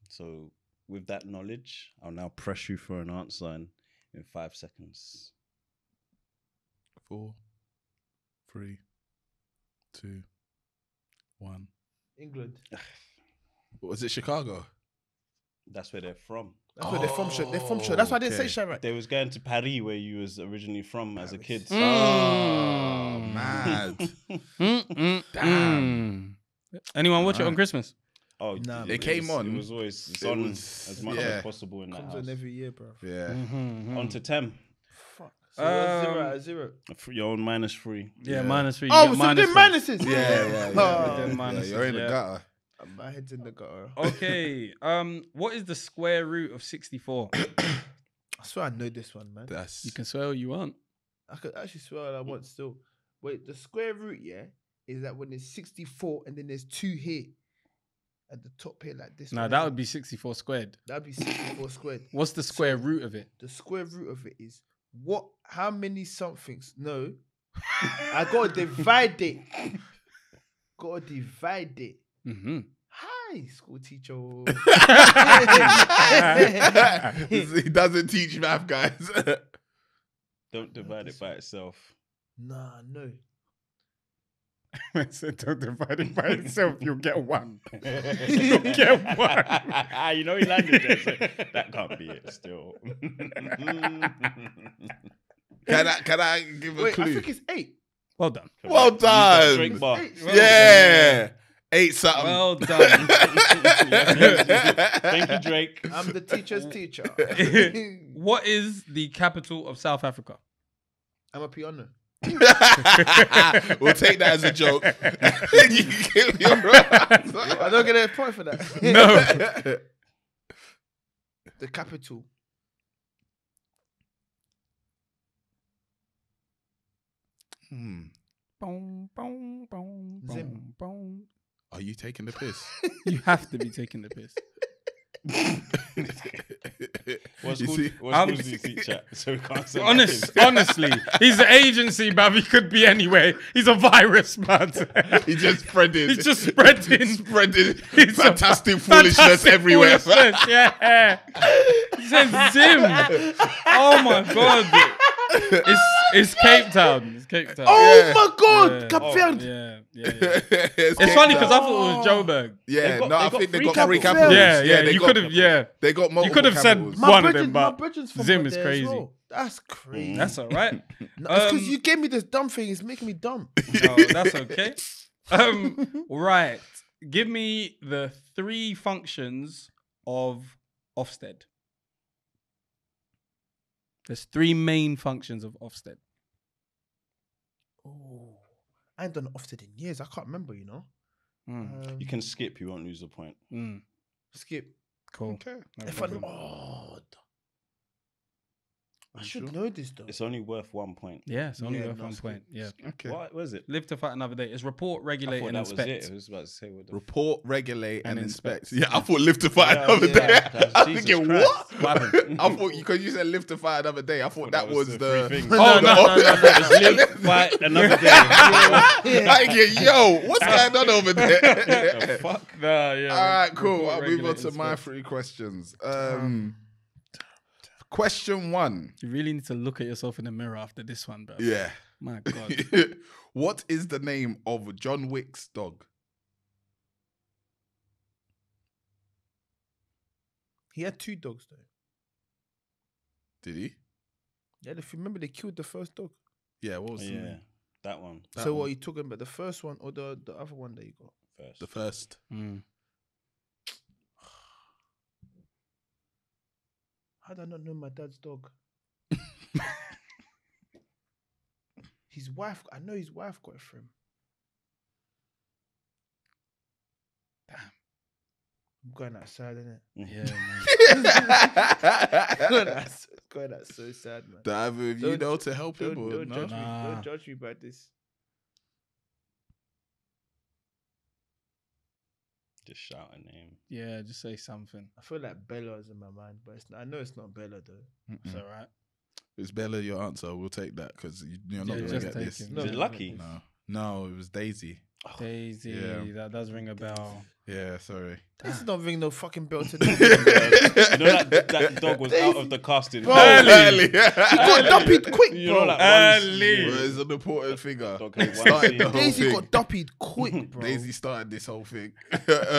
So with that knowledge, I'll now press you for an answer in, in five seconds. Four, three, two, one. England. What was it, Chicago? That's where they're from. That's oh, where they're from. They're from. They're from. That's why okay. I didn't say Chirac. They was going to Paris, where you was originally from Paris. As a kid. Mm. Oh, mad. mm, mm, Damn. Mm. Anyone watch right. it on Christmas? Oh, nah, they came on. It was always it's it on was, as much yeah. as possible in that Comes house. On every year, bro. Yeah. Mm-hmm, mm. On to ten. Fuck. So um, zero out of zero. You're on minus three. Yeah, yeah. minus three. You oh, so minus three. minuses. Yeah, yeah, yeah. yeah. Oh. Minuses, yeah you're in yeah. the gutter. My head's in the gutter. Okay. Um, what is the square root of sixty-four? I swear I know this one, man. That's... You can swear all you want. I could actually swear all I want still. Wait, the square root, yeah, is that when there's sixty-four and then there's two here at the top here like this. No, nah, that here. would be sixty-four squared. That would be sixty-four squared. What's the square so, root of it? The square root of it is what? How many somethings? No. I got to divide it. Got to divide it. Mm-hmm. Hi, school teacher. He doesn't teach math, guys. Don't divide it by itself. Nah, no. I said don't divide it by itself. You'll get one. You'll get one. You know he landed there. So that can't be it. Still. Can I? Can I give Wait, a clue? I think it's eight. Well done. Come well back. done. Drink bar. Well yeah. Done. Eight something. Well done. Thank you, Drake. I'm the teacher's teacher. What is the capital of South Africa? I'm a piano. We'll take that as a joke. You give me a I don't get a point for that. No. The capital. Hmm. Boom, boom, boom, boom, boom. Are you taking the piss? You have to be taking the piss. What's school, what school's he teach at? So we can't say Honest, Honestly, he's an agency, bruv. He could be anyway. He's a virus, man. He just spreading. He's just spreading. spreading he's fantastic foolishness fantastic everywhere. Foolishness, yeah. He says Zim. Oh, my God. It's it's Cape Town. It's Cape Town. Oh yeah. my God, yeah. Cape Town. Oh, yeah, yeah, yeah. It's, it's funny because I thought it was Joburg. Yeah, got, no, I think they got three capitals. Yeah, yeah. You could have, yeah. They got multiple. You could have said my one bridges, of them, but Zim is crazy. Well. That's crazy. Mm. That's all right. No, um, it's because you gave me this dumb thing. It's making me dumb. No, that's okay. Um, right. Give me the three functions of Ofsted. There's three main functions of Ofsted. Oh, I ain't done Ofsted in years. I can't remember, you know. Mm. Um, you can skip. You won't lose a point. Mm. Skip. Cool. Okay. No if I, oh, I should sure? know this though. It's only worth one point. Yeah, it's only yeah, worth no, one skip. point. Yeah. Okay. What was it? Live to fight another day. It's report, regulate, and inspect. Was it. I was about to say what report, regulate, and, and inspect. inspect. Yeah, I thought live to fight yeah, another yeah, day. Was, I'm Jesus thinking Christ. what? I thought because you, you said live to fight another day. I thought, I thought that, that was, was the. the oh no, no, no, no, no. It's live fight another day. I get yo, what's going on over there? Fuck. Nah, yeah. All right, cool. I'll move on to my three questions. Um. Question one. You really need to look at yourself in the mirror after this one, bro. Yeah. My God. What is the name of John Wick's dog? He had two dogs though. Did he? Yeah, if you remember, they killed the first dog. Yeah, what was the yeah, name? That one. That so one. What are you talking about? The first one or the, the other one that you got? First. The first. Mm. How do I not know my dad's dog? His wife, I know his wife got it for him. Damn. I'm going outside, innit? Yeah, man. going, outside, going out so sad, man. Do either of you know to help him or don't no? Judge nah. me, don't judge me by this. Just shout a name. Yeah, just say something. I feel like Bella is in my mind, but it's not, I know it's not Bella though. Mm-mm. It's all right. It's Bella your answer. We'll take that because you, you're not yeah, going to get this. No, is it Lucky? No, no, it was Daisy. Oh, Daisy, yeah. That does ring a bell. Yeah, sorry. This does not ring no fucking bell to me. You know that, that dog was Daisy. Out of the casting. Bro, early. early. He got duppied quick, you bro. Know, like early. Bro, it's an important figure. Daisy got duppied quick, bro. Daisy started this whole thing.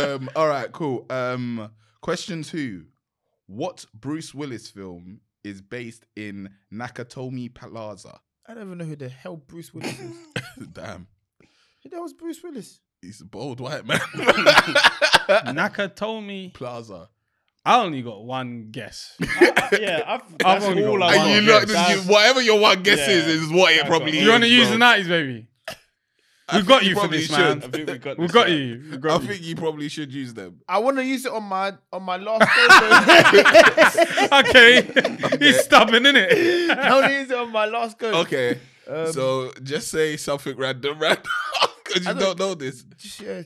um, all right, cool. Um, question two. What Bruce Willis film is based in Nakatomi Plaza? I don't even know who the hell Bruce Willis is. Damn. Who the hell's Bruce Willis? He's a bold white man. Nakatomi Plaza. I only got one guess. I, I, yeah, I've, I've only all got I one. And you look, you, whatever your one guess yeah, is, is what it probably is. You want to use the nineties, baby? We got you, you for this, should. man. I think we got, we this, got you. We got I you. think you probably should use them. I want to use it on my on my last go. okay. okay, he's stubborn, innit? I want to use it on my last go. Okay, um, so just say something random, random, because you don't, don't know this. Just, yeah,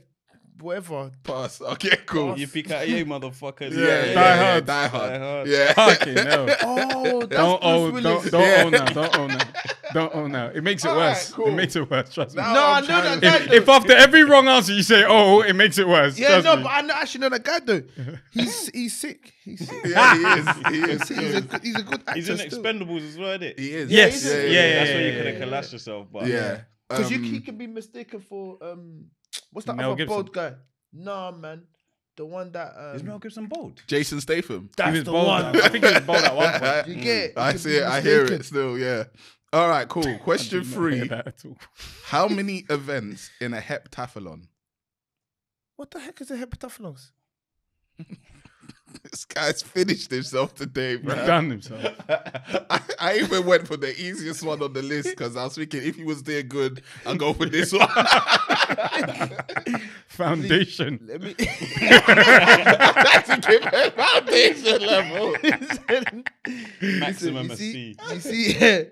whatever. Pass. Okay, cool. You pick out you, motherfucker. Yeah, yeah, yeah, die, yeah, hard. die hard, die hard. Yeah. Fucking hell. Oh, that's don't own, don't, don't yeah. own that. Don't own that. Don't oh no! It makes it All worse. Right, cool. It makes it worse. Trust no, me. No, I know that guy. If, if after every wrong answer you say "oh," it makes it worse. Yeah, no, me. but I know, actually know that guy though. He's he's sick. He's sick. Yeah, he is. He is. He's a good, he's a good actor. He's in Expendables as well, isn't it? He is. Yes. Yeah, yeah. yeah, yeah, yeah that's yeah, where you could have yeah, yeah. collapsed yourself, but yeah, because yeah. um, you he can be mistaken for um, what's that Mel other Gibson. bold guy? Nah, man. The one that um, is Mel Gibson bold. Jason Statham. That's he was the bold one. I think he was bold at one point. You get it? I see it. I hear it still. Yeah. All right, cool. Question three. How many events in a heptathlon? What the heck is a heptathlon? This guy's finished himself today, bro. He's done himself. I, I even went for the easiest one on the list because I was thinking if he was there good, I'll go for this one. Foundation. Let me... That's a give him foundation level. Maximum you see, of C. You see, yeah.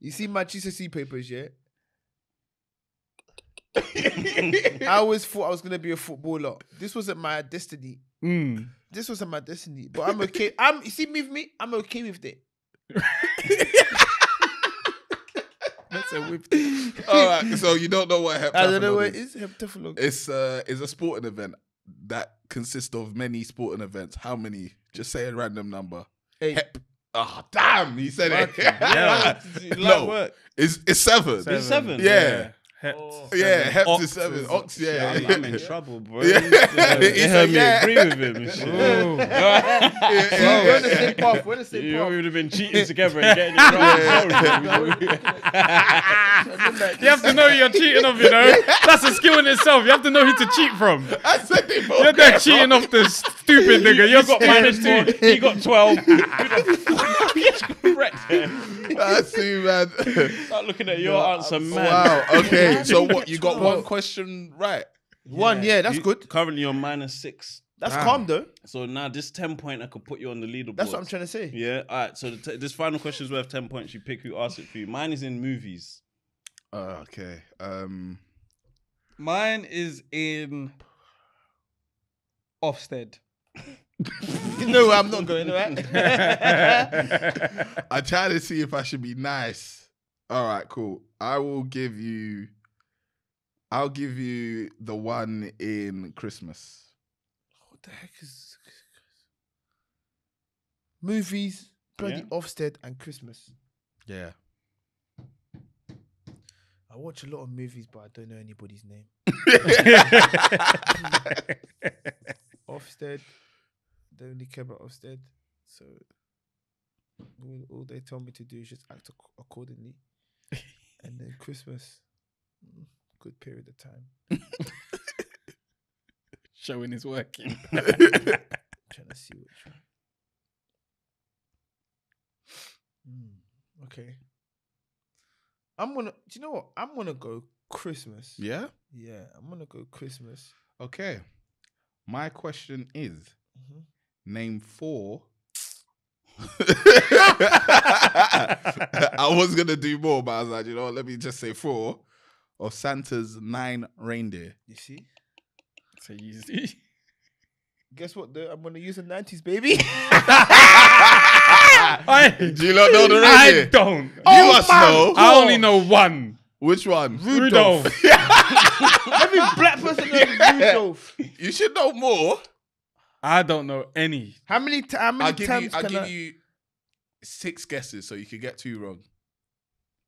You see my G C S E papers, yeah? I always thought I was going to be a footballer. This wasn't my destiny. Mm. This wasn't my destiny. But I'm okay. I'm, you see me with me? I'm okay with that. That's a whip. All right, so you don't know what heptathlon is. I don't know what it is. Heptathlon. It's, uh, it's a sporting event that consists of many sporting events. How many? Just say a random number. Eight. Hep. Oh, damn, he said Martin. it. Yeah. No, it's, it's seven. seven. It's seven. Yeah. Yeah, oh, yeah Hept is seven. Ox, yeah. I'm, I'm in trouble, bro. Yeah. Yeah. He yeah. heard me yeah. agree with him and shit. We're on the same path. We're on the same path. You know, we would have been cheating together and getting it wrong. You have to know you're cheating off, you know? That's a skill in itself. You have to know who to cheat from. I said it, You're there cheating off the stupid nigga. You got minus two. He got twelve. That's too bad. Start looking at your no, answer, man. Wow. Okay. So what? You got one question right. Yeah. One. Yeah. That's you, good. Currently, you're minus six. That's Damn. calm though. So now this ten point, I could put you on the leaderboard. That's what I'm trying to say. Yeah. All right. So the this final question is worth ten points. You pick who asks it for you. Mine is in movies. Uh, okay. Um. Mine is in Ofsted. No, I'm not going to that. I try to see if I should be nice. All right, cool. I will give you. I'll give you the one in Christmas. What the heck is movies, bloody yeah. Ofsted, and Christmas? Yeah. I watch a lot of movies, but I don't know anybody's name. Ofsted. They only care about Ofsted. So all, all they tell me to do is just act ac accordingly. And then Christmas, good period of time. Showing his work. Trying to see which one. Mm, okay. I'm gonna. Do you know what? I'm gonna go Christmas. Yeah. Yeah. I'm gonna go Christmas. Okay. My question is, mm-hmm. name four. I was gonna do more, but I was like, you know what? Let me just say four of Santa's nine reindeer. You see? So you see. Guess what? The, I'm gonna use the nineties, baby. I, do you not know the reindeer? I don't. You oh must know. I only know one. Which one? Rudolph. Rudolph. Every black person knows yeah. Rudolph. You should know more. I don't know any. How many? How many I'll give times? You, I'll can give I... you six guesses, so you could get two wrong.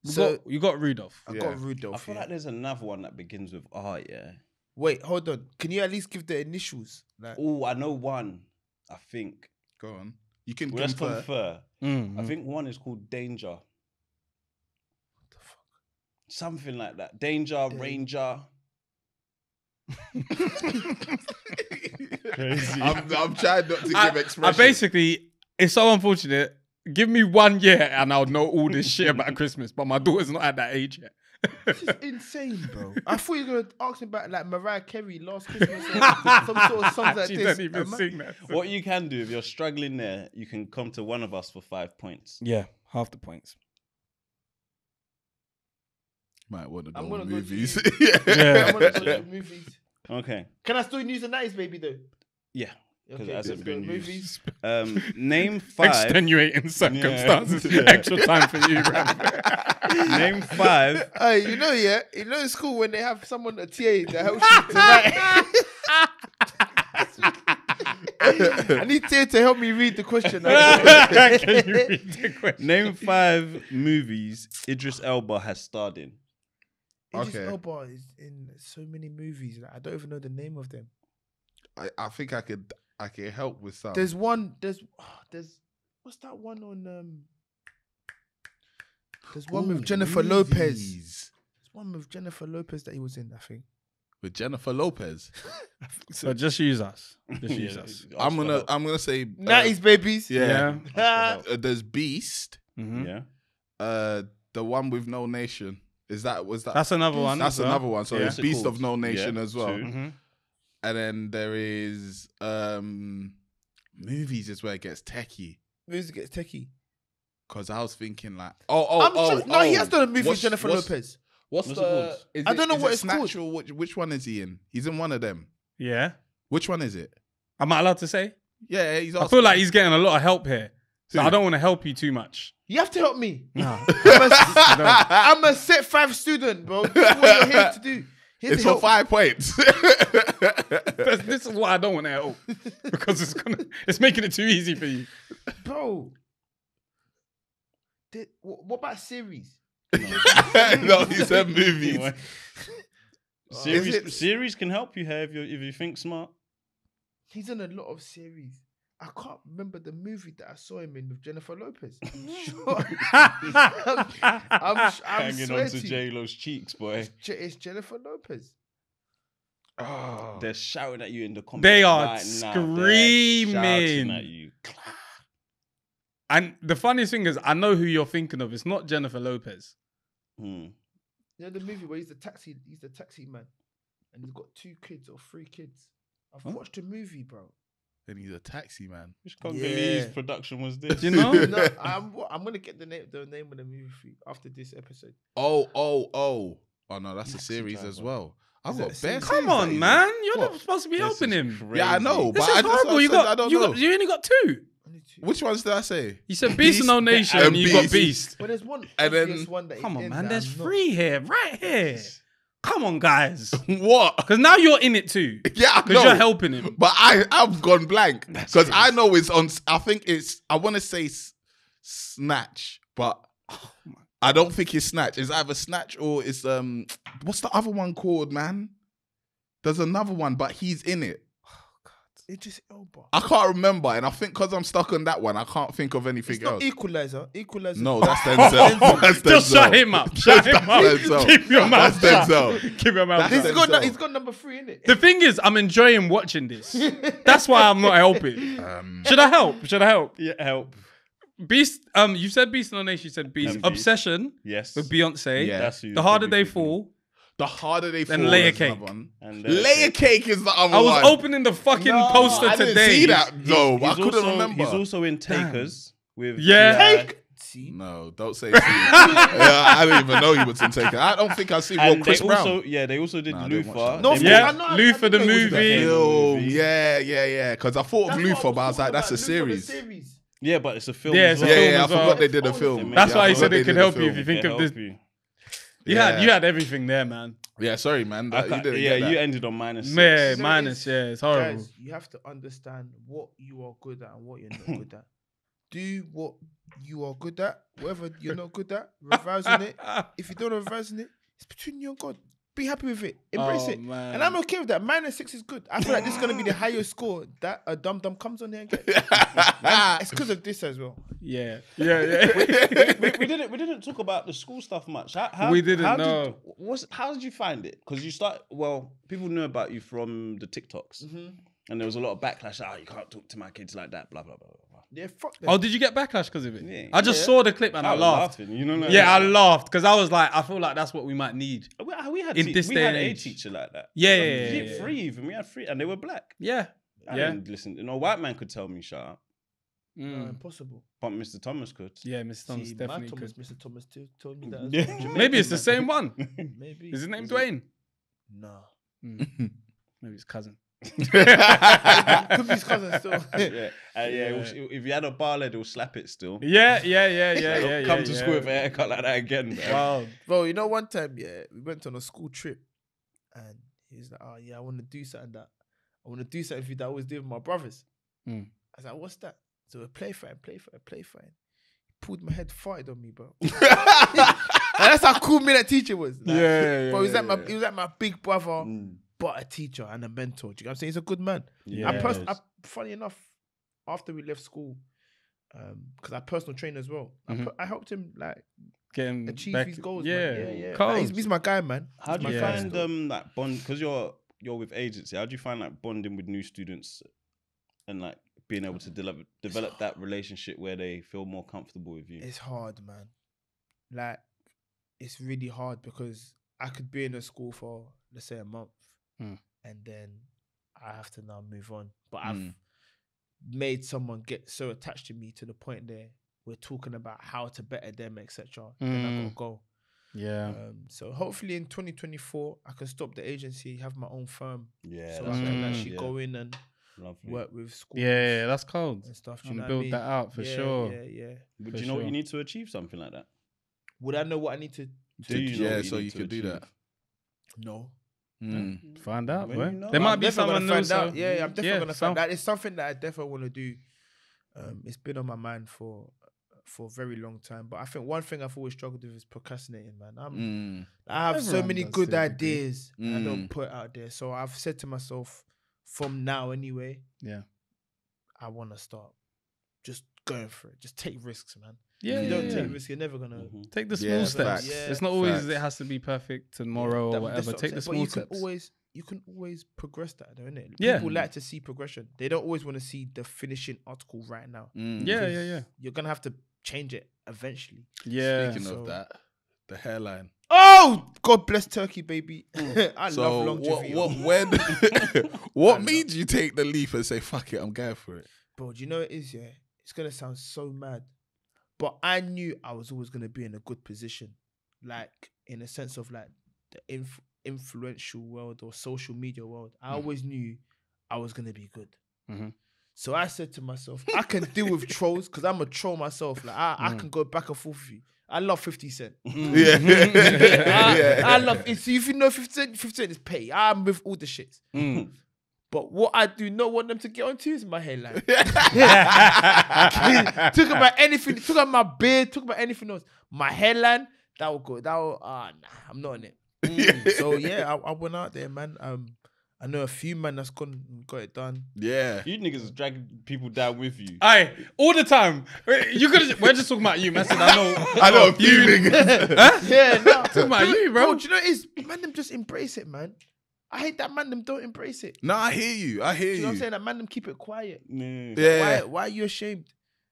You so got, you got Rudolph. I yeah. got Rudolph. I feel yeah. like there's another one that begins with R. Yeah. Wait, hold on. Can you at least give the initials? Like, oh, I know one. I think. Go on. You can well, confer. Let's confer. Mm-hmm. I think one is called Danger. What the fuck? Something like that. Danger, Dang. Ranger. Crazy. I'm, I'm trying not to I, give expression. I basically, it's so unfortunate. Give me one year and I'll know all this shit about Christmas. But my daughter's not at that age yet. This is insane, bro. I thought you were going to ask me about like Mariah Carey last Christmas, some sort of songs like she this. Even sing that. What you can do if you're struggling there, you can come to one of us for five points. Yeah, half the points. Might want to go to movies. Go to yeah. yeah, I'm gonna go to movies. Okay. Can I still use the nineties, baby? Though. Yeah. Because okay, it hasn't been used. Um, name five. Extenuating circumstances. Yeah. Yeah. Extra time for you, bro. Name five. Hey, you know, yeah. You know, it's cool when they have someone, a T A that helps you tonight. I need T A to help me read the question. Can you read the question? Name five movies Idris Elba has starred in. Idris okay. Elba is in so many movies. Like, I don't even know the name of them. I, I think I could... I can help with some. There's one. There's, oh, there's. What's that one on? Um, there's one Ooh, with Jennifer movies. Lopez. There's one with Jennifer Lopez that he was in. I think. With Jennifer Lopez. so. so just use us. Just use us. I'm gonna. Help. I'm gonna say. Nineties uh, babies. Yeah. yeah. uh, there's Beast. Mm-hmm. Yeah. Uh, the one with No Nation. Is that was that? That's another Beast? one. That's well. another one. So yeah. it's Beast of No Nation yeah, as well. Mm-hmm. And then there is um, movies is where it gets techie. Movies gets techie. Because I was thinking like, oh, oh, I'm oh, oh. No, he has done a movie what's, with Jennifer what's, Lopez. What's, what's the? It, I don't know what it's natural? called. Which, which one is he in? He's in one of them. Yeah. Which one is it? Am I allowed to say? Yeah. He's I feel like he's getting a lot of help here. So I don't want to help you too much. You have to help me. No. I'm, a, I'm a set five student, bro. That's what you're here to do. Here's it's for help. five points. This is why I don't want to help. Because it's gonna, it's making it too easy for you. Bro. Did, what about series? No, he said movies. Anyway. Uh, series, series can help you here if you, if you think smart. He's in a lot of series. I can't remember the movie that I saw him in with Jennifer Lopez. I'm sure. I'm, I'm, I'm hanging on to J Lo's cheeks, boy. It's, Je it's Jennifer Lopez. Oh. They're shouting at you in the comments. They are right screaming. Now. They're shouting at you. And the funniest thing is, I know who you're thinking of. It's not Jennifer Lopez. Hmm. You know the movie where he's the taxi, he's the taxi man, and he's got two kids or three kids. I've huh? watched the movie, bro. And he's a taxi man. Which Congolese yeah. production was this? You know, no, I'm I'm gonna get the name the name of the movie after this episode. Oh oh oh oh no, that's taxi a series driver. as well. I've got best. Come on, man, you're what? not supposed to be this helping him. Crazy. Yeah, I know. This but is I horrible. Just, you got I don't you know. got you only got two. Only two. Which ones did I say? You said Beast, Beast No Nation. And, and you got Beast. But there's one. And then one that come on, man. There's three here, right here. Come on, guys. What? Because now you're in it too. Yeah, I know. Because you're helping him. But I, I've gone blank. Because I know it's on... I think it's... I want to say Snatch, but... Oh my I don't think it's Snatch. It's either Snatch or it's um. What's the other one called, man? There's another one, but he's in it. It is Elba. I can't remember, and I think because I'm stuck on that one, I can't think of anything it's not else. Equalizer, Equalizer. No, that's Denzel. That's just Denzel. Shut him up. Shut him up. Keep your mouth shut. Keep your mouth shut. He's got, he's got number three in it. The thing is, I'm enjoying watching this. That's why I'm not helping. Um, Should I help? Should I help? Yeah, help. Beast. Um, you said Beast No Nation. You said Beast. Um, Obsession. Beast. Yes. With Beyonce. Yeah. That's who the harder they fall. The harder they fall. And Layer Cake. And layer layer cake. cake is the other one. I was one. opening the fucking no, poster I didn't today. see that though. He's, he's, he's I couldn't remember. He's also in Takers Damn. with yeah. Take. No, don't say. yeah, I didn't even know he was in Taker. I don't think I see. Well, Chris Brown. Also, yeah, they also did nah, Luther. No, yeah, yeah. Luther the movie. Film. Yeah, yeah, yeah. Because I thought that's of Luther, but I was like, that's a series. Yeah, but it's a film. Yeah, yeah. I forgot they did a film. That's why he said it could help you if you think of this. You yeah. had you had everything there, man. Yeah, sorry, man. That, you didn't yeah, you ended on minus six. Yeah, so minus, yeah, it's horrible. Guys, you have to understand what you are good at and what you're not good at. Do what you are good at, whatever you're not good at, reverse on it. If you don't reverse on it, it's between you and God. Be happy with it. Embrace oh, it. Man. And I'm okay with that. Minus six is good. I feel like this is going to be the highest score that a dum-dum comes on there and gets. It's because of this as well. Yeah. Yeah, yeah. we, we, we, didn't, we didn't talk about the school stuff much. How, how, we didn't, how no. Did, what's, how did you find it? Because you start, well, people knew about you from the TikToks. Mm-hmm. And there was a lot of backlash. Ah, oh, you can't talk to my kids like that, blah, blah, blah, blah. Yeah, fuck them. Oh, did you get backlash because of it? Yeah, I just yeah. saw the clip and I, I laughed. Laughing, you know what yeah, I, mean? I laughed because I was like, I feel like that's what we might need. We, we had, in this we day had age. a teacher like that. Yeah, um, yeah, yeah, yeah. Three even. We had three and they were black. Yeah. I yeah. didn't listen. No white man could tell me, shut up. Mm. Uh, impossible. But Mister Thomas could. Yeah, Mister Thomas See, definitely my Thomas, could. Mister Thomas too told me that. As yeah. well. Maybe it's the same one. Maybe. Is his name Dwayne? No. Maybe his cousin. Could be his cousin still. Yeah, uh, yeah. yeah. If you had a bar lad, he'll slap it still. Yeah, yeah, yeah, yeah, yeah. yeah come yeah, to school yeah. with a haircut like that again, bro. Wow, bro. You know, one time, yeah, we went on a school trip, and he was like, "Oh yeah, I want to do something that I want to do something for you that I always did with my brothers." Mm. I was like, "What's that?" So we play fighting, play fighting, play fighting. He pulled my head, farted on me, bro. That's how cool me that teacher was. Like, yeah, yeah, bro. He was yeah, like yeah. my, he was like my big brother. Mm. But a teacher and a mentor. Do you know what I'm saying? He's a good man. Yeah. I pers I, funny enough, after we left school, because um, I personal trained as well. Mm-hmm. I, I helped him like get him achieve back. his goals. Yeah, man. yeah, yeah. Like, he's, he's my guy, man. He's how do you yeah. find um that bond? Because you're you're with agency. How do you find like bonding with new students and like being able to develop develop that relationship where they feel more comfortable with you? It's hard, man. Like it's really hard because I could be in a school for let's say a month. Mm. And then I have to now move on. But I've mm. made someone get so attached to me to the point there we're talking about how to better them, et cetera. Mm. Then I gotta go. Yeah. Um, so hopefully in twenty twenty-four, I can stop the agency, have my own firm. Yeah. So I can right. actually yeah. go in and Lovely. work with schools. Yeah, yeah, that's cold. And stuff. And build I mean? that out for yeah, sure. Yeah, yeah. Would you know sure. what you need to achieve something like that? Would I know what I need to? Do you do? Know yeah, so you, you could achieve? do that. No. Mm. Find out, man. You know. There might I'm be someone new. So yeah, yeah, I'm definitely yeah, gonna find out. It's something that I definitely want to do. Um, it's been on my mind for for a very long time. But I think one thing I've always struggled with is procrastinating, man. I'm mm. I have Everyone so many good ideas mm. I don't put out there. So I've said to myself, from now anyway, yeah, I want to start just going for it. Just take risks, man. Yeah, you don't yeah. take risks, you're never gonna mm-hmm. take the small yeah, steps. Yeah, it's not always facts. it has to be perfect tomorrow yeah, that, or whatever. Take the small but you steps. Can always, you can always progress that, though, innit? Yeah. People like to see progression. They don't always want to see the finishing article right now. Mm. Yeah, yeah, yeah. You're gonna have to change it eventually. Yeah. Speaking so, of that, the hairline. Oh, God bless Turkey, baby. Mm. I so love longevity. What, what, when, what made you take the leap and say, fuck it, I'm going for it? Bro, do you know what it is, yeah? It's gonna sound so mad. But I knew I was always going to be in a good position, like in a sense of like the inf influential world or social media world. I mm. always knew I was going to be good. Mm-hmm. So I said to myself, I can deal with trolls because I'm a troll myself. Like I, mm. I can go back and forth with you. I love fifty cent. Mm. Yeah. I, yeah. I love it. So if you know fifty cent, fifty cent is pay. I'm with all the shits. Mm. But what I do not want them to get onto is my hairline. Talk about anything. Talk about my beard. Talk about anything else. My hairline, that will go. That will, uh, nah, I'm not on it. Mm. So yeah, I, I went out there, man. Um, I know a few man that's gone got it done. Yeah, you niggas is dragging people down with you. Aye, all the time. You could. We're just talking about you, man. I, I know. I know a few niggas. Huh? Yeah, no, I'm talking about you, bro. bro. Do you know what it is? Man, them just embrace it, man. I hate that man them don't embrace it. No, I hear you. I hear you. You know what I'm saying? That man them keep it quiet. Yeah. yeah. Why, why are you ashamed?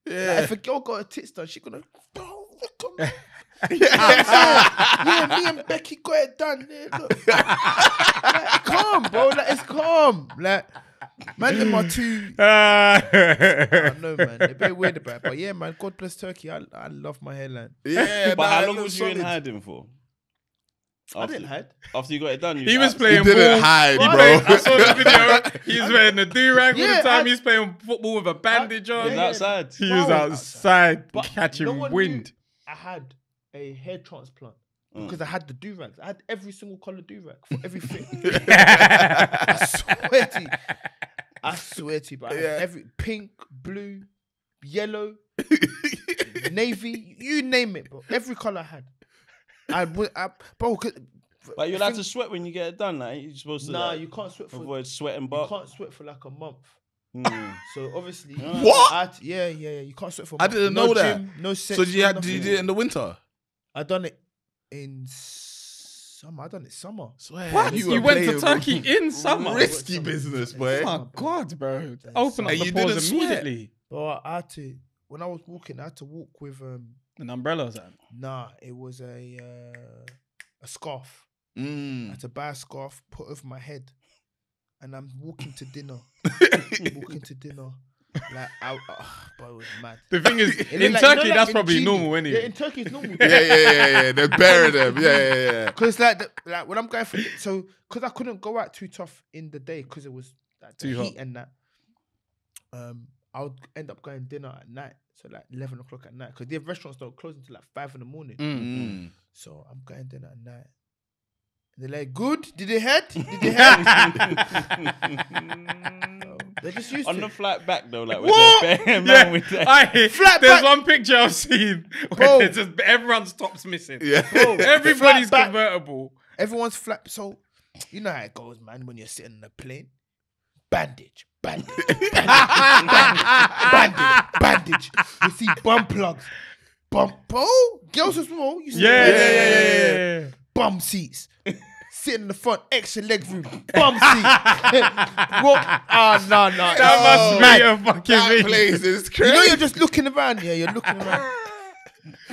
Yeah. Like, if a girl got her tits done, she gonna oh, look at me. Yeah. yeah, me and Becky got it done. Yeah, look. Like, calm, bro. Like, it's calm. Like, man them are too. I don't know, man. They're very weird about it. But yeah, man. God bless Turkey. I I love my hairline. Yeah. But man, how long was you solid. in hiding for? After, I didn't hide. After you got it done, you he was playing. He didn't ball. hide, bro. Played, I saw the video. He was wearing a do rag yeah, all the time. I, He's playing football with a bandage on. He was outside. He was outside catching no wind. I had a hair transplant mm. because I had the do rags. I had every single color do rag for everything. I swear to you, I swear to you, but I had yeah. every pink, blue, yellow, navy. You name it, bro. Every color I had. I would, I, bro. But you're allowed to sweat when you get it done, like you're supposed to. Nah, like, you can't sweat for avoid sweating. But you can't sweat for like a month. Mm. So obviously, what? I, yeah, yeah, yeah. You can't sweat for. A month. I didn't no know gym, that. No sex. So you no had, you did it in the winter. I done it in summer. I done it summer. Swear. What? You, you went to Turkey in summer. Risky summer. business, boy. Oh my god, bro. Open up the pores immediately. Bro, I had to. When I was walking, I had to walk with um. an umbrella was that? Nah, it was a uh, a scarf. Mm. I had to buy a scarf, put over my head, and I'm walking to dinner. walking to dinner. Like, I, oh, bro, it was mad. The thing is, in, in like, Turkey, you know, like, that's in probably G normal, isn't it? Yeah, in Turkey, it's normal. yeah, yeah, yeah, yeah. They bury them. Yeah, yeah, yeah. Because like, the, like when I'm going for so, because I couldn't go out too tough in the day because it was like, the too heat hot. and that. Um, I would end up going dinner at night. So like eleven o'clock at night, because their restaurants don't close until like five in the morning. Mm-hmm. So I'm going dinner at night. They're like, "Good, did it hurt? Did it hurt?" So they're just used on to the it. flat back though, like with the bare man with that. I, flat there's back. one picture I've seen where it's just everyone's tops missing. Yeah, bro, everybody's convertible. Everyone's flat. So you know how it goes, man. When you're sitting in a plane, bandage. Bandage, bandage, bandage, bandage. You see bum plugs, bum. Oh, girls are small. You see yeah, yeah, yeah, yeah, yeah. Bum seats. Sitting in the front, extra leg room, bum seat. Ah, no, no. That oh, must be a fucking that thing. place is crazy. You know, you're just looking around. Yeah, you're looking around.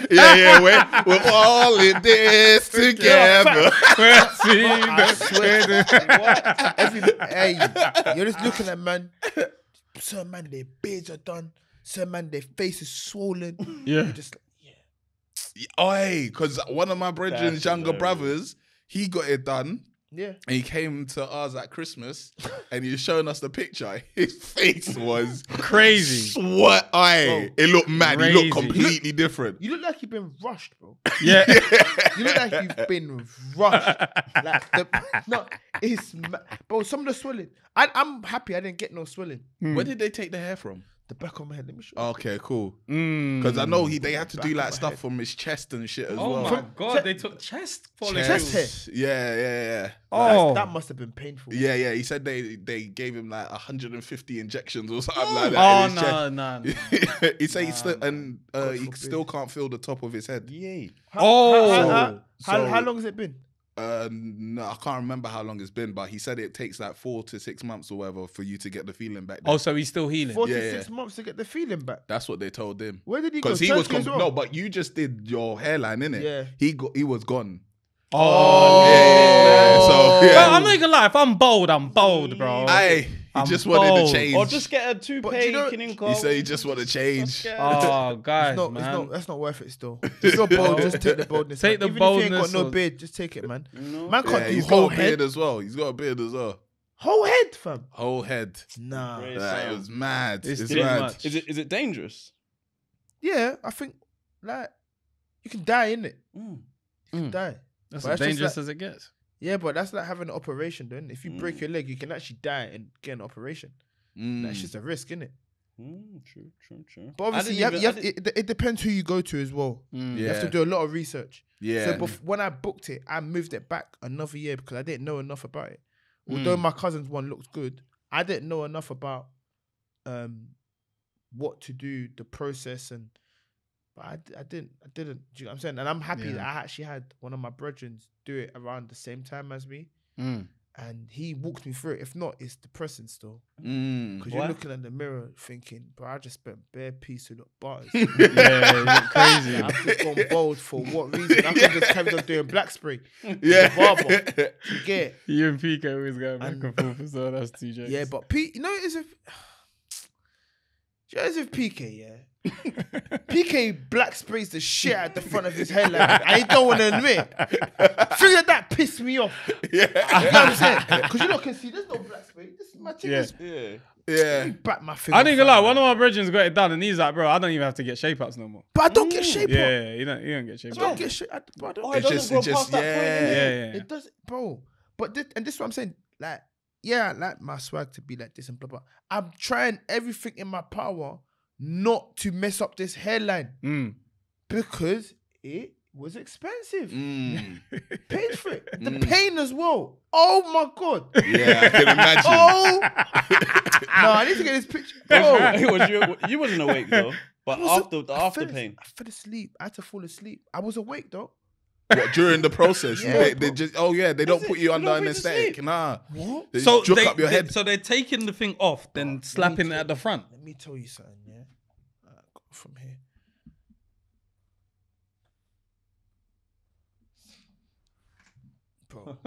Yeah, yeah, we're, we're all in this together. We're seeing the Every, hey, you're just looking at man. Some man, their beards are done. Some man, their face is swollen. Yeah, you're just like, yeah. Oi, because one of my brethren's That's younger hilarious. brothers, he got it done. Yeah, and he came to ours at Christmas, and he was showing us the picture. His face was crazy. What? I it looked mad. Crazy. He looked completely look, different. You look like you've been rushed, bro. Yeah, you look like you've been rushed. Like the, no, it's bro. Some of the swelling. I, I'm happy I didn't get no swelling. Hmm. Where did they take the hair from? The back of my head. Let me show you. Okay, cool. Because mm. I know he they had to back do like stuff head. from his chest and shit as oh well. Oh my god, Ch they took chest follicles. Chest hair. Yeah, yeah, yeah. Oh, that's, that must have been painful. Yeah, yeah. He said they they gave him like one hundred and fifty injections or something oh. like that. Oh no, no, no. He said nah, he still nah. and uh, he still can't feel the top of his head. Yeah. How, oh, how, how, so, how, how long has it been? Uh, no, I can't remember how long it's been, but he said it takes like four to six months or whatever for you to get the feeling back. Then. Oh, so he's still healing. Four yeah, to yeah. six months to get the feeling back. That's what they told him. Where did he go? Because he was well? no, but you just did your hairline, innit? Yeah. He got he was gone. Oh, oh yeah, yeah, yeah. So yeah. Bro, I'm not gonna lie. If I'm bold, I'm bold, bro. I. He I'm just bold. wanted to change. Or just get a two-pay. You know, he said he just wanted to change. Oh, guys, it's not, man. It's not, that's not worth it still. Just go bold. Just take the boldness. Take man. the Even boldness. Even if you ain't got no beard, just take it, man. No. Man can't yeah, do he's whole got a head. beard as well. He's got a beard as well. Whole head, fam? Whole head. Nah. That nah, was mad. It's, it's mad. Much. Is it, is it dangerous? Yeah, I think, like, you can die, innit? Mm. You can mm. die. That's but as dangerous like, as it gets. Yeah, but that's like having an operation, then. If you mm. break your leg, you can actually die and get an operation. Mm. That's just a risk, isn't it? Mm, true, true, true. But obviously, you have, even, you have, it, it depends who you go to as well. Mm. Yeah. You have to do a lot of research. Yeah. So when I booked it, I moved it back another year because I didn't know enough about it. Although mm. my cousin's one looked good, I didn't know enough about um, what to do, the process, and but I, I didn't, I didn't. Do you know what I'm saying? And I'm happy yeah. that I actually had one of my brethren do it around the same time as me. Mm. And he walked me through it. If not, it's depressing still. Because mm, you're looking in the mirror thinking, bro, I just spent bare piece of the bars. Yeah, it's crazy. I've just gone bold for what reason? I could just carry on doing black spray. Yeah. Barber. You get You and Pete always going back and forth, so that's two jokes. Yeah, but Pete, you know, it's a... Do you know, as if P K, yeah? P K black sprays the shit out the front of his headline. I don't want to admit. Things like that pissed me off. Yeah. You know what I'm saying? Because you lot can see, there's no black spray. This is my chicken. Yeah. Yeah. Back my finger. I think a lot. One of my brethren got it done and he's like, bro, I don't even have to get shape ups no more. But I don't mm. get shape ups. Yeah, you don't, you don't get shape ups. I don't get shape ups. Oh, it, it doesn't just, go it past just, that yeah. point. Yeah, yeah, yeah. It doesn't, bro. But this, and this is what I'm saying. Like, yeah, I like my swag to be like this and blah, blah. I'm trying everything in my power not to mess up this hairline mm. because it was expensive. Mm. Paid for it. Mm. The pain as well. Oh my God. Yeah, I can imagine. Oh. No, I need to get this picture. Oh. It was you, you wasn't awake though, but after the after pain. I fell asleep. I had to fall asleep. I was awake though. What, during the process, yeah, they, they just oh yeah, they don't it? put you under anesthetic, nah. What? They so jerk they, up your they, head. So they're taking the thing off, then oh, slapping it at the front. Let me tell you something, yeah. Uh, go from here, bro.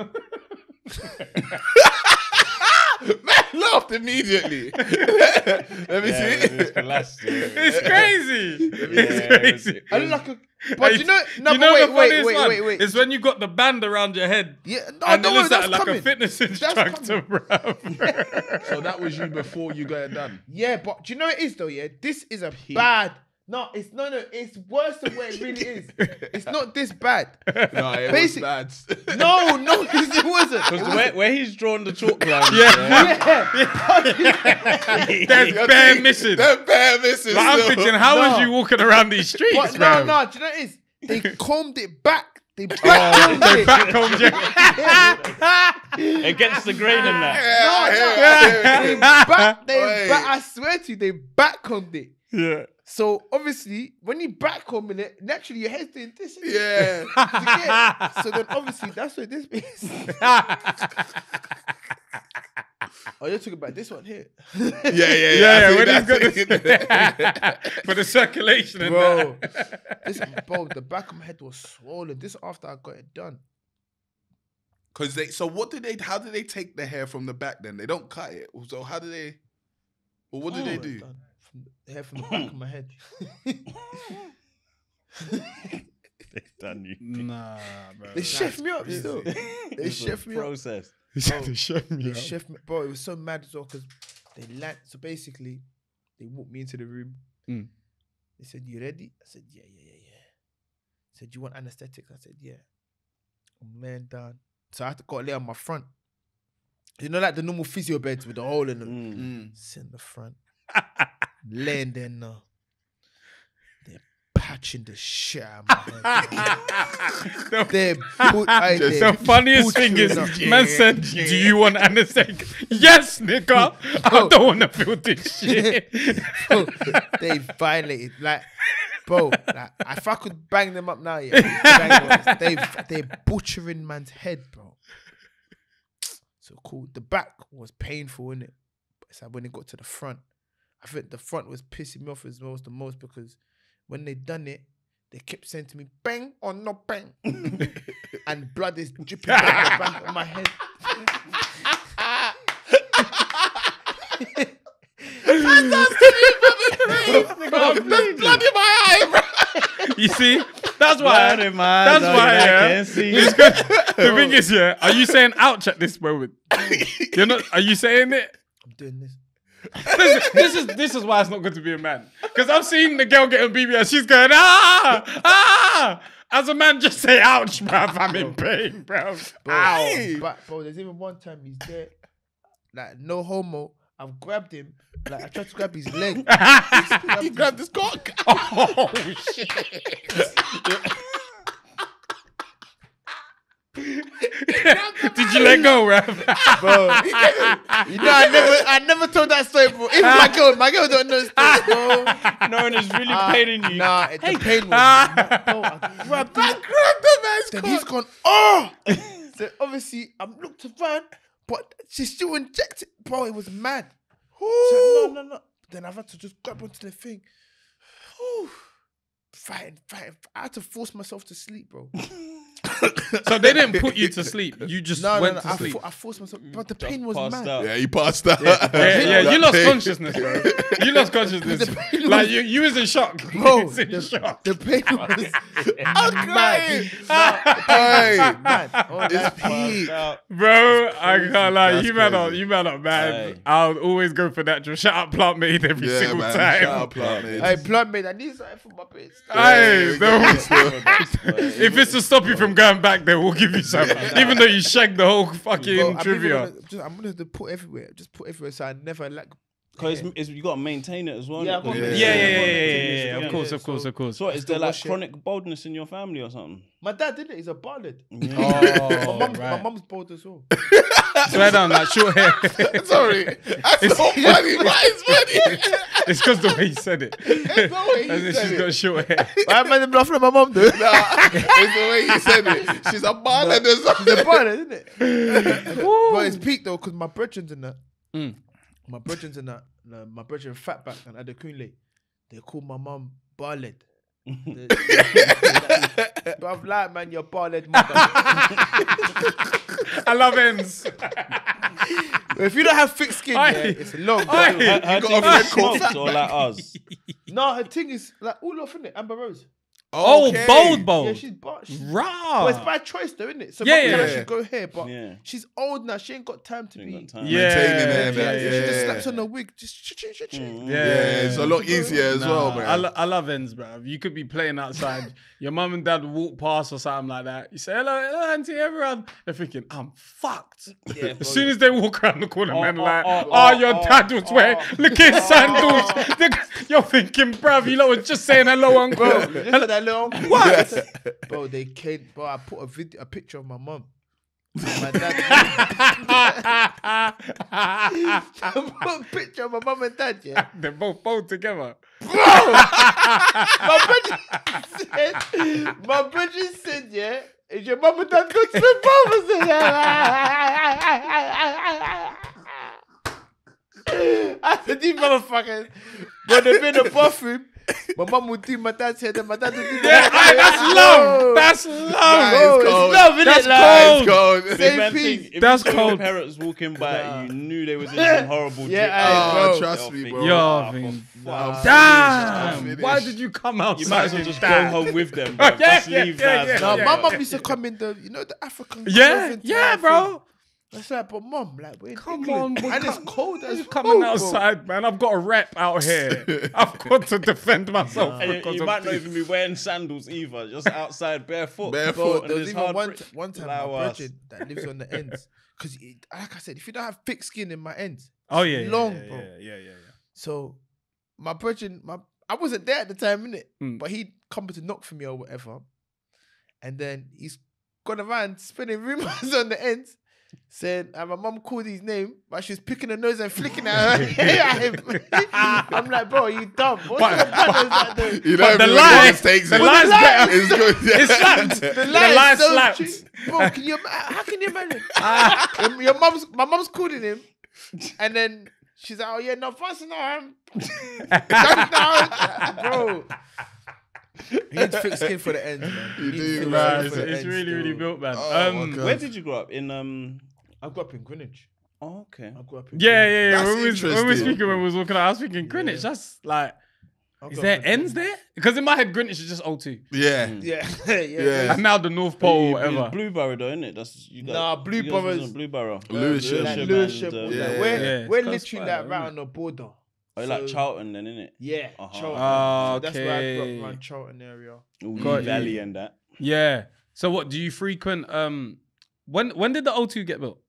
Man laughed immediately. Let me yeah, see. It last year. It's crazy. Yeah, it's crazy. I look like a. But hey, you know, no, you know wait, the funniest wait, wait, wait, wait. It's when you got the band around your head. Yeah, no, and no, it looks no, that's like coming. a fitness instructor, bro. So that was you before you got it done. Yeah, but do you know what it is though? Yeah, this is a Heat. bad. No, it's no, no. It's worse than what it really is. It's not this bad. No, it Basic. was bad. No, no, it wasn't. Because where, where he's drawn the chalk line. Yeah, yeah. yeah. There's bare missing. There's bare missing. Like, I'm thinking, how no. was you walking around these streets, but, man? No, no. Do you know what it is? They combed it back. They backcombed oh, it. They backcombed it. Against the grain and that. No, no. They back. They back. I swear to you, they backcombed it. Yeah. So obviously, when you backcombing it, naturally your head's doing this. Yeah. It? So then obviously that's where this is. Oh, you're talking about this one here. Yeah, yeah, yeah. yeah, yeah when he's got this for the circulation, and bro. That. This bro, the back of my head was swollen. This after I got it done. Cause they. So what do they? How do they take the hair from the back? Then they don't cut it. So how do they? Well, what do oh, they do? Done. Hair from the back of my head. They've done you. Nah, bro. They chef me up crazy. still. They chef me process. up. Bro, they chef me they up. Chef me, bro, it was so mad as well because they land. So basically, they walked me into the room. Mm. They said, "You ready?" I said, "Yeah, yeah, yeah, yeah." They said, "You want anesthetic?" I said, "Yeah." I'm laying down. So I had to go lay on my front. You know, like the normal physio beds with the hole in them. Mm. Mm. Sit in the front. Laying there now. They're patching the shit out of my head. They're put, I, the they're funniest thing is, man said, yeah. do you want anesthetic? Yes, nigga. Bro, I don't want to feel this shit. Bro, they violated. Like, bro, like, if I could bang them up now, yeah. they, they're butchering man's head, bro. So cool. The back was painful, innit? It's like when it got to the front. I think the front was pissing me off as well as the most because when they done it, they kept saying to me, bang or no bang. And blood is dripping out the back of my head. There's blood in my eye, bro. You see? That's why. Blood in my eye. That's why. Yeah. I can't see. The thing is, yeah, are you saying ouch at this moment? You're not, are you saying it? I'm doing this. this, this is this is why it's not good to be a man. Because I've seen the girl getting B B and she's going, ah, ah. As a man, just say, ouch, bruv, I'm in pain, bruv. Bro, ow. But, bro, there's even one time he's there, like, no homo. I've grabbed him, like, I tried to grab his leg. grabbed he grabbed his cock. Oh, shit. Did you let go, Rav? Bro, you know, I never, I never told that story before. Even my girl, my girl don't know this story, bro. No one is really uh, paining you. Nah, hey. The pain was. Bro, I grabbed him. I grabbed the man's then cock. He's gone, oh! So obviously, I've looked around, but she still injected. Bro, it was mad. So, no, no, no. Then I've had to just grab onto the thing. Ooh. Fighting, fighting. I had to force myself to sleep, bro. So they didn't put you to sleep. You just no, went no, no, to I sleep. Fo I forced myself, but the just pain was mad. Out. Yeah, you passed out. Yeah, yeah, yeah, yeah. You lost pain. Consciousness, bro. You lost consciousness. Like was... you, you was in shock. Bro, was in the, shock. The pain was. I'm crying. It's peak, bro. I can't lie. You man up. You man up, man. Hey. I'll always go for natural. Shout out PlantMade every yeah, single man. time. Shout out PlantMade. Hey, PlantMade. I need something for my pain. Hey, if it's to stop you from going back there, we'll give you some. Yeah. Even though you shagged the whole fucking bro, I'm trivia. Gonna, just, I'm gonna put everywhere. Just put everywhere, so I never like. Because yeah. you gotta maintain it as well. Yeah, yeah, yeah, yeah, yeah, yeah, yeah. Of course, yeah, of course, so, of course. So is there like chronic it. baldness in your family or something? My dad did it. He's a baldhead. Yeah. Oh, my mum's right. bald as well. Swear down, that short hair. Sorry, that's it's, so funny. Why is funny? It's because the way he said it. It's the way he As said she's it. She's got short hair. Why am I bluffing my mum, dude? Nah, it's the way he said it. She's a baldhead or something. She's a baldhead, isn't it? But it's peak though, because my brethren's in that. Mm. My brethren's in that, uh, my brethren Fatback and Adekunle, they call my mum Barled. But I've lied, man, you're Barled mother. I love ends. If you don't have thick skin, yeah, it's long. Her, you her got a cold or like us. No, her thing is like all off, innit? Amber Rose. Oh, okay. bold, bold. Yeah, she's bold. Right. Well, it's by choice, though, isn't it? So, yeah, yeah, I should go here, but yeah. she's old now. She ain't got time to be time. Yeah. maintaining her. Yeah, yeah, yeah. She just slaps on her wig. Just ch ch ch ch. Mm. Yeah. yeah, it's a lot easier as nah, well, bro. I, lo I love ends, bro. You could be playing outside. Your mum and dad walk past or something like that. You say, hello, hello, auntie, everyone. They're thinking, I'm fucked. Yeah, as soon as they walk around the corner, oh, man, oh, like, oh, oh, oh, oh your oh, dad was oh, wearing oh, look at oh, sandals. Oh. You're thinking, bruv, you lot was just saying hello, uncle. Hello. Hello. What? Bro, they came. Bro, I put a video, a picture of my mum. My dad. I put a picture of my mum and dad. Yeah, they're both bold together. Bro, my brother said. My brother said, yeah. Is your mum and dad good to the both? I said, I said, these motherfuckers. But they've been in the bathroom. My mum would do my dad's head and my dad would do the yeah, head. That's love. That's love. That is cold. It's love, that's it? Cold. That's cold. Same thing. If that's cold. Parents walking by, nah. you knew they was in some horrible shit. Yeah, oh, bro. Trust me, bro. Yo, damn. damn. Why did you come out? You might as well just damn. go home with them, bro. yeah, just yeah, leave yeah, that. Yeah, yeah, my yeah. mum used to come in the, you know, the African. Yeah, yeah, bro. That's like, but mum, like, we're come England. on, and it's cold as it's coming cold, outside, bro. Man. I've got a rep out here. I've got to defend myself. Yeah. You, you might not even be wearing sandals either. Just outside barefoot. Barefoot. Bro, there was even one, one time my virgin that lives on the ends. Because, like I said, if you don't have thick skin in my ends, oh yeah, long, yeah, yeah, bro. Yeah, yeah, yeah, yeah. So my virgin, my I wasn't there at the time, innit? Mm. But he'd come to knock for me or whatever, and then he's gone around spinning rumors on the ends. Said, and my mum called his name, but she was picking her nose and flicking at her at him. I'm like, bro, are you dumb? What but, the but, that you know, but the lie, the lie's better. It's good. Yeah. It's slapped. The lie so slapped. Bro, can you, how can you imagine? Ah. Your mum's, my mum's calling him, and then she's like, oh yeah, no, first no, I'm, I'm bro. You need thick skin for the ends, man. You, you do, man. It's, it's really, still. really built, man. Oh, um, where did you grow up? In um, I grew up in Greenwich. Oh, okay. I grew up in yeah, Greenwich. yeah, yeah. When we, was, when we were speaking, when we was walking out, I was thinking Greenwich. Yeah. That's like, I've is there ends there? Because in my head, Greenwich is just O two. Yeah, mm. yeah. yeah, yeah. And now the North Pole, yeah, whatever. Blueborough, though, isn't it? That's you guys. Nah, Blueborough. Blueborough. Lewisham. Lewisham. We're we're literally like right on the border. Oh, so, like Charlton then, innit? Yeah, uh -huh. Charlton. Oh, okay. So that's where I grew up, around Charlton area. Ooh, Valley and that. Yeah. So what, do you frequent, um, when when did the O two get built?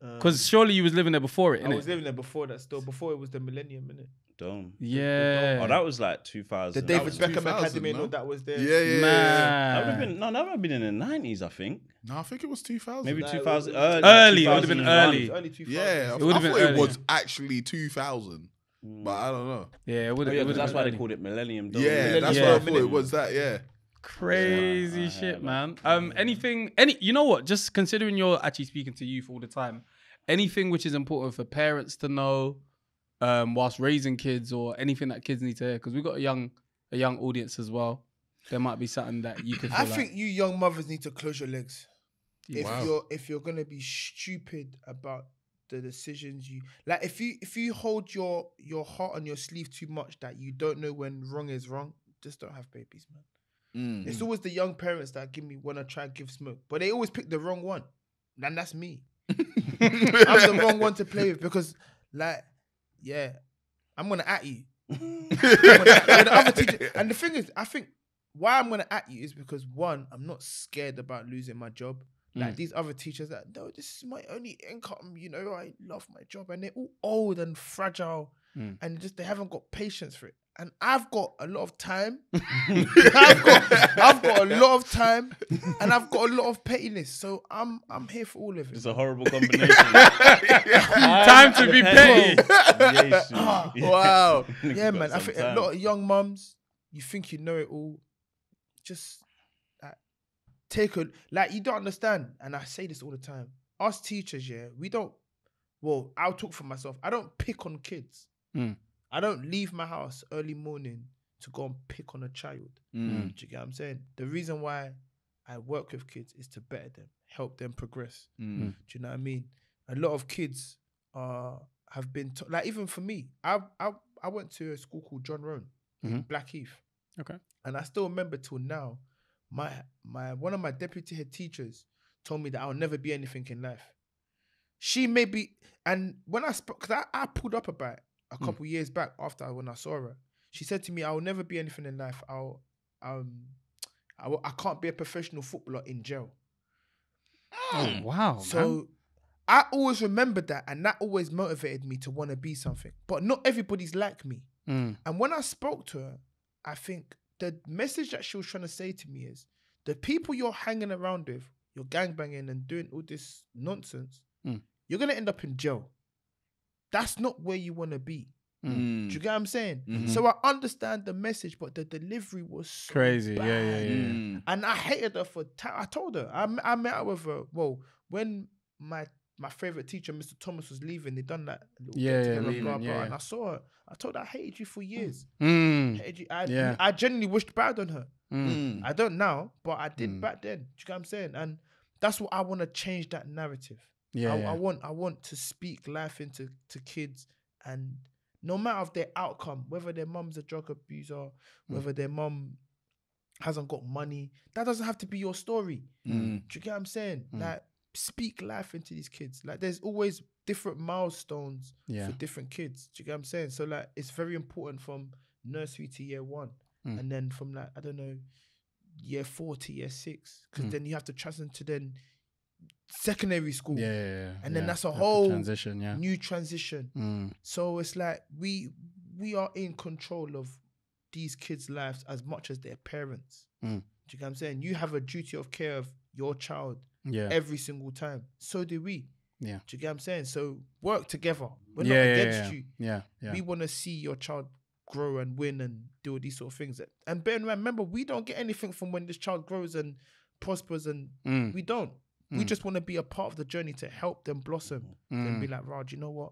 Because um, surely you was living there before it, innit? I was living there before that still, before it was the millennium, innit? Dome. Yeah. The Dome. Oh, that was like two thousand. The David Beckham Academy, no, that was there. Yeah, yeah, yeah. That would have been, no, that would have been in the nineties, I think. No, I think it was two thousand. Maybe no, two thousand, early. Early, it would have been early. Early two thousand. Yeah, it I, I thought early. It was actually two thousand. Mm. But I don't know. Yeah, it would have oh, yeah, that's why early. They called it Millennium Dome. Yeah, millennium. That's yeah. What I thought it was, that, yeah. Crazy yeah, shit, man. Um, anything, any, you know what? Just considering you're actually speaking to youth all the time, anything which is important for parents to know um, whilst raising kids, or anything that kids need to hear, because we've got a young, a young audience as well. There might be something that you could. I like. think you young mothers need to close your legs. Yeah. If wow. you're if you're gonna be stupid about the decisions you like, if you if you hold your your heart on your sleeve too much, that you don't know when wrong is wrong, just don't have babies, man. Mm. It's always the young parents that give me when I try and give smoke, but they always pick the wrong one, and that's me. I'm the wrong one to play with, because like, yeah, I'm gonna at you. I'm gonna at you. And, the other teacher, and the thing is, I think why I'm gonna at you is because, one, I'm not scared about losing my job. Like mm. these other teachers that, no, this is my only income, you know, I love my job, and they're all old and fragile, mm. and just they haven't got patience for it. And I've got a lot of time. I've got, I've got a lot of time, and I've got a lot of pettiness. So I'm, I'm here for all of it. It's a horrible combination. Time to be petty. Yes, ah, yes. Wow. Yeah, man. I think time. A lot of young mums, you think you know it all. Just like, take a like. You don't understand, and I say this all the time. Us teachers, yeah, we don't. Well, I'll talk for myself. I don't pick on kids. Mm. I don't leave my house early morning to go and pick on a child. Mm. Do you get what I'm saying? The reason why I work with kids is to better them, help them progress. Mm. Do you know what I mean? A lot of kids are have been, like even for me, I, I I went to a school called John Roan, mm-hmm. Blackheath. Okay. And I still remember till now, my my one of my deputy head teachers told me that I'll never be anything in life. She may be, and when I spoke, because I, I pulled up about it, a couple mm. years back after when I saw her, she said to me, I'll never be anything in life. I'll, um, I, will, I can't be a professional footballer in jail. Oh, wow. So man. I always remembered that, and that always motivated me to want to be something. But not everybody's like me. Mm. And when I spoke to her, I think the message that she was trying to say to me is, the people you're hanging around with, you're gangbanging and doing all this nonsense, mm. you're going to end up in jail. That's not where you want to be. Mm. Do you get what I'm saying? Mm-hmm. So I understand the message, but the delivery was so crazy. Bad. Yeah, yeah, yeah. Mm. And I hated her for time. I told her. I, I met up with her. Well, when my my favorite teacher, Mister Thomas, was leaving, they done that. Little yeah, yeah, leaving, blah, blah, yeah, yeah. And I saw her. I told her I hated you for years. Mm. I, hated you. I, yeah. I genuinely wished bad on her. Mm. I don't now, but I did mm. back then. Do you get what I'm saying? And that's what I want to change, that narrative. Yeah I, yeah, I want I want to speak life into to kids, and no matter of their outcome, whether their mum's a drug abuser, whether mm. their mum hasn't got money, that doesn't have to be your story. Mm. Do you get what I'm saying? Mm. Like, speak life into these kids. Like, there's always different milestones yeah. for different kids. Do you get what I'm saying? So like, it's very important from nursery to year one, mm. and then from like, I don't know, year four to year six, because mm. then you have to transcend to then secondary school, yeah, yeah, yeah. and then yeah. that's a whole transition, yeah. new transition. Mm. So it's like we we are in control of these kids' lives as much as their parents. Mm. Do you get what I'm saying? You have a duty of care of your child yeah. every single time. So do we. Yeah. Do you get what I'm saying? So work together. We're yeah, not yeah, against yeah. you. Yeah, yeah. We want to see your child grow and win and do all these sort of things. And bear in mind, remember, we don't get anything from when this child grows and prospers, and mm. we don't. We mm. just want to be a part of the journey to help them blossom. Mm. Then be like, Raj, you know what?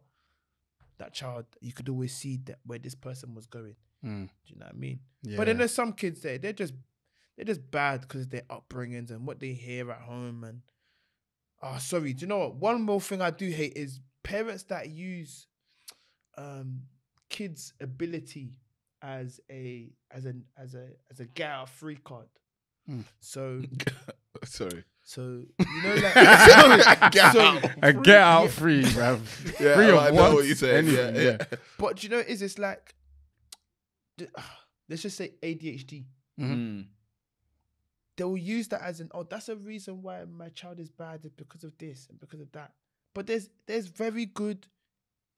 That child, you could always see that where this person was going. Mm. Do you know what I mean? Yeah. But then there's some kids there, they're just they're just bad because of their upbringings and what they hear at home. And oh, sorry, do you know what? One more thing I do hate is parents that use um, kids' ability as a as an as a as a get out free card. Mm. So sorry. So, you know, like, so, get so out. Free, get out yeah. free, bruv. Yeah, free of I know what you said. Yeah, yeah. yeah. But you know, is it's like, let's just say A D H D. Mm. they will use that as an, oh, that's a reason why my child is bad is because of this and because of that. But there's there's very good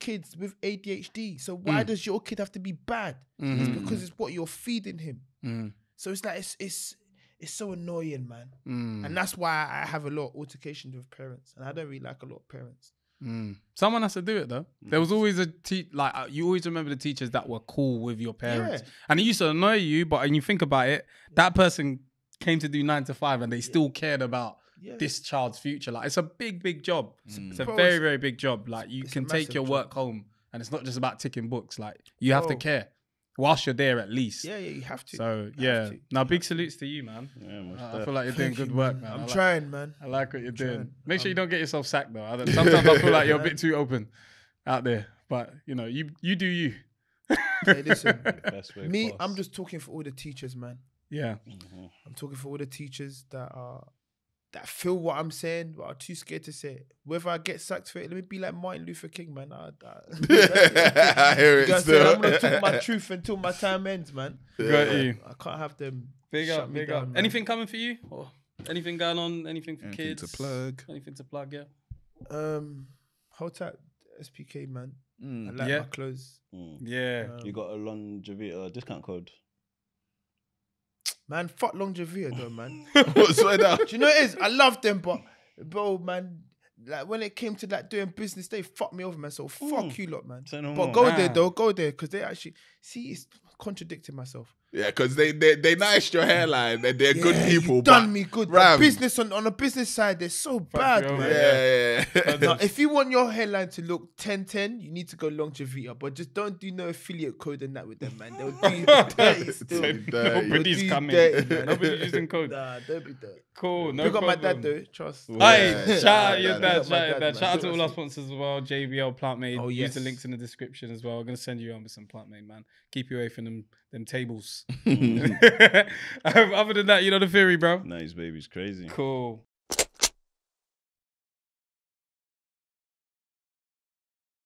kids with A D H D. So why mm. does your kid have to be bad? Mm-hmm. It's because it's what you're feeding him. Mm. So it's like, it's it's it's so annoying, man. Mm. And that's why I have a lot of altercations with parents. And I don't really like a lot of parents. Mm. Someone has to do it though. Mm. There was always a te like uh, you always remember the teachers that were cool with your parents, yeah. and it used to annoy you. But when you think about it, yeah. that person came to do nine to five, and they yeah. still cared about yeah. this child's future. Like it's a big, big job. Mm. It's a Bro, very, very big job. Like you can take your work job. home, and it's not just about ticking books. Like you Bro. have to care whilst you're there, at least. Yeah, yeah, you have to. So you yeah, to. now big salutes to you, man. Yeah, much uh, I feel like you're doing good work, man. I'm like, trying, man. I like what you're I'm doing. Trying. Make sure um, you don't get yourself sacked, though. I don't, sometimes I feel like you're a bit too open out there, but you know, you you do you. Hey, listen, best way me, I'm just talking for all the teachers, man. Yeah, mm-hmm. I'm talking for all the teachers that are that feel what I'm saying, but are too scared to say it. Whether I get sacked for it, let me be like Martin Luther King, man. I, I, I hear it still. I'm gonna talk my truth until my time ends, man. Got you. I can't have them big shut up, me big down. Up. Anything coming for you? Or anything going on? Anything for anything kids? Anything to plug? Anything to plug? Yeah. Um, hold tight, S P K, man. Mm. I like yeah. my clothes. Mm. Yeah. Um, you got a Longevita discount code. Man, fuck Longevia though, man. Do you know what it is? I love them, but bro, man, like when it came to that doing business, they fucked me over, man. So fuck mm. you lot, man. No but more. go nah. there though, go there, because they actually see it's contradicting myself. Yeah, because they they they niced your hairline. They're, they're yeah, good people. You done but me good. Ram. Business on on the business side, they're so fuck bad, man. Over. Yeah, yeah. yeah. Now, if you want your hairline to look ten ten, you need to go Longevita, but just don't do no affiliate code and that with them, man. They'll do dirty still. Nobody's coming. Dirty, nobody's using code. Nah, don't be dirty. Cool. No. Pick up my dad though. Trust. Hey, shout out your dad. Shout out Shout out to all our sponsors as well. J B L, PlantMade. Oh yes. Use the links in the description as well. I'm gonna send you on with some PlantMade, man. Keep you away from them them tables. um, other than that, you know the theory, bro. Nice baby's crazy. Cool.